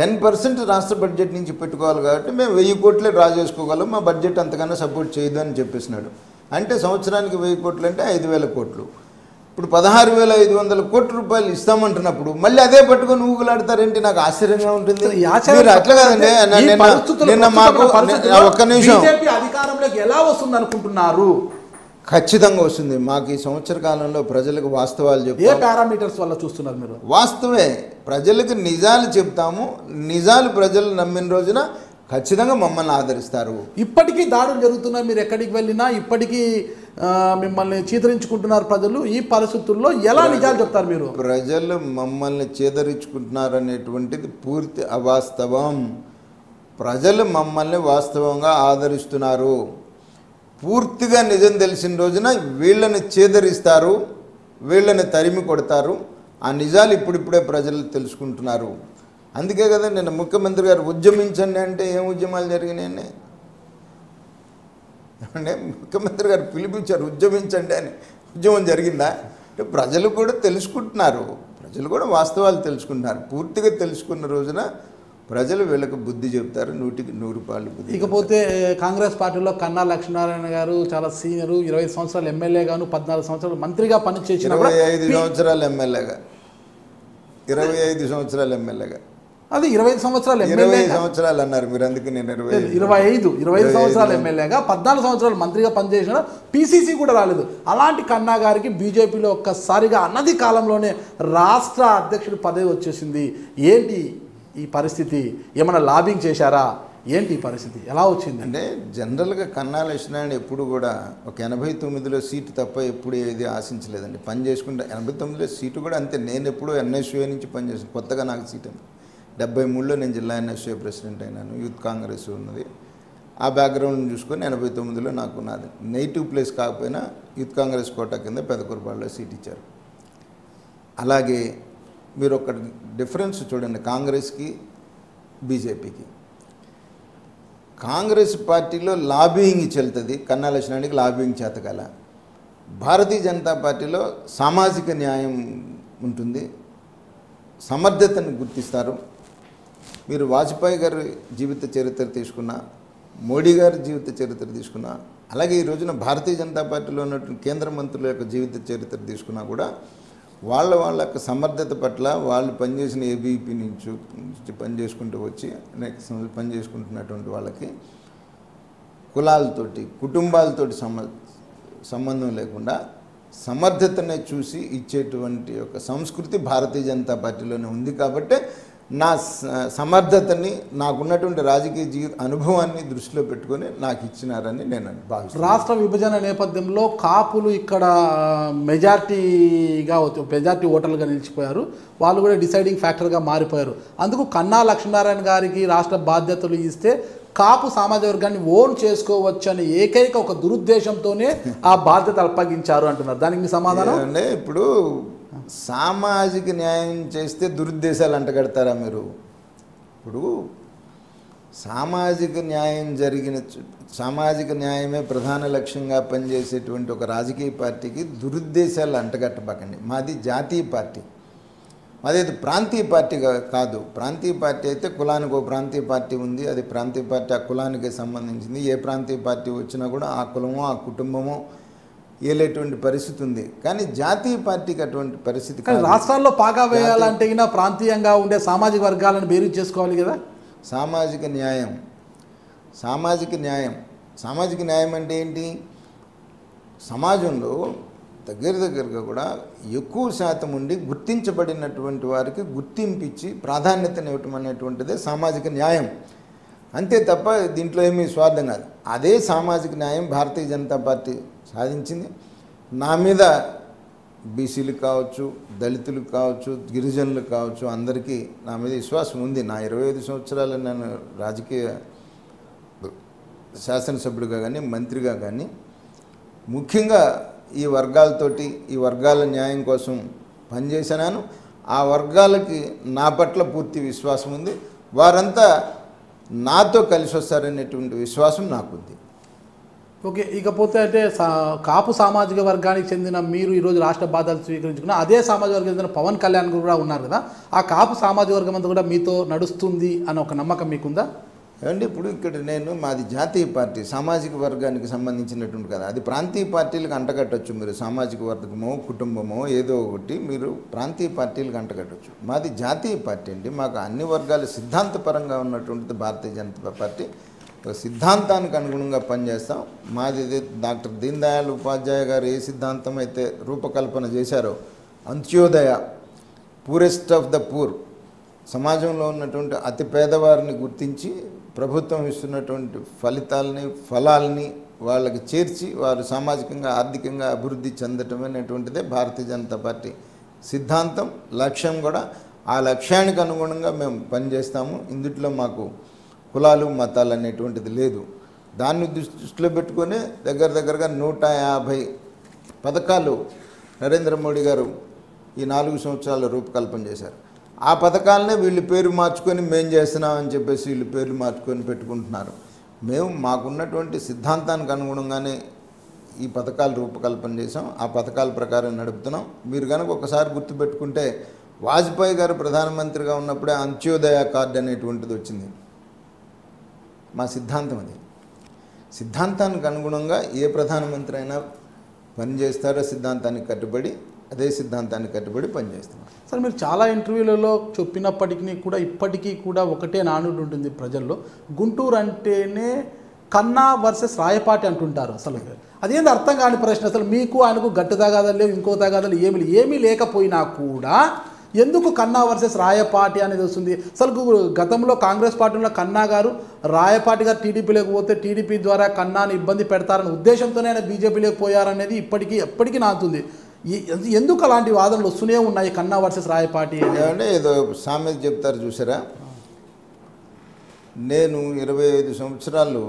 10% రాష్ట్ర బడ్జెట్ నుంచి పెట్టుకోవాలి కాబట్టి మేము 1,000 కోట్లే డ్రా చేసుకోగలం, మా బడ్జెట్ అంతకన్నా సపోర్ట్ చేయదు అని చెప్పేసినాడు. అంటే సంవత్సరానికి 1,000 కోట్లు అంటే 5,000 కోట్లు. ఇప్పుడు 16,500 కోట్ల రూపాయలు ఇస్తామంటున్నప్పుడు మళ్ళీ అదే పట్టుకొని ఊగులాడతారేంటి? నాకు ఆశ్చర్యంగా ఉంటుంది. అట్లా కాదండి, ఒక్క నిమిషం. ఖచ్చితంగా వస్తుంది మాకు ఈ సంవత్సర కాలంలో. ప్రజలకు వాస్తవాలు చెప్తాం, పారామీటర్స్ వల్ల చూస్తున్నారు మీరు. వాస్తవే, ప్రజలకు నిజాలు చెప్తాము, నిజాలు ప్రజలు నమ్మిన రోజున ఖచ్చితంగా మమ్మల్ని ఆదరిస్తారు. ఇప్పటికీ దాడులు జరుగుతున్నాయి, మీరు ఎక్కడికి వెళ్ళినా ఇప్పటికీ మిమ్మల్ని చీదరించుకుంటున్నారు ప్రజలు. ఈ పరిస్థితుల్లో ఎలా నిజాలు చెప్తారు మీరు? ప్రజలు మమ్మల్ని చీదరించుకుంటున్నారు అనేటువంటిది పూర్తి అవాస్తవం. ప్రజలు మమ్మల్ని వాస్తవంగా ఆదరిస్తున్నారు. పూర్తిగా నిజం తెలిసిన రోజున వీళ్ళని చీదరిస్తారు, వీళ్ళని తరిమి కొడతారు. ఆ నిజాలు ఇప్పుడిప్పుడే ప్రజలు తెలుసుకుంటున్నారు. అందుకే కదా నిన్న ముఖ్యమంత్రి గారు ఉద్యమించండి అంటే ఏం ఉద్యమాలు జరిగినాయండి? అంటే ముఖ్యమంత్రి గారు పిలిపించారు ఉద్యమించండి అని, ఉద్యమం జరిగిందా? అంటే ప్రజలు కూడా తెలుసుకుంటున్నారు, ప్రజలు కూడా వాస్తవాలు తెలుసుకుంటున్నారు. పూర్తిగా తెలుసుకున్న రోజున ప్రజలు వీళ్ళకి బుద్ధి చెప్తారు, 100కి 100 రూపాయలు బుద్ధి. ఇకపోతే కాంగ్రెస్ పార్టీలో కన్నా లక్ష్మీనారాయణ గారు చాలా సీనియరు, 20 సంవత్సరాలు ఎమ్మెల్యేగాను, 14 సంవత్సరాలు మంత్రిగా పనిచేసిన, 25 సంవత్సరాలు ఎమ్మెల్యేగా, 25 సంవత్సరాలు ఎమ్మెల్యేగా. అది 25 సంవత్సరాలు అన్నారు మీరు, అందుకే నేను 25 సంవత్సరాలు ఎమ్మెల్యేగా, 14 సంవత్సరాలు మంత్రిగా పనిచేసిన, పీసీసీ కూడా రాలేదు. అలాంటి కన్నా గారికి బీజేపీలో ఒక్కసారిగా అన్నది కాలంలోనే రాష్ట్ర అధ్యక్షుడి పదవి వచ్చేసింది. ఏంటి ఈ పరిస్థితి? ఏమైనా లాబింగ్ చేశారా? ఏంటి ఈ పరిస్థితి ఎలా వచ్చింది? అంటే జనరల్గా కన్నా లక్ష్మీనారాయణ ఎప్పుడు కూడా ఒక 89లో సీటు తప్ప ఎప్పుడు ఏది ఆశించలేదండి. పని చేసుకుంటే 89లో సీటు కూడా అంతే. నేను ఎప్పుడూ ఎన్ఎస్యూఏ నుంచి పనిచేసాను, కొత్తగా నాకు సీట్ ఉంది. 73లో నేను జిల్లా ఎన్ఎస్యూఏ ప్రెసిడెంట్ అయినాను, యూత్ కాంగ్రెస్ ఉన్నది. ఆ బ్యాక్గ్రౌండ్ని చూసుకొని 89లో నాకు నాది నెగిటివ్ ప్లేస్ కాకపోయినా యూత్ కాంగ్రెస్ కోటా కింద పెదకూరుపాడులో సీట్ ఇచ్చారు. అలాగే మీరు ఒక డిఫరెన్స్ చూడండి కాంగ్రెస్కి, బీజేపీకి. కాంగ్రెస్ పార్టీలో లాబింగ్ చెల్తుంది, కన్నా లక్ష్మీనారాయణకి లాబింగ్ చేతకాల. భారతీయ జనతా పార్టీలో సామాజిక న్యాయం ఉంటుంది, సమర్థతను గుర్తిస్తారు. మీరు వాజ్పేయి గారి జీవిత చరిత్ర తీసుకున్నా, మోడీ గారి జీవిత చరిత్ర తీసుకున్నా, అలాగే ఈ రోజున భారతీయ జనతా పార్టీలో ఉన్నటువంటి కేంద్ర మంత్రుల యొక్క జీవిత చరిత్ర తీసుకున్నా కూడా వాళ్ళ యొక్క సమర్థత పట్ల వాళ్ళు పనిచేసిన ఏబీపీ నుంచి పనిచేసుకుంటూ వచ్చి అనేక పనిచేసుకుంటున్నటువంటి వాళ్ళకి కులాలతోటి కుటుంబాలతోటి సంబంధం లేకుండా సమర్థతనే చూసి ఇచ్చేటువంటి యొక్క సంస్కృతి భారతీయ జనతా పార్టీలోనే ఉంది. కాబట్టి నా సమర్థతని, నాకున్నటువంటి రాజకీయ అనుభవాన్ని దృష్టిలో పెట్టుకొని నాకు ఇచ్చినారని నేను భావిస్తున్నాను. రాష్ట్ర విభజన నేపథ్యంలో కాపులు ఇక్కడ మెజార్టీ ఓటర్లుగా నిలిచిపోయారు. వాళ్ళు కూడా డిసైడింగ్ ఫ్యాక్టర్గా మారిపోయారు. అందుకు కన్నా లక్ష్మీనారాయణ గారికి రాష్ట్ర బాధ్యతలు ఇస్తే కాపు సామాజిక వర్గాన్ని ఓన్ చేసుకోవచ్చు అనే ఏకైక ఒక దురుద్దేశంతోనే ఆ బాధ్యత అప్పగించారు అంటున్నారు. దానికి మీ సమాధానం అంటే ఇప్పుడు సామాజిక న్యాయం చేస్తే దురుద్దేశాలు అంటగడతారా మీరు? ఇప్పుడు సామాజిక న్యాయమే ప్రధాన లక్ష్యంగా పనిచేసేటువంటి ఒక రాజకీయ పార్టీకి దురుద్దేశాలు అంటగట్టబాకండి. మాది జాతీయ పార్టీ, అదేది ప్రాంతీయ పార్టీ కాదు. ప్రాంతీయ పార్టీ అయితే కులానికి ఓ ప్రాంతీయ పార్టీ ఉంది, అది ప్రాంతీయ పార్టీ ఆ కులానికి సంబంధించింది. ఏ ప్రాంతీయ పార్టీ వచ్చినా కూడా ఆ కులమో ఆ కుటుంబమో ఏలేటువంటి పరిస్థితి ఉంది. కానీ జాతీయ పార్టీకి అటువంటి పరిస్థితి కాదు. రాష్ట్రాల్లో పాగా వేయాలంటే ప్రాంతీయంగా ఉండే సామాజిక వర్గాలను బేరీ చేసుకోవాలి కదా. సామాజిక న్యాయం అంటే ఏంటి? సమాజంలో దగ్గరగా కూడా ఎక్కువ శాతం ఉండి గుర్తించబడినటువంటి వారికి గుర్తింపు ఇచ్చి ప్రాధాన్యతనివ్వటం అనేటువంటిదే సామాజిక న్యాయం, అంతే తప్ప దీంట్లో ఏమీ స్వార్థం కాదు. అదే సామాజిక న్యాయం భారతీయ జనతా పార్టీ సాధించింది. నా మీద బీసీలు కావచ్చు, దళితులు కావచ్చు, గిరిజనులు కావచ్చు, అందరికీ నా మీద విశ్వాసం ఉంది. నా 25 సంవత్సరాలు నేను రాజకీయ శాసనసభ్యుడిగా కానీ మంత్రిగా కానీ ముఖ్యంగా ఈ వర్గాలతోటి ఈ వర్గాల న్యాయం కోసం పనిచేసినాను. ఆ వర్గాలకి నా పట్ల పూర్తి విశ్వాసం ఉంది. వారంతా నాతో కలిసి వస్తారనేటువంటి విశ్వాసం నాకుంది. ఓకే, ఇకపోతే అంటే కాపు సామాజిక వర్గానికి చెందిన మీరు ఈరోజు రాష్ట్ర బాధ్యతలు స్వీకరించుకున్న అదే సామాజిక వర్గానికి చెందిన పవన్ కళ్యాణ్ కూడా ఉన్నారు కదా. ఆ కాపు సామాజిక వర్గం అంతా కూడా మీతో నడుస్తుంది అని ఒక నమ్మకం మీకుందా? ఏమంటే ఇప్పుడు ఇక్కడ నేను మాది జాతీయ పార్టీ, సామాజిక వర్గానికి సంబంధించినటువంటి కదా, అది ప్రాంతీయ పార్టీలకు అంటగట్టచ్చు. మీరు సామాజిక వర్గమో కుటుంబమో ఏదో ఒకటి మీరు ప్రాంతీయ పార్టీలకు అంటగట్టచ్చు. మాది జాతీయ పార్టీ అండి, మాకు అన్ని వర్గాలు సిద్ధాంతపరంగా ఉన్నటువంటిది భారతీయ జనతా పార్టీ. సిద్ధాంతానికి అనుగుణంగా పనిచేస్తాం. మాది డాక్టర్ దీన్ దయాళ్ ఉపాధ్యాయ గారు ఏ సిద్ధాంతం అయితే రూపకల్పన చేశారో, Antyodaya, poorest of the poor, సమాజంలో ఉన్నటువంటి అతి పేదవారిని గుర్తించి ప్రభుత్వం ఇస్తున్నటువంటి ఫలాల్ని వాళ్ళకి చేర్చి వారు సామాజికంగా ఆర్థికంగా అభివృద్ధి చెందటం అనేటువంటిదే భారతీయ జనతా పార్టీ సిద్ధాంతం, లక్ష్యం కూడా. ఆ లక్ష్యానికి అనుగుణంగా మేము పనిచేస్తాము. ఇందుట్లో మాకు కులాలు మతాలు అనేటువంటిది లేదు. దాన్ని దృష్టిలో పెట్టుకొని దగ్గరగా 150 పథకాలు నరేంద్ర మోడీ గారు ఈ 4 సంవత్సరాల రూపకల్పన చేశారు. ఆ పథకాలనే వీళ్ళు పేరు మార్చుకొని మేం చేస్తున్నామని చెప్పేసి వీళ్ళు పేర్లు మార్చుకొని పెట్టుకుంటున్నారు. మేము మాకున్నటువంటి సిద్ధాంతానికి అనుగుణంగానే ఈ పథకాలు రూపకల్పన చేసాం, ఆ పథకాల ప్రకారం నడుపుతున్నాం. మీరు కనుక ఒకసారి గుర్తుపెట్టుకుంటే వాజ్పేయి గారు ప్రధానమంత్రిగా ఉన్నప్పుడే అంత్యోదయ కార్డు అనేటువంటిది వచ్చింది. మా సిద్ధాంతం అది. సిద్ధాంతానికి అనుగుణంగా ఏ ప్రధానమంత్రి అయినా పనిచేస్తారో సిద్ధాంతానికి కట్టుబడి, అదే సిద్ధాంతానికి కట్టుబడి పనిచేస్తున్నాం. సార్, మీరు చాలా ఇంటర్వ్యూలలో చెప్పినప్పటికీ కూడా ఇప్పటికీ కూడా ఒకటే నానుడు ఉంటుంది ప్రజల్లో, గుంటూరు అంటేనే కన్నా వర్సెస్ రాయపాటి అంటుంటారు. అసలు అదేంటి అర్థం కాని ప్రశ్న. అసలు మీకు ఆయనకు గట్టు తగాదాలు లేవు, ఇంకో తగాదాలు ఏమీ లేకపోయినా కూడా ఎందుకు కన్నా వర్సెస్ రాయపాటి అనేది వస్తుంది? అసలు గతంలో కాంగ్రెస్ పార్టీలో కన్నా గారు రాయపాటి గారు టీడీపీలోకి పోతే టీడీపీ ద్వారా కన్నాను ఇబ్బంది పెడతారనే ఉద్దేశంతోనే ఆయన బీజేపీలోకి పోయారనేది ఎప్పటికీ నాతుంది. ఎందుకు అలాంటి వాదనలు వస్తూనే ఉన్నాయి కన్నా వర్సెస్ రాయపాటి అంటే? ఏదో సామెత చెప్తారు చూసారా, నేను 25 సంవత్సరాలు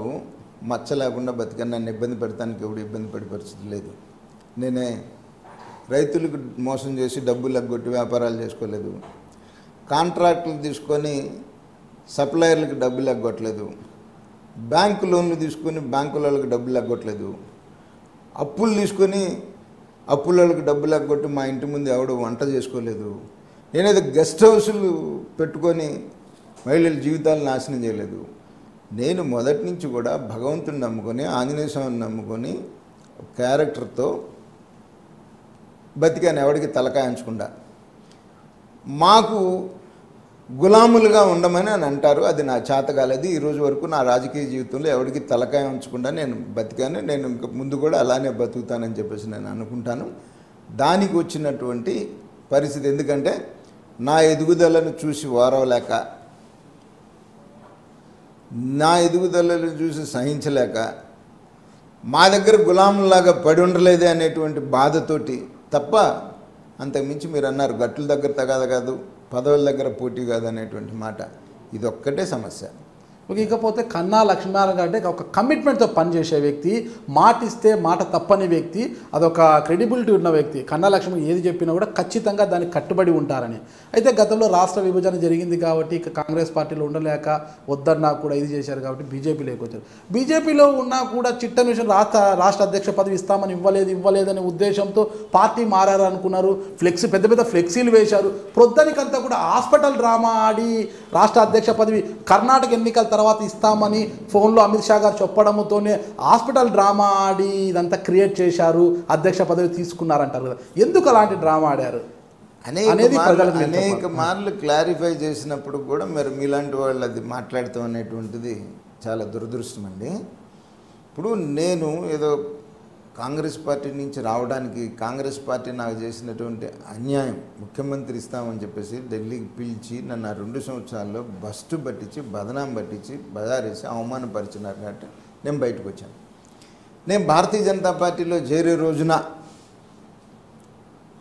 మచ్చ లేకుండా బతికని నన్ను ఇబ్బంది పెడతానికి ఎవడు ఇబ్బంది పడే పరిస్థితి లేదు. నేనే రైతులకు మోసం చేసి డబ్బులు అగ్గొట్టి వ్యాపారాలు చేసుకోలేదు, కాంట్రాక్టులు తీసుకొని సప్లయర్లకు డబ్బులు అగ్గొట్టలేదు, బ్యాంకు లోన్లు తీసుకొని బ్యాంకులకు డబ్బులు అగ్గొట్టలేదు, అప్పులు తీసుకొని అప్పులకి డబ్బులు ఎగ్గొట్టి మా ఇంటి ముందు ఎవడు వంట చేసుకోలేదు, నేనేదో గెస్ట్ హౌసులు పెట్టుకొని మహిళల జీవితాలు నాశనం చేయలేదు. నేను మొదటి నుంచి కూడా భగవంతుని నమ్ముకొని ఆంజనేయ స్వామిని నమ్ముకొని క్యారెక్టర్తో బతికాను, ఎవరికి తలకాయించకుండా. మాకు గులాములుగా ఉండమని అని అంటారు, అది నా చేత కాలేదు. ఈరోజు వరకు నా రాజకీయ జీవితంలో ఎవరికి తలకాయ ఉంచకుండా నేను బతికాను, నేను ఇంకా ముందు కూడా అలానే బతుకుతానని చెప్పేసి నేను అనుకుంటాను. దానికి వచ్చినటువంటి పరిస్థితి ఎందుకంటే నా ఎదుగుదలను చూసి వారవలేక, నా ఎదుగుదలను చూసి సహించలేక, మా దగ్గర గులాములాగా పడి ఉండలేదే అనేటువంటి బాధతోటి తప్ప అంతకుమించి మీరు అన్నారు గట్టుల దగ్గర తగాదు కాదు, పదవుల దగ్గర పోటీ కాదు అనేటువంటి మాట, ఇదొక్కటే సమస్య. ఓకే, ఇకపోతే కన్నా లక్ష్మీనారాయణ అంటే ఒక కమిట్మెంట్తో పనిచేసే వ్యక్తి, మాటిస్తే మాట తప్పని వ్యక్తి, అదొక క్రెడిబిలిటీ ఉన్న వ్యక్తి. కన్నా లక్ష్మి ఏది చెప్పినా కూడా ఖచ్చితంగా దానికి కట్టుబడి ఉంటారని. అయితే గతంలో రాష్ట్ర విభజన జరిగింది కాబట్టి కాంగ్రెస్ పార్టీలో ఉండలేక వద్దన్నా కూడా ఇది చేశారు కాబట్టి బీజేపీ లేకొచ్చారు. బీజేపీలో ఉన్నా కూడా చిట్ట నిమిషం రాష్ట్ర అధ్యక్ష పదవి ఇస్తామని ఇవ్వలేదనే ఉద్దేశంతో పార్టీ మారారనుకున్నారు. ఫ్లెక్సీ పెద్ద పెద్ద ఫ్లెక్సీలు వేశారు. ప్రొద్దానికంతా కూడా హాస్పిటల్ డ్రామా ఆడి రాష్ట్ర అధ్యక్ష పదవి కర్ణాటక ఎన్నికల తర్వాత ఇస్తామని ఫోన్లో అమిత్ షా గారు చెప్పడంతోనే హాస్పిటల్ డ్రామా ఆడి ఇదంతా క్రియేట్ చేశారు, అధ్యక్ష పదవి తీసుకున్నారంటారు కదా. ఎందుకు అలాంటి డ్రామా ఆడారు అనేక మార్లు క్లారిఫై చేసినప్పుడు కూడా మరి మీలాంటి వాళ్ళు అది మాట్లాడతాం అనేటువంటిది చాలా దురదృష్టం అండి. ఇప్పుడు నేను ఏదో కాంగ్రెస్ పార్టీ నుంచి రావడానికి కాంగ్రెస్ పార్టీ నాకు చేసినటువంటి అన్యాయం, ముఖ్యమంత్రి ఇస్తామని చెప్పేసి ఢిల్లీకి పిలిచి నన్ను 2 సంవత్సరాల్లో బస్టు పట్టించి బదనాం పట్టించి బజారేసి అవమానపరిచినారు కాబట్టి నేను బయటకు వచ్చాను. నేను భారతీయ జనతా పార్టీలో చేరే రోజున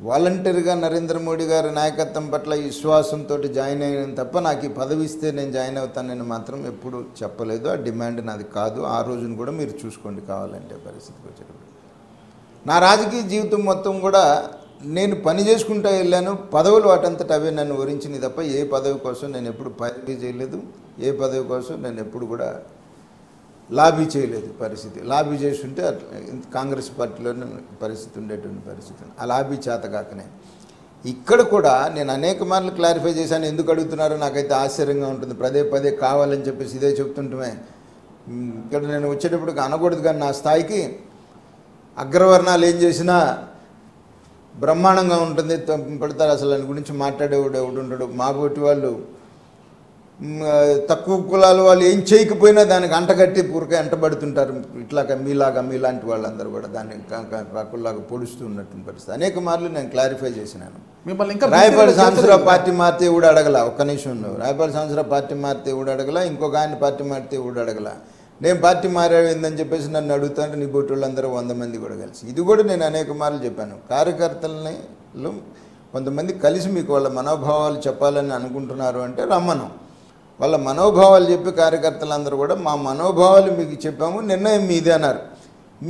వాలంటీర్గా నరేంద్ర మోడీ గారి నాయకత్వం పట్ల విశ్వాసంతో జాయిన్ అయిన తప్ప నాకు ఈ పదవి ఇస్తే నేను జాయిన్ అవుతానని మాత్రం ఎప్పుడు చెప్పలేదు. ఆ డిమాండ్ నాది కాదు. ఆ రోజును కూడా మీరు చూసుకోండి కావాలంటే పరిస్థితికి వచ్చేటప్పుడు. నా రాజకీయ జీవితం మొత్తం కూడా నేను పని చేసుకుంటూ వెళ్ళాను. పదవులు వాటంతటా అవే నన్ను వరించినవి తప్ప ఏ పదవి కోసం నేను ఎప్పుడు పైరవీ చేయలేదు, ఏ పదవి కోసం నేను ఎప్పుడు కూడా లాబీ చేయలేదు. పరిస్థితి లాబీ చేస్తుంటే కాంగ్రెస్ పార్టీలోనే పరిస్థితి ఉండేటువంటి పరిస్థితి. ఆ లాబీ చేతగాకనే ఇక్కడ కూడా నేను అనేక మార్లు క్లారిఫై చేశాను. ఎందుకు అడుగుతున్నారో నాకైతే ఆశ్చర్యంగా ఉంటుంది. పదే పదే కావాలని చెప్పేసి ఇదే చెప్తుంటమే. ఇక్కడ నేను వచ్చేటప్పుడు అనకూడదు కానీ నా స్థాయికి అగ్రవర్ణాలు ఏం చేసినా బ్రహ్మాండంగా ఉంటుంది పడతారు, అసలు దాని గురించి మాట్లాడేవాడు ఎవడు ఉండడు. మా పోటీ వాళ్ళు తక్కువ కులాల వాళ్ళు ఏం చేయకపోయినా దానికి అంటగట్టి పూర్తిగా అంటబడుతుంటారు. ఇట్లాగా మీలాంటి వాళ్ళందరూ కూడా దాన్ని కాకుల్లాగా పొడుస్తూ ఉన్నట్టు పరిస్థితి. అనేక మార్లు నేను క్లారిఫై చేసినాను. మిమ్మల్ని ఇంకా రాయపాటి సాంసరావు పార్టీ మారితే కూడా అడగల, ఒక్క నిమిషం. రాయపాటి సాంసరావు పార్టీ మారితే కూడా అడగల, ఇంకొక ఆయన పార్టీ మారితే కూడా అడగల. నేను పార్టీ మారేందని చెప్పేసి నన్ను అడుగుతాను. నీ బొట్టులందరూ 100 మంది కూడా కలిసి, ఇది కూడా నేను అనేక మార్లు చెప్పాను. కార్యకర్తలని కొంతమంది కలిసి మీకు వాళ్ళ మనోభావాలు చెప్పాలని అనుకుంటున్నారు అంటే రమ్మను, వాళ్ళ మనోభావాలు చెప్పి కార్యకర్తలందరూ కూడా మా మనోభావాలు మీకు చెప్పాము, నిర్ణయం మీదే అన్నారు.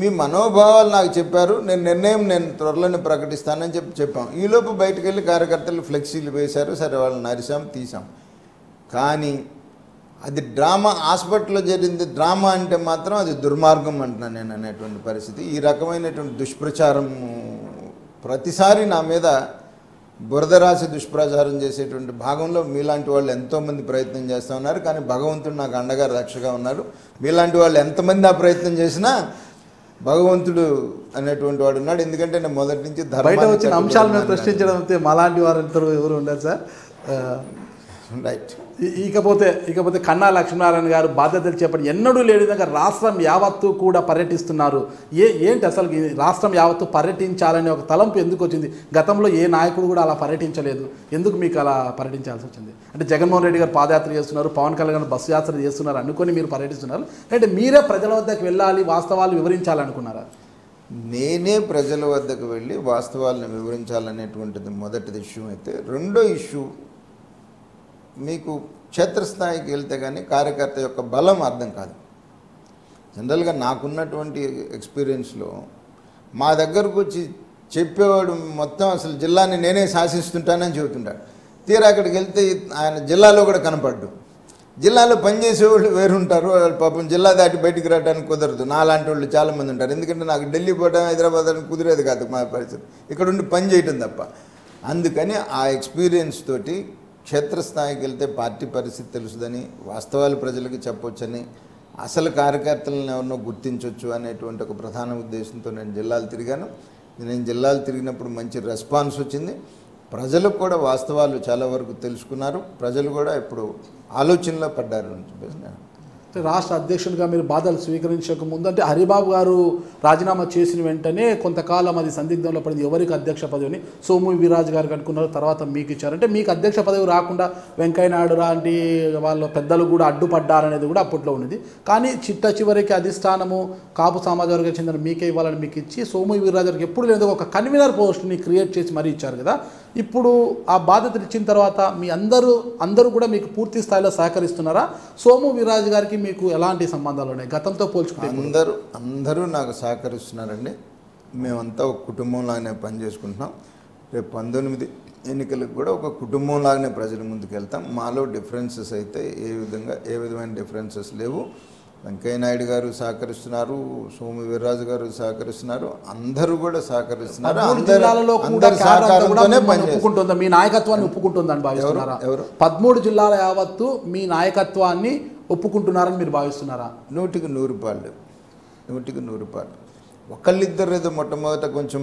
మీ మనోభావాలు నాకు చెప్పారు, నేను నిర్ణయం నేను త్వరలోనే ప్రకటిస్తానని చెప్పాము. ఈలోపు బయటకు వెళ్ళి కార్యకర్తలు ఫ్లెక్సీలు వేశారు. సరే, వాళ్ళని అరిసాం, తీసాం. కానీ అది డ్రామా, హాస్పిటల్లో జరిగింది డ్రామా అంటే మాత్రం అది దుర్మార్గం అంటున్నాను నేను అనేటువంటి పరిస్థితి. ఈ రకమైనటువంటి దుష్ప్రచారం ప్రతిసారి నా మీద బురద రాసి దుష్ప్రచారం చేసేటువంటి భాగంలో మీలాంటి వాళ్ళు ఎంతోమంది ప్రయత్నం చేస్తూ ఉన్నారు. కానీ భగవంతుడు నాకు అండగా రక్షగా ఉన్నారు. మీలాంటి వాళ్ళు ఎంతమంది ఆ ప్రయత్నం చేసినా భగవంతుడు అనేటువంటి వాడు ఉన్నాడు. ఎందుకంటే నేను మొదటి నుంచి బయట వచ్చిన అంశాలను ప్రశ్నించడం అయితే మాలాంటి వారందరూ ఎవరు ఉండరు సార్. రైట్. ఇకపోతే కన్నా లక్ష్మీనారాయణ గారు బాధ్యతలు చేపట్టి ఎన్నడూ లేని విధంగా రాష్ట్రం యావత్తు కూడా పర్యటిస్తున్నారు. ఏంటి అసలు రాష్ట్రం యావత్తు పర్యటించాలనే ఒక తలంపు ఎందుకు వచ్చింది? గతంలో ఏ నాయకుడు కూడా అలా పర్యటించలేదు. ఎందుకు మీకు అలా పర్యటించాల్సి వచ్చింది? అంటే జగన్మోహన్ రెడ్డి గారు పాదయాత్ర చేస్తున్నారు, పవన్ కళ్యాణ్ గారు బస్సు యాత్ర చేస్తున్నారు అనుకొని మీరు పర్యటిస్తున్నారు. అంటే మీరే ప్రజల వద్దకు వెళ్ళాలి, వాస్తవాలు వివరించాలనుకున్నారా? నేనే ప్రజల వద్దకు వెళ్ళి వాస్తవాలను వివరించాలనేటువంటిది మొదటిది ఇష్యూ అయితే. రెండో ఇష్యూ, మీకు క్షేత్రస్థాయికి వెళ్తే కానీ కార్యకర్త యొక్క బలం అర్థం కాదు. జనరల్గా నాకున్నటువంటి ఎక్స్పీరియన్స్లో మా దగ్గరకు వచ్చి చెప్పేవాడు మొత్తం అసలు జిల్లాని నేనే శాసిస్తుంటానని చెబుతుంటాడు. తీరా అక్కడికి వెళ్తే ఆయన జిల్లాలో కూడా కనపడ్డు. జిల్లాలో పనిచేసేవాళ్ళు వేరుంటారు. పాపం జిల్లా దాటి బయటికి రావడానికి కుదరదు. నాలాంటి వాళ్ళు చాలామంది ఉంటారు. ఎందుకంటే నాకు ఢిల్లీ పోవడం, హైదరాబాద్ కుదిరేది కాదు మా పరిస్థితి, ఇక్కడ ఉండి పని చేయటం తప్ప. అందుకని ఆ ఎక్స్పీరియన్స్ తోటి క్షేత్రస్థాయికి వెళ్తే పార్టీ పరిస్థితి తెలుసుదని, వాస్తవాలు ప్రజలకు చెప్పొచ్చని, అసలు కార్యకర్తలను ఎవరినో గుర్తించవచ్చు అనేటువంటి ఒక ప్రధాన ఉద్దేశంతో నేను జిల్లాలు తిరిగాను. నేను జిల్లాలు తిరిగినప్పుడు మంచి రెస్పాన్స్ వచ్చింది. ప్రజలకు కూడా వాస్తవాలు చాలా వరకు తెలుసుకున్నారు. ప్రజలు కూడా ఇప్పుడు ఆలోచనలో పడ్డారు అని చెప్పేసి నేను రాష్ట్ర అధ్యక్షునిగా మీరు బాధలు స్వీకరించక ముందు అంటే హరిబాబు గారు రాజీనామా చేసిన వెంటనే కొంతకాలం అది సందిగ్ధంలో పడింది. ఎవరికి అధ్యక్ష పదవిని సోము వీరాజ్ గారు కట్టుకున్నారు, తర్వాత మీకు ఇచ్చారంటే మీకు అధ్యక్ష పదవి రాకుండా వెంకయ్యనాయుడు లాంటి వాళ్ళ పెద్దలు కూడా అడ్డుపడ్డారనేది కూడా అప్పట్లో ఉన్నది. కానీ చిట్ట చివరికి అధిష్టానము కాపు సమాజ వర్గానికి చెందిన మీకే ఇవ్వాలని మీకు ఇచ్చి సోము వీరాజ్ గారికి ఎప్పుడు లేదు ఒక కన్వీనర్ పోస్ట్ని క్రియేట్ చేసి మరీ ఇచ్చారు కదా. ఇప్పుడు ఆ బాధ్యత ఇచ్చిన తర్వాత మీ అందరూ కూడా మీకు పూర్తి స్థాయిలో సహకరిస్తున్నారా? సోము వీరాజ్ గారికి మీకు ఎలాంటి సంబంధాలు ఉన్నాయి గతంతో పోల్చుకుంటే? అందరూ నాకు సహకరిస్తున్నారండి. మేమంతా ఒక కుటుంబంలాగానే పనిచేసుకుంటున్నాం. రేపు 19 ఎన్నికలకు కూడా ఒక కుటుంబంలాగానే ప్రజల ముందుకు వెళ్తాం. మాలో డిఫరెన్సెస్ అయితే ఏ విధమైన డిఫరెన్సెస్ లేవు. వెంకయ్య నాయుడు గారు సహకరిస్తున్నారు, సోము వీర్రాజు గారు సహకరిస్తున్నారు, అందరూ కూడా సహకరిస్తున్నారు. మీ నాయకత్వాన్ని ఒప్పుకుంటుందని 13 జిల్లాల యావత్తు మీ నాయకత్వాన్ని ఒప్పుకుంటున్నారని మీరు భావిస్తున్నారా? 100% ఒకళ్ళిద్దరు ఏదో మొట్టమొదట కొంచెం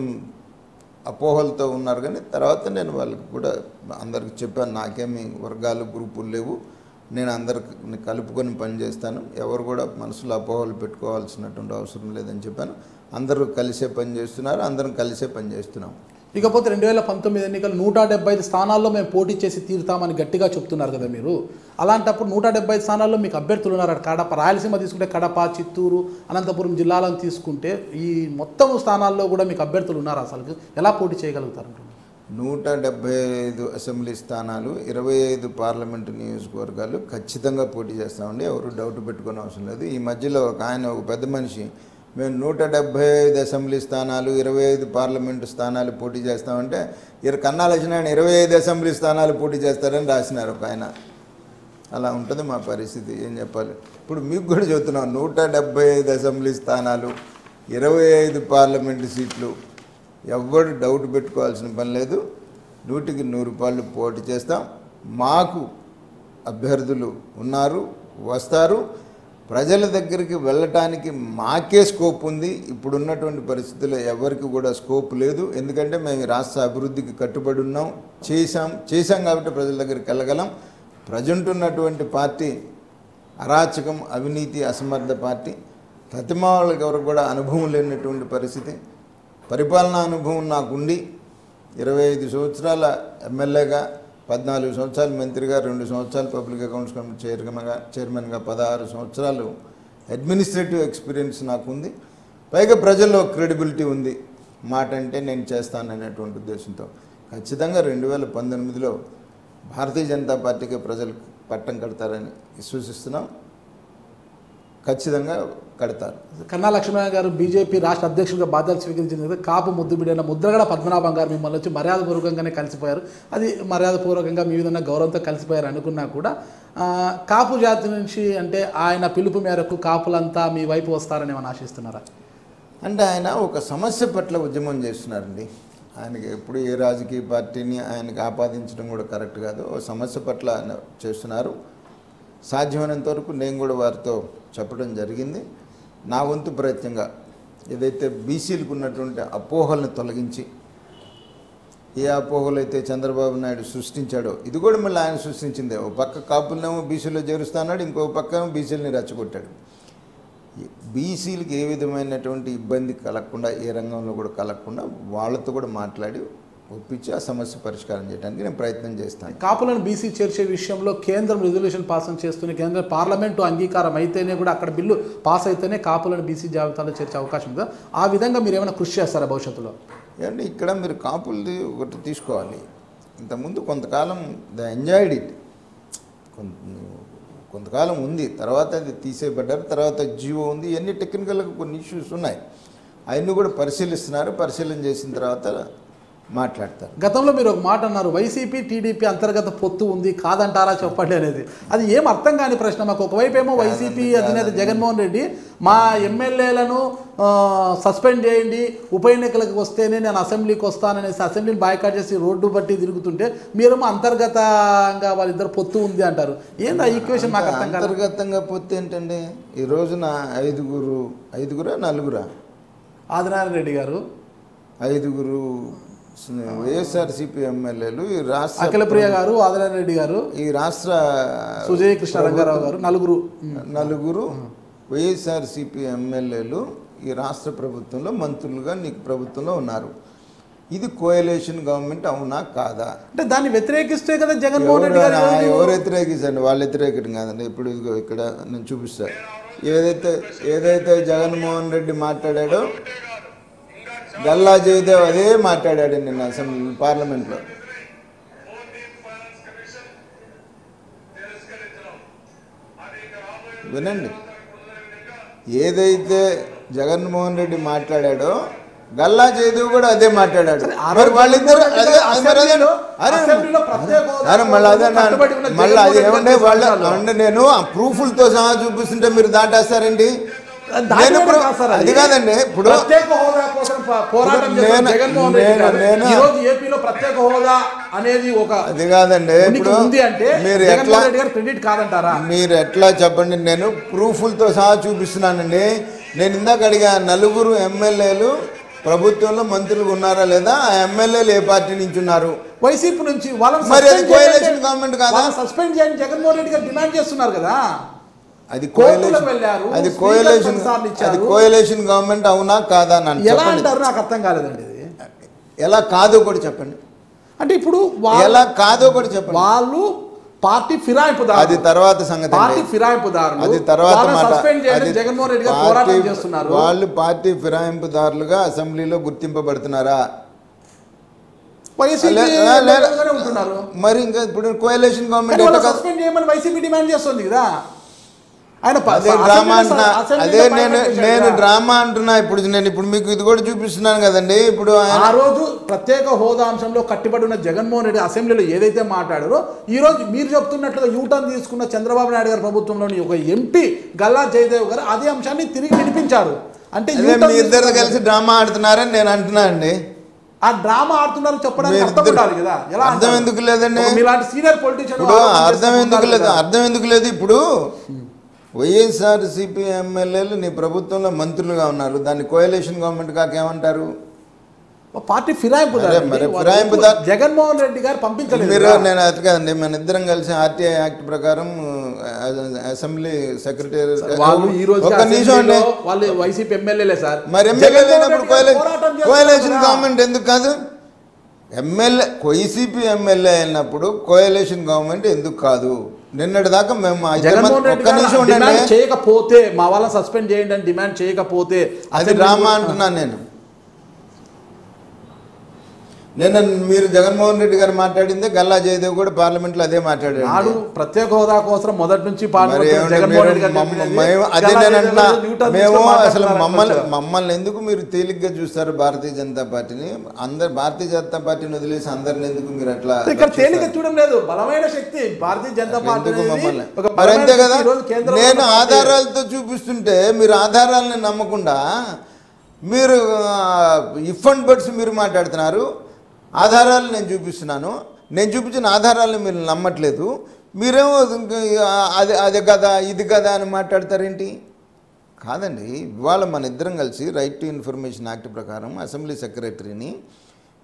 అపోహలతో ఉన్నారు, కానీ తర్వాత నేను వాళ్ళకి కూడా అందరికి చెప్పాను నాకేమి వర్గాలు గ్రూపులు లేవు, నేను అందరిని కలుపుకొని పనిచేస్తాను, ఎవరు కూడా మనసులో అపోహలు పెట్టుకోవాల్సినటువంటి అవసరం లేదని చెప్పాను. అందరూ కలిసే పని చేస్తున్నారు, అందరం కలిసే పని చేస్తున్నాం. ఇకపోతే 2019 ఎన్నికలు 175 స్థానాల్లో మేము పోటీ చేసి తీరుతామని గట్టిగా చెప్తున్నారు కదా మీరు. అలాంటప్పుడు 175 స్థానాల్లో మీకు అభ్యర్థులు ఉన్నారు. కడప రాయలసీమ తీసుకుంటే కడప, చిత్తూరు, అనంతపురం జిల్లాలను తీసుకుంటే ఈ మొత్తం స్థానాల్లో కూడా మీకు అభ్యర్థులు ఉన్నారు. అసలు ఎలా పోటీ చేయగలుగుతారంటారు? 175 అసెంబ్లీ స్థానాలు, 25 పార్లమెంటు నియోజకవర్గాలు ఖచ్చితంగా పోటీ చేస్తామండి. ఎవరు డౌట్ పెట్టుకునే అవసరం లేదు. ఈ మధ్యలో ఒక పెద్ద మనిషి మేము 175 అసెంబ్లీ స్థానాలు, 25 పార్లమెంటు స్థానాలు పోటీ చేస్తామంటే కన్నా లక్ష్మీనారాయణ 25 అసెంబ్లీ స్థానాలు పోటీ చేస్తారని రాసినారు ఒక ఆయన. అలా ఉంటుంది మా పరిస్థితి, ఏం చెప్పాలి. ఇప్పుడు మీకు కూడా చెబుతున్నాం, 175 అసెంబ్లీ స్థానాలు, 25 పార్లమెంటు సీట్లు, ఎవ్వరు డౌట్ పెట్టుకోవాల్సిన పని లేదు. 100% పోటీ చేస్తాం. మాకు అభ్యర్థులు ఉన్నారు, వస్తారు. ప్రజల దగ్గరికి వెళ్ళటానికి మాకే స్కోప్ ఉంది. ఇప్పుడున్నటువంటి పరిస్థితుల్లో ఎవరికి కూడా స్కోప్ లేదు. ఎందుకంటే మేము రాష్ట్ర అభివృద్ధికి కట్టుబడి ఉన్నాం, చేశాం కాబట్టి ప్రజల దగ్గరికి వెళ్ళగలం. ప్రజెంట్ ఉన్నటువంటి పార్టీ అరాచకం, అవినీతి, అసమర్థ పార్టీ. ప్రతిమాలకు ఎవరికి కూడా అనుభవం లేనటువంటి పరిస్థితి. పరిపాలనా అనుభవం నాకుండి 25 సంవత్సరాల ఎమ్మెల్యేగా, 14 సంవత్సరాలు మంత్రిగా, 2 సంవత్సరాలు పబ్లిక్ అకౌంట్స్ కమిటీ చైర్మన్గా, 16 సంవత్సరాలు అడ్మినిస్ట్రేటివ్ ఎక్స్పీరియన్స్ నాకు ఉంది. పైగా ప్రజల్లో క్రెడిబిలిటీ ఉంది, మాట అంటే నేను చేస్తాననేటువంటి ఉద్దేశంతో ఖచ్చితంగా 2019లో భారతీయ జనతా పార్టీకి ప్రజలు పట్టం కడతారని విశ్వసిస్తున్నాం. ఖచ్చితంగా కడతారు. కన్నా లక్ష్మీనారాయణ గారు బీజేపీ రాష్ట్ర అధ్యక్షుడిగా బాధ్యతలు స్వీకరించిన కాపు ముద్దుబిడ్డైన ముద్రగడ పద్మనాభం గారు మిమ్మల్ని వచ్చి మర్యాదపూర్వకంగానే కలిసిపోయారు. అది మర్యాదపూర్వకంగా మీ విధంగా గౌరవంతో కలిసిపోయారు అనుకున్నా కూడా కాపు జాతి నుంచి అంటే ఆయన పిలుపు మేరకు కాపులంతా మీ వైపు వస్తారని మనం ఆశిస్తున్నారా? అంటే ఆయన ఒక సమస్య పట్ల ఉద్యమం చేస్తున్నారండి. ఆయనకి ఎప్పుడు ఏ రాజకీయ పార్టీని ఆయనకి ఆపాదించడం కూడా కరెక్ట్ కాదు. సమస్య పట్ల ఆయన చేస్తున్నారు. సాధ్యమైనంత వరకు నేను కూడా వారితో చెప్పడం జరిగింది. నా వంతు ప్రయత్నంగా ఏదైతే బీసీలకు ఉన్నటువంటి అపోహలను తొలగించి, ఏ అపోహలు అయితే చంద్రబాబు నాయుడు సృష్టించాడో, ఇది కూడా మళ్ళీ ఆయన సృష్టించిందే. ఓ పక్క కాపులనేమో బీసీలో చేరుస్తున్నాడు, ఇంకో పక్క బీసీలని రెచ్చగొట్టాడు. బీసీలకు ఏ విధమైనటువంటి ఇబ్బంది కలగకుండా, ఏ రంగంలో కూడా కలగకుండా వాళ్ళతో కూడా మాట్లాడి ఒప్పించి ఆ సమస్య పరిష్కారం చేయడానికి నేను ప్రయత్నం చేస్తాను. కాపులను బీసీ చేర్చే విషయంలో కేంద్రం రిజల్యూషన్ పాస్ చేస్తూనే, కేంద్ర పార్లమెంటు అంగీకారం అయితేనే కూడా, అక్కడ బిల్లు పాస్ అయితేనే కాపులను బీసీ జాబితాలో చేర్చే అవకాశం ఉందా? ఆ విధంగా మీరు ఏమైనా కృషి చేస్తారా భవిష్యత్తులో? ఏమంటే ఇక్కడ మీరు కాపులది ఒకటి తీసుకోవాలి. ఇంతకుముందు కొంతకాలం ద ఎంజాయిడ్ ఇట్, కొంతకాలం ఉంది, తర్వాత అది తీసేయబడ్డారు. తర్వాత జియో ఉంది. ఇవన్నీ టెక్నికల్గా కొన్ని ఇష్యూస్ ఉన్నాయి, అవన్నీ కూడా పరిశీలిస్తున్నారు. పరిశీలన చేసిన తర్వాత మాట్లాడతారు. గతంలో మీరు ఒక మాట అన్నారు, వైసీపీ టీడీపీ అంతర్గత పొత్తు ఉంది కాదంటారా చెప్పండి అనేది. అది ఏం అర్థం కాని ప్రశ్న మాకు. ఒకవైపు ఏమో వైసీపీ అధినేత జగన్మోహన్ రెడ్డి మా ఎమ్మెల్యేలను సస్పెండ్ చేయండి, ఉప ఎన్నికలకు వస్తేనే నేను అసెంబ్లీకి వస్తాననేసి అసెంబ్లీని బాయ్కాట్ చేసి రోడ్డు బట్టి తిరుగుతుంటే మీరేమో అంతర్గతంగా వాళ్ళిద్దరు పొత్తు ఉంది అంటారు. ఏంది ఆ ఈక్వేషన్ మాకు అర్థం కాదు. అంతర్గతంగా పొత్తు ఏంటండి? ఈ రోజున ఐదుగురా నలుగురా ఆదినారాయణ రెడ్డి గారు, ఐదుగురు వైఎస్ఆర్సీపీ ఎమ్మెల్యేలు, ఈ రాష్ట్ర అఖిలప్రియ గారు, ఆదినారాయణ రెడ్డి గారు, ఈ రాష్ట్ర సుజయ కృష్ణ రంగారావు గారు, నలుగురు వైఎస్ఆర్సీపీ ఎమ్మెల్యేలు ఈ రాష్ట్ర ప్రభుత్వంలో మంత్రులుగా నీకు ప్రభుత్వంలో ఉన్నారు. ఇది కోయలేషన్ గవర్నమెంట్ అవునా కాదా అంటే దాన్ని వ్యతిరేకిస్తే కదా జగన్మోహన్ రెడ్డి గారు. ఎవరు వ్యతిరేకించండి, వాళ్ళు వ్యతిరేకం కాదండి. ఇప్పుడు ఇక్కడ నేను చూపిస్తాను, ఏదైతే జగన్మోహన్ రెడ్డి మాట్లాడాడో గల్లా జయదేవ్ అదే మాట్లాడాడు నిన్న అసెంబ్లీ పార్లమెంట్లో. వినండి, ఏదైతే జగన్మోహన్ రెడ్డి మాట్లాడాడో గల్లా జయదేవ్ కూడా అదే మాట్లాడాడు. వాళ్ళిద్దరు మళ్ళీ అది ఏమంటే వాళ్ళు అంటే నేను ఆ ప్రూఫ్లతో సహా చూపిస్తుంటే మీరు దాటేస్తారండి. అది కాదండి, ఇప్పుడు అది కాదండి, ఇప్పుడు మీరు ఎట్లా చెప్పండి, నేను ప్రూఫ్లతో సహా చూపిస్తున్నానండి. నేను ఇందాక అడిగా నలుగురు ఎమ్మెల్యేలు ప్రభుత్వంలో మంత్రులు ఉన్నారా లేదా, ఆ ఎమ్మెల్యేలు ఏ పార్టీ నుంచి ఉన్నారు, వైసీపీ నుంచి. మరి అది కోయలేషన్ గవర్నమెంట్ కాదా? సస్పెండ్ చేయండి జగన్మోహన్ రెడ్డి గారు డిమాండ్ చేస్తున్నారు కదా. అది కోయలేషన్ గవర్నమెంట్ అవునా కాదా అని ఎలా అంటారు నాకు అర్థం కాలేదండి. ఇది ఎలా కాదో కూడా చెప్పండి. అంటే ఇప్పుడు ఎలా కాదో కూడా చెప్పండి. వాళ్ళు పార్టీ ఫిరాయింపుదారు, అది తర్వాత సంగతి. పార్టీ ఫిరాయింపుదారు అది తర్వాత జగన్మోహన్ రెడ్డి గారు పోరాటం చేస్తున్నారు. వాళ్ళు పార్టీ ఫిరాయింపుదారులుగా అసెంబ్లీలో గుర్తింపబడుతున్నారా? మరి ఇంకా ఇప్పుడు కోయలేషన్ గవర్నమెంట్ సస్పెండ్ చేయమని వైసీపీ డిమాండ్ చేస్తుంది కదా. నేను డ్రామా అంటున్నా. ఇప్పుడు మీకు ఇది కూడా చూపిస్తున్నాను కదండి. ఇప్పుడు ఆ రోజు ప్రత్యేక హోదా అంశంలో కట్టుబడి ఉన్న జగన్మోహన్ రెడ్డి అసెంబ్లీలో ఏదైతే మాట్లాడారో, ఈ రోజు మీరు చెప్తున్నట్లుగా యూటర్న్ తీసుకున్న చంద్రబాబు నాయుడు గారి ప్రభుత్వంలోని ఒక ఎంపీ గల్లా జయదేవ్ గారు అదే అంశాన్ని తిరిగి నడిపించారు. అంటే మీ ఇద్దరు కలిసి డ్రామా ఆడుతున్నారని నేను అంటున్నా అండి. ఆ డ్రామా ఆడుతున్నారు చెప్పడానికి అర్థం ఎందుకు లేదండి? సీనియర్ పొలిటీషియన్ అర్థం ఎందుకు లేదు? ఇప్పుడు వైఎస్ఆర్సీపీ ఎమ్మెల్యేలు నీ ప్రభుత్వంలో మంత్రులుగా ఉన్నారు, దాన్ని కోయలేషన్ గవర్నమెంట్ కాకేమంటారు? పార్టీ ఫిరాయింపుదారు జగన్మోహన్ రెడ్డి గారు పంపించలేదు. నేను అది కాదండి, మన ఇద్దరం కలిసి ఆర్టీఐ యాక్ట్ ప్రకారం అసెంబ్లీ సెక్రటరీ వాళ్ళు వైసీపీ ఎమ్మెల్యేలే సార్. మరి ఎమ్మెల్యే లేనప్పుడు కోయలేషన్ గవర్నమెంట్ ఎందుకు కాదు? వైసీపీ ఎమ్మెల్యే అయినప్పుడు కోయలేషన్ గవర్నమెంట్ ఎందుకు కాదు? నిన్నటి దాకా మేము చేయకపోతే మా వాళ్ళని సస్పెండ్ చేయండి అని డిమాండ్ చేయకపోతే అది డ్రామా అంటున్నాను నేను. నిన్న మీరు జగన్మోహన్ రెడ్డి గారు మాట్లాడింది గల్లా జయదేవ్ కూడా పార్లమెంట్లో అదే మాట్లాడారు. ప్రత్యేక హోదా కోసం మొదటి నుంచి మేము అసలు మమ్మల్ని ఎందుకు మీరు తేలిగ్గా చూస్తారు? భారతీయ జనతా పార్టీని అందరు భారతీయ జనతా పార్టీని వదిలేసి అందరిని ఎందుకు మీరు అట్లా తేలిగ్గా చూడడం లేదు? బలమైన శక్తి భారతీయ జనతా పార్టీ మమ్మల్ని అంతే కదా. నేను ఆధారాలతో చూపిస్తుంటే మీరు ఆధారాలని నమ్మకుండా మీరు ఇఫ్ అండ్ బట్స్ మీరు మాట్లాడుతున్నారు. ఆధారాలు నేను చూపిస్తున్నాను, నేను చూపించిన ఆధారాలను మీరు నమ్మట్లేదు. మీరేమో అది కదా ఇది కదా అని మాట్లాడతారేంటి? కాదండి, ఇవాళ మన ఇద్దరం కలిసి రైట్ టు ఇన్ఫర్మేషన్ యాక్ట్ ప్రకారం అసెంబ్లీ సెక్రటరీని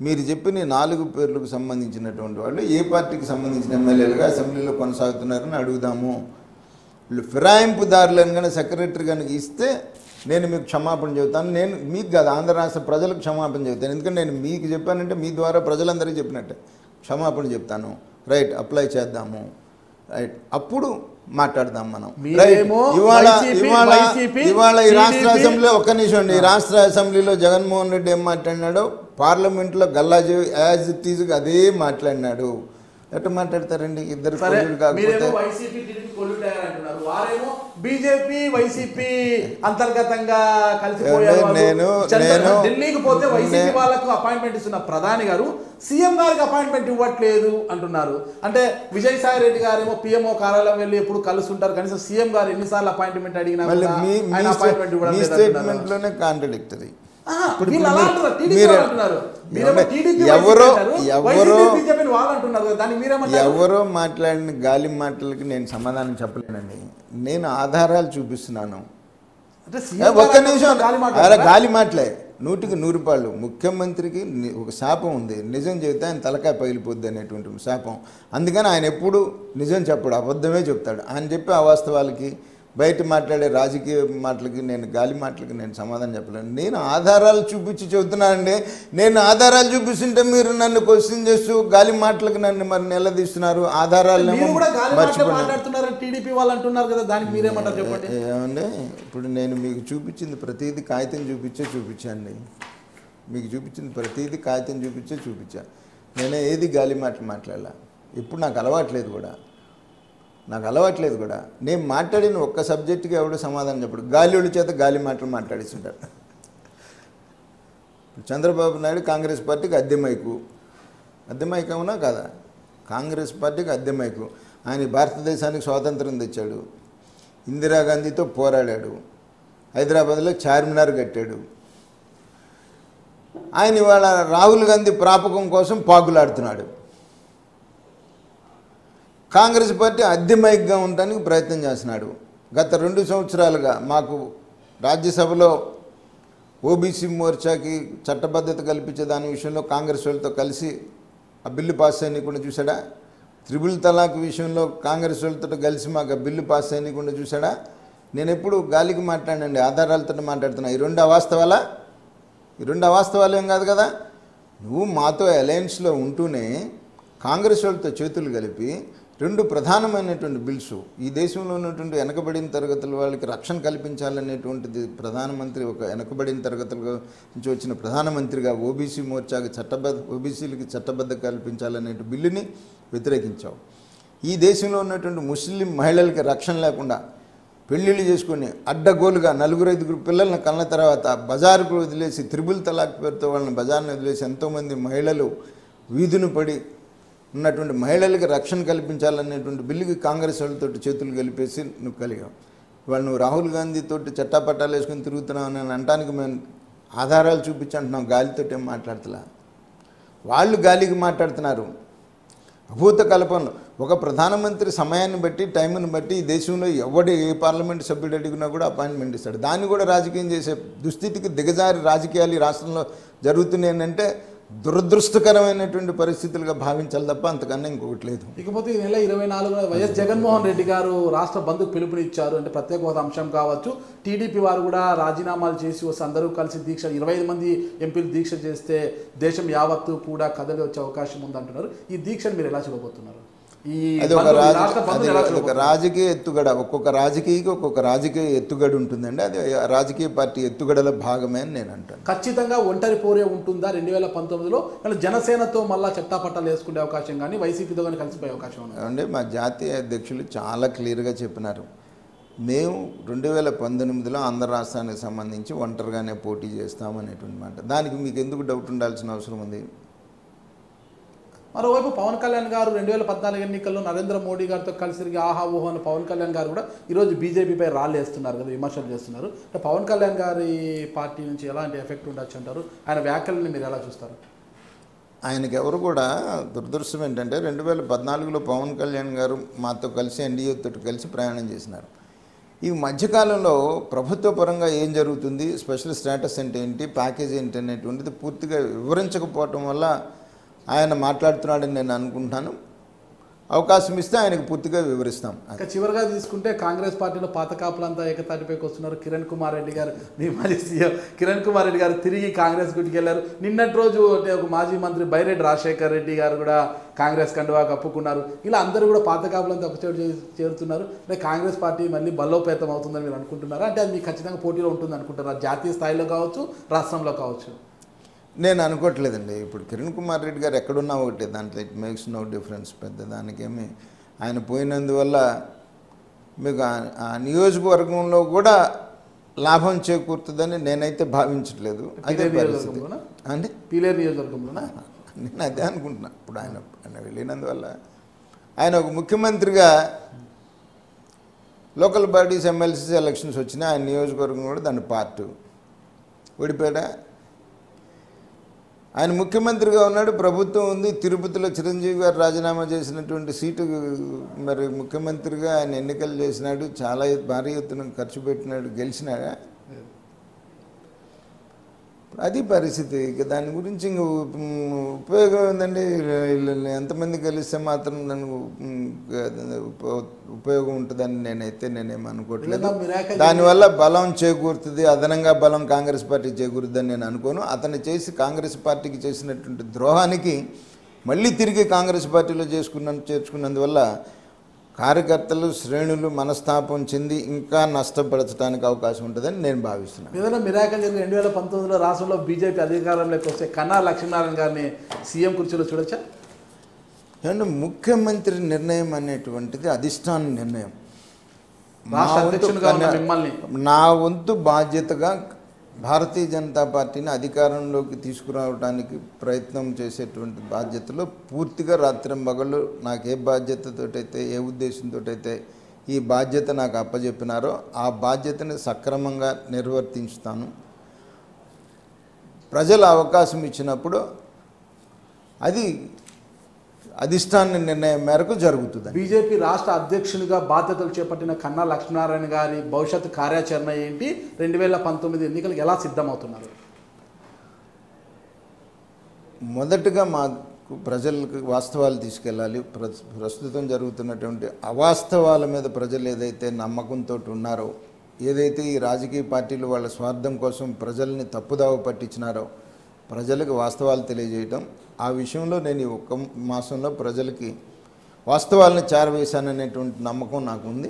మీరు చెప్పిన 4 పేర్లకు సంబంధించినటువంటి వాళ్ళు ఏ పార్టీకి సంబంధించిన ఎమ్మెల్యేలుగా అసెంబ్లీలో కొనసాగుతున్నారని అడుగుదాము. ఫిరాయింపుదారులను కానీ సెక్రటరీ కనుక ఇస్తే నేను మీకు క్షమాపణ చెబుతాను. నేను మీకు కాదు, ఆంధ్ర రాష్ట్ర ప్రజలకు క్షమాపణ చెబుతాను. ఎందుకంటే నేను మీకు చెప్పానంటే మీ ద్వారా ప్రజలందరికీ చెప్పినట్టే క్షమాపణ చెప్తాను. రైట్, అప్లై చేద్దాము. రైట్, అప్పుడు మాట్లాడదాం మనం. ఇవాళ ఈ రాష్ట్ర అసెంబ్లీలో ఒక్క నిమిషం అండి, ఈ రాష్ట్ర అసెంబ్లీలో జగన్మోహన్ రెడ్డి ఏం మాట్లాడినాడో పార్లమెంట్లో గల్లా యాజ్ ఇట్ ఈజ్ అదే మాట్లాడినాడు. ఎట్లా మాట్లాడతారండి ఇద్దరు కొలువులు కాకపోతే వైసీపీ టీడీపీ కొలువు అంటున్నారు వారేమో బీజేపీ వైసీపీ అంతర్గతంగా కలిసిపోయారు నేను ఢిల్లీకి పోతే వైసీపీ వాళ్ళకు అపాయింట్మెంట్ ఇస్తున్న ప్రధాని గారు సీఎం గారికి అపాయింట్మెంట్ ఇవ్వట్లేదు అంటున్నారు అంటే విజయసాయి రెడ్డి గారేమో పిఎంఓ కార్యాలయం వెళ్ళి ఎప్పుడు కలుస్తుంటారు కనీసం సీఎం గారు ఎన్నిసార్లు అపాయింట్మెంట్ అడిగినా ఆయన అపాయింట్మెంట్ ఇవ్వడం లేదు స్టేట్మెంట్ లోనే కాంట్రాడిక్టరీ ఎవరో మాట్లాడిన గాలి మాటలకి నేను సమాధానం చెప్పలేనండి. నేను ఆధారాలు చూపిస్తున్నాను. ఒక్క నిమిషం, గాలి మాటలే 100కి 100 రూపాయలు. ముఖ్యమంత్రికి ఒక శాపం ఉంది, నిజం చెబితే ఆయన తలకాయ పగిలిపోద్ది అనేటువంటి శాపం. అందుకని ఆయన ఎప్పుడు నిజం చెప్పడు, అబద్ధమే చెప్తాడు. ఆయన చెప్పే అవాస్తవాలకి బయట మాట్లాడే రాజకీయ మాటలకి నేను గాలి మాటలకి నేను సమాధానం చెప్పలేను. నేను ఆధారాలు చూపించి చెబుతున్నానండి. నేను ఆధారాలు చూపిస్తుంటే మీరు నన్ను క్వశ్చన్ చేస్తూ గాలి మాటలకు నన్ను మరి నిలదీస్తున్నారు. ఆధారాలు ఏమండి, ఇప్పుడు నేను మీకు చూపించింది ప్రతిదీ కాగితం చూపించానండి. మీకు చూపించింది ప్రతిదీ కాగితం చూపించా. నేను ఏది గాలి మాటలు మాట్లాడాల, ఇప్పుడు నాకు అలవాట్లేదు కూడా, నేను మాట్లాడిన ఒక్క సబ్జెక్టుకి ఎవడో సమాధానం చెప్పడు. గాలిళ్ళ చేత గాలి మాటలు మాట్లాడిస్తుంటారు. చంద్రబాబు నాయుడు కాంగ్రెస్ పార్టీకి అద్దెమైకు, అద్దెమైకు అవునా కాదా? కాంగ్రెస్ పార్టీకి అద్దెమైకు. ఆయన భారతదేశానికి స్వాతంత్రం తెచ్చాడు, ఇందిరాగాంధీతో పోరాడాడు, హైదరాబాద్లో చార్మినార్ కట్టాడు. ఆయన ఇవాళ రాహుల్ గాంధీ ప్రాపకం కోసం పాకులాడుతున్నాడు. కాంగ్రెస్ పార్టీ అద్దెమైక్గా ఉండడానికి ప్రయత్నం చేస్తున్నాడు. గత 2 సంవత్సరాలుగా మాకు రాజ్యసభలో ఓబీసీ మోర్చాకి చట్టబద్ధత కల్పించే దాని విషయంలో కాంగ్రెస్ వాళ్ళతో కలిసి ఆ బిల్లు పాస్ అయ్యకుండా చూశాడా? 3 తలాక్ విషయంలో కాంగ్రెస్ వాళ్ళతో కలిసి మాకు ఆ బిల్లు పాస్ అయ్యకుండా చూశాడా? నేను ఎప్పుడు గాలికి మాట్లాడండి, ఆధారాలతో మాట్లాడుతున్నా. ఈ 2 అవాస్తవాలా? ఈ 2 అవాస్తవాలు ఏం కాదు కదా. నువ్వు మాతో అలయన్స్లో ఉంటూనే కాంగ్రెస్ వాళ్ళతో చేతులు కలిపి 2 ప్రధానమైనటువంటి బిల్స్, ఈ దేశంలో ఉన్నటువంటి వెనకబడిన తరగతుల వాళ్ళకి రక్షణ కల్పించాలనేటువంటిది ప్రధానమంత్రి, ఒక వెనకబడిన తరగతుల నుంచి వచ్చిన ప్రధానమంత్రిగా ఓబీసీ మోర్చాకి ఓబీసీలకి చట్టబద్ధ కల్పించాలనే బిల్లుని వ్యతిరేకించావు. ఈ దేశంలో ఉన్నటువంటి ముస్లిం మహిళలకి రక్షణ లేకుండా పెళ్ళిళ్ళు చేసుకుని అడ్డగోలుగా 4-5 పిల్లలను కన్న తర్వాత బజారుకు వదిలేసి 3 తలాక్ పేరుతో వాళ్ళని బజార్ని వదిలేసి ఎంతోమంది మహిళలు వీధును పడి ఉన్నటువంటి మహిళలకు రక్షణ కల్పించాలనేటువంటి బిల్లుకి కాంగ్రెస్ వాళ్ళతో చేతులు కలిపేసి నువ్వు కలిగావు. ఇవాళ నువ్వు రాహుల్ గాంధీతో చట్టాపట్టాలు వేసుకొని తిరుగుతున్నావు అని అనడానికి మేము ఆధారాలు చూపించంటున్నాం, గాలితో ఏం మాట్లాడతలా. వాళ్ళు గాలికి మాట్లాడుతున్నారు అభూత కల్పనలు. ఒక ప్రధానమంత్రి సమయాన్ని బట్టి టైంను బట్టి ఈ దేశంలో ఎవడు ఏ పార్లమెంట్ సభ్యుడు అడిగినా కూడా అపాయింట్మెంట్ ఇస్తాడు. దాన్ని కూడా రాజకీయం చేసే దుస్థితికి దిగజారి రాజకీయాలు ఈ రాష్ట్రంలో జరుగుతున్నాయి అంటే దురదృష్టకరమైనటువంటి పరిస్థితులుగా భావించాలి తప్ప అంతకన్నా ఇంకొకటి లేదు. ఇకపోతే ఈ నెల 24న వైఎస్ జగన్మోహన్ రెడ్డి గారు రాష్ట్ర బంధుకు పిలుపునిచ్చారు. అంటే ప్రత్యేక హోదా అంశం కావచ్చు, టీడీపీ వారు కూడా రాజీనామాలు చేసి వస్తే అందరూ కలిసి దీక్ష 25 మంది ఎంపీలు దీక్ష చేస్తే దేశం యావత్తు కూడా కదలి వచ్చే అవకాశం ఉందంటున్నారు. ఈ దీక్షను మీరు ఎలా చూడబోతున్నారు? ఒక రాజకీయ ఎత్తుగడ, ఒక్కొక్క రాజకీయకి ఒక్కొక్క రాజకీయ ఎత్తుగడ ఉంటుందండి. అది రాజకీయ పార్టీ ఎత్తుగడల భాగమే అని నేను అంటాను. ఖచ్చితంగా ఒంటరి పోరే ఉంటుందా 2019లో? జనసేనతో మళ్ళీ చట్టాపట్టాలు వేసుకునే అవకాశం కానీ వైసీపీతో కానీ కలిసిపోయే అవకాశం ఉంది అంటే మా జాతీయ అధ్యక్షులు చాలా క్లియర్గా చెప్పినారు. మేము 2019లో ఆంధ్ర రాష్ట్రానికి సంబంధించి ఒంటరిగానే పోటీ చేస్తామనేటువంటి మాట. దానికి మీకు ఎందుకు డౌట్ ఉండాల్సిన అవసరం ఉంది? మరోవైపు పవన్ కళ్యాణ్ గారు 2014 ఎన్నికల్లో నరేంద్ర మోడీ గారితో కలిసి ఆహా ఓహో అని పవన్ కళ్యాణ్ గారు కూడా ఈరోజు బీజేపీపై రాళ్ళు వేస్తున్నారు కదా, విమర్శలు చేస్తున్నారు. అంటే పవన్ కళ్యాణ్ గారి పార్టీ నుంచి ఎలాంటి ఎఫెక్ట్ ఉండొచ్చు అంటారు? ఆయన వ్యాఖ్యలని మీరు ఎలా చూస్తారు? ఆయనకి ఎవరు కూడా దురదృష్టం ఏంటంటే 2014లో పవన్ కళ్యాణ్ గారు మాతో కలిసి ఎన్డీఏతో కలిసి ప్రయాణం చేసినారు. ఈ మధ్యకాలంలో ప్రభుత్వ పరంగా ఏం జరుగుతుంది, స్పెషల్ స్టేటస్ అంటే ఏంటి, ప్యాకేజ్ ఏంటి అనేటువంటిది పూర్తిగా వివరించకపోవటం వల్ల ఆయన మాట్లాడుతున్నాడని నేను అనుకుంటున్నాను. అవకాశం ఇస్తే ఆయనకు పూర్తిగా వివరిస్తాం. చివరిగా తీసుకుంటే కాంగ్రెస్ పార్టీలో పాత కాపులంతా ఏకతాటిపైకి వస్తున్నారు. కిరణ్ కుమార్ రెడ్డి గారు తిరిగి కాంగ్రెస్ గుడికి వెళ్ళారు. నిన్నటి రోజు ఒక మాజీ మంత్రి బైరెడ్డి రాజశేఖర్ రెడ్డి గారు కూడా కాంగ్రెస్ కండువా కప్పుకున్నారు. ఇలా అందరూ కూడా పాత కాపులంతా ఒక చోటు చేరుతున్నారు. అంటే కాంగ్రెస్ పార్టీ మళ్ళీ బలోపేతం అవుతుందని మీరు అనుకుంటున్నారా? అంటే అది మీకు ఖచ్చితంగా పోటీలో ఉంటుంది అనుకుంటారా, జాతీయ స్థాయిలో కావచ్చు రాష్ట్రంలో కావచ్చు? నేను అనుకోవట్లేదండి. ఇప్పుడు కిరణ్ కుమార్ రెడ్డి గారు ఎక్కడున్నా ఒకటి, దాంట్లో ఇట్ మేక్స్ నో డిఫరెన్స్. పెద్ద దానికేమి ఆయన పోయినందువల్ల మీకు ఆ నియోజకవర్గంలో కూడా లాభం చేకూరుతుందని నేనైతే భావించట్లేదు. అదే పరిస్థితి అండి పీలేరు నియోజకవర్గంలో. నేను అదే అనుకుంటున్నా. ఇప్పుడు ఆయన వెళ్ళినందువల్ల ఆయన ఒక ముఖ్యమంత్రిగా లోకల్ బాడీస్ ఎమ్మెల్సీ ఎలక్షన్స్ వచ్చినా ఆయన నియోజకవర్గం కూడా దాని పార్ట్ ఓడిపోయాడా. ఆయన ముఖ్యమంత్రిగా ఉన్నాడు, ప్రభుత్వం ఉంది. తిరుపతిలో చిరంజీవి గారు రాజీనామా చేసినటువంటి సీటు మరి ముఖ్యమంత్రిగా ఆయన ఎన్నికలు చేసినాడు, చాలా భారీ ఎత్తున ఖర్చు పెట్టినాడు, గెలిచినాడా? అది పరిస్థితి. ఇక దాని గురించి ఇంక ఉపయోగం ఏందండి? ఎంతమంది గెలిస్తే మాత్రం దానికి ఉపయోగం ఉంటుందని నేనైతే నేనేమనుకోవట్లేదు. దానివల్ల బలం చేకూరుతుంది, అదనంగా బలం కాంగ్రెస్ పార్టీకి చేకూరుద్దని నేను అనుకోను. అతను చేసి కాంగ్రెస్ పార్టీకి చేసినటువంటి ద్రోహానికి మళ్ళీ తిరిగి కాంగ్రెస్ పార్టీలో చేర్చుకున్నందువల్ల కార్యకర్తలు, శ్రేణులు మనస్తాపం చెంది ఇంకా నష్టపరచడానికి అవకాశం ఉంటుందని నేను భావిస్తున్నాను. ఏదైనా మిరాకల్ జరిగిన 2019లో రాష్ట్రంలో బీజేపీ అధికారంలోకి వస్తే కన్నా లక్ష్మీనారాయణ గారిని సీఎం కుర్చీలో చూడొచ్చా? అండ్ ముఖ్యమంత్రి నిర్ణయం అనేటువంటిది అధిష్టాన నిర్ణయం. నా వంతు బాధ్యతగా భారతీయ జనతా పార్టీని అధికారంలోకి తీసుకురావడానికి ప్రయత్నం చేసేటువంటి బాధ్యతలో పూర్తిగా రాత్రింబగళ్ళు నాకు ఏ బాధ్యతతోటైతే, ఏ ఉద్దేశంతో అయితే ఈ బాధ్యత నాకు అప్పజెప్పినారో ఆ బాధ్యతని సక్రమంగా నిర్వర్తిస్తాను. ప్రజలు అవకాశం ఇచ్చినప్పుడు అది అధిష్టాన నిర్ణయం మేరకు జరుగుతుంది. బీజేపీ రాష్ట్ర అధ్యక్షునిగా బాధ్యతలు చేపట్టిన కన్నా లక్ష్మీనారాయణ గారి భవిష్యత్ కార్యాచరణ ఏంటి? 2019 ఎన్నికలకు ఎలా సిద్ధమవుతున్నారు? మొదటగా మాకు ప్రజలకు వాస్తవాలు తీసుకెళ్ళాలి. ప్రస్తుతం జరుగుతున్నటువంటి అవాస్తవాల మీద ప్రజలు ఏదైతే నమ్మకంతో ఉన్నారో, ఏదైతే ఈ రాజకీయ పార్టీలు వాళ్ళ స్వార్థం కోసం ప్రజల్ని తప్పుదావ పట్టించినారో ప్రజలకు వాస్తవాలు తెలియజేయటం. ఆ విషయంలో నేను ఈ ఒక్క మాసంలో ప్రజలకి వాస్తవాలను చేరవేశాననేటువంటి నమ్మకం నాకు ఉంది.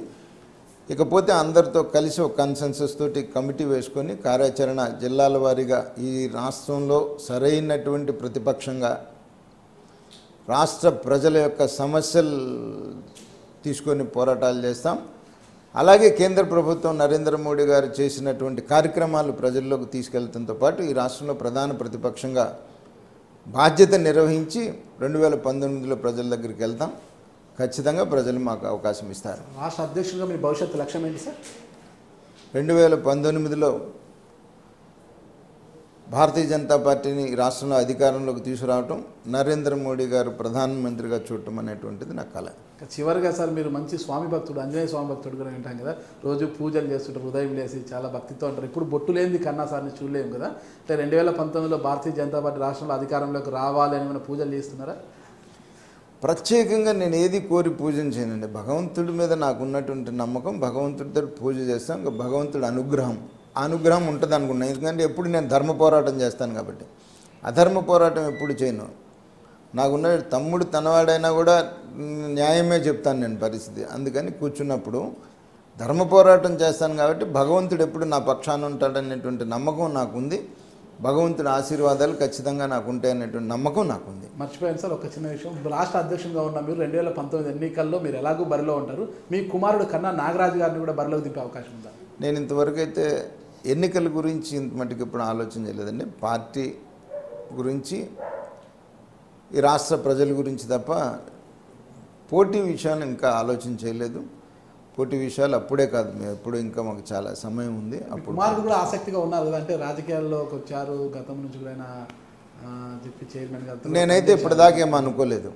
ఇకపోతే అందరితో కలిసి ఒక కన్సెన్సస్ తోటి కమిటీ వేసుకొని కార్యాచరణ జిల్లాల వారీగా ఈ రాష్ట్రంలో సరైనటువంటి ప్రతిపక్షంగా రాష్ట్ర ప్రజల యొక్క సమస్యలు తీసుకొని పోరాటాలు చేస్తాం. అలాగే కేంద్ర ప్రభుత్వం నరేంద్ర మోడీ గారు చేసినటువంటి కార్యక్రమాలు ప్రజల్లోకి తీసుకెళ్లడంతో పాటు ఈ రాష్ట్రంలో ప్రధాన ప్రతిపక్షంగా బాధ్యత నిర్వహించి 2019లో ప్రజల దగ్గరికి వెళ్తాం. ఖచ్చితంగా ప్రజలు మాకు అవకాశం ఇస్తారు. రాష్ట్ర అధ్యక్షుడిగా మీ భవిష్యత్తు లక్ష్యం ఏంటి సార్? 2019లో భారతీయ జనతా పార్టీని రాష్ట్రంలో అధికారంలోకి తీసుకురావటం, నరేంద్ర మోడీ గారు ప్రధానమంత్రిగా చూడటం అనేటువంటిది నా కళ. చివరిగా సార్, మీరు మంచి స్వామి భక్తుడు, ఆంజనేయ స్వామి భక్తుడు కూడా వింటాం కదా, రోజు పూజలు చేస్తుంటారు, హృదయం లేసి చాలా భక్తితో ఉంటారు. ఇప్పుడు బొట్టు లేనిది కన్నా సార్ని చూడలేము కదా. అంటే 2019లో భారతీయ జనతా పార్టీ రాష్ట్రంలో అధికారంలోకి రావాలి అని ఏమైనా పూజలు చేస్తున్నారా? ప్రత్యేకంగా నేను ఏది కోరి పూజను చేయనండి. భగవంతుడి మీద నాకు ఉన్నటువంటి నమ్మకం, భగవంతుడితో పూజ చేస్తాం. ఇంకా భగవంతుడి అనుగ్రహం ఉంటుంది అనుకున్నాను. ఎందుకంటే ఎప్పుడు నేను ధర్మ పోరాటం చేస్తాను కాబట్టి అధర్మ పోరాటం ఎప్పుడు చేయను. నాకున్న తమ్ముడు తనవాడైనా కూడా న్యాయమే చెప్తాను నేను పరిస్థితి. అందుకని కూర్చున్నప్పుడు ధర్మ పోరాటం చేస్తాను కాబట్టి భగవంతుడు ఎప్పుడు నా పక్షాన ఉంటాడనేటువంటి నమ్మకం నాకుంది. భగవంతుడి ఆశీర్వాదాలు ఖచ్చితంగా నాకు ఉంటాయనేటువంటి నమ్మకం నాకుంది. మర్చిపోయాను సార్ ఒక చిన్న విషయం. రాష్ట్ర అధ్యక్షుడిగా ఉన్న మీరు 2019 ఎన్నికల్లో మీరు ఎలాగూ బరిలో ఉంటారు. మీ కుమారుడు కన్నా నాగరాజు గారిని కూడా బరిలోకి దింపే అవకాశం ఉందా? నేను ఇంతవరకు అయితే ఎన్నికల గురించి ఇంత మటుకు ఇప్పుడు ఆలోచన చేయలేదండి. పార్టీ గురించి, ఈ రాష్ట్ర ప్రజల గురించి తప్ప పోటీ విషయాన్ని ఇంకా ఆలోచన చేయలేదు. పోటీ విషయాలు అప్పుడే కాదు, మేము ఎప్పుడు ఇంకా మాకు చాలా సమయం ఉంది. అప్పుడు కుమారుడు కూడా ఆసక్తిగా ఉన్నారు అంటే రాజకీయాల్లోకి వచ్చారు గతం నుంచి కూడా చెప్పి చైర్మన్. నేనైతే ఇప్పటిదాకేమో అనుకోలేదు.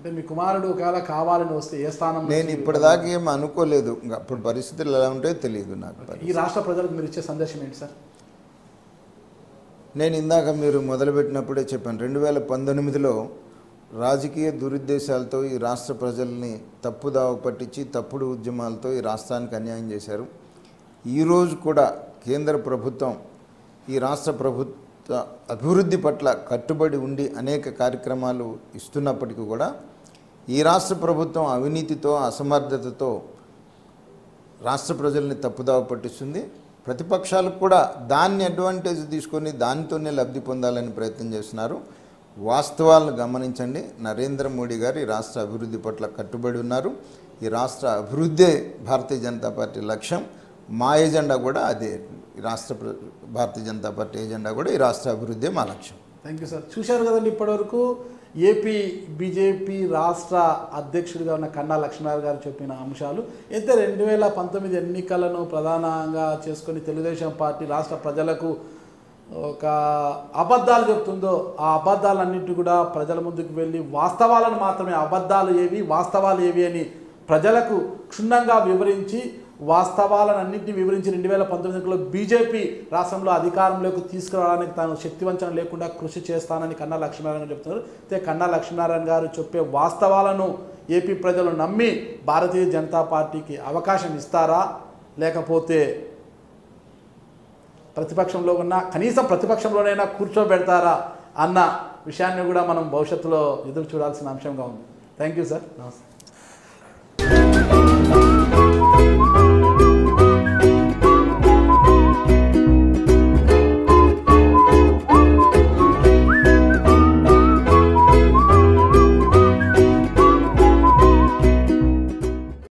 అంటే మీ కుమారుడు ఒకవేళ కావాలని వస్తే ఏ స్థానం? నేను ఇప్పటిదాకా ఏమి అనుకోలేదు. ఇంకా అప్పుడు పరిస్థితులు ఎలా ఉంటాయో తెలియదు నాకు. ఈ రాష్ట్ర ప్రజలకు మీరు ఇచ్చే సందేశం ఏంటి సార్? నేను ఇందాక మీరు మొదలుపెట్టినప్పుడే చెప్పాను, 2019లో రాజకీయ దురుద్దేశాలతో ఈ రాష్ట్ర ప్రజల్ని తప్పుదావ పట్టించి తప్పుడు ఉద్యమాలతో ఈ రాష్ట్రానికి అన్యాయం చేశారు. ఈరోజు కూడా కేంద్ర ప్రభుత్వం ఈ రాష్ట్ర ప్రభుత్వ అభివృద్ధి పట్ల కట్టుబడి ఉండి అనేక కార్యక్రమాలు ఇస్తున్నప్పటికీ కూడా ఈ రాష్ట్ర ప్రభుత్వం అవినీతితో, అసమర్థతతో రాష్ట్ర ప్రజల్ని తప్పుదావ పట్టిస్తుంది. ప్రతిపక్షాలకు కూడా దాన్ని అడ్వాంటేజ్ తీసుకొని దానితోనే లబ్ధి పొందాలని ప్రయత్నం చేస్తున్నారు. వాస్తవాలను గమనించండి. నరేంద్ర మోడీ గారు ఈ రాష్ట్ర అభివృద్ధి పట్ల కట్టుబడి ఉన్నారు. ఈ రాష్ట్ర అభివృద్ధే భారతీయ జనతా పార్టీ లక్ష్యం. మా ఏజెండా కూడా అదే. రాష్ట్ర భారతీయ జనతా పార్టీ ఏజెండా కూడా ఈ రాష్ట్ర అభివృద్ధే మా లక్ష్యం. Thank you sir. చూశారు కదండి, ఇప్పటివరకు ఏపీ బీజేపీ రాష్ట్ర అధ్యక్షుడిగా ఉన్న కన్నా లక్ష్మీనారాయణ గారు చెప్పిన అంశాలు. అయితే 2019 ఎన్నికలను ప్రధానంగా చేసుకొని తెలుగుదేశం పార్టీ రాష్ట్ర ప్రజలకు ఒక అబద్ధాలు చెప్తుందో ఆ అబద్ధాలన్నింటి కూడా ప్రజల ముందుకు వెళ్ళి వాస్తవాలను మాత్రమే, అబద్ధాలు ఏవి వాస్తవాలు ఏవి అని ప్రజలకు క్షుణ్ణంగా వివరించి వాస్తవాలను అన్నింటినీ వివరించి 2019 ఎన్నికల్లో బీజేపీ రాష్ట్రంలో అధికారంలోకి తీసుకురావడానికి తాను శక్తివంచన లేకుండా కృషి చేస్తానని కన్నా లక్ష్మీనారాయణ చెప్తున్నారు. అయితే కన్నా లక్ష్మీనారాయణ గారు చెప్పే వాస్తవాలను ఏపీ ప్రజలు నమ్మి భారతీయ జనతా పార్టీకి అవకాశం ఇస్తారా, లేకపోతే ప్రతిపక్షంలో ఉన్న కనీసం ప్రతిపక్షంలోనైనా కూర్చోబెడతారా అన్న విషయాన్ని కూడా మనం భవిష్యత్తులో ఎదురు చూడాల్సిన అంశంగా ఉంది. Thank you sir. నమస్తే.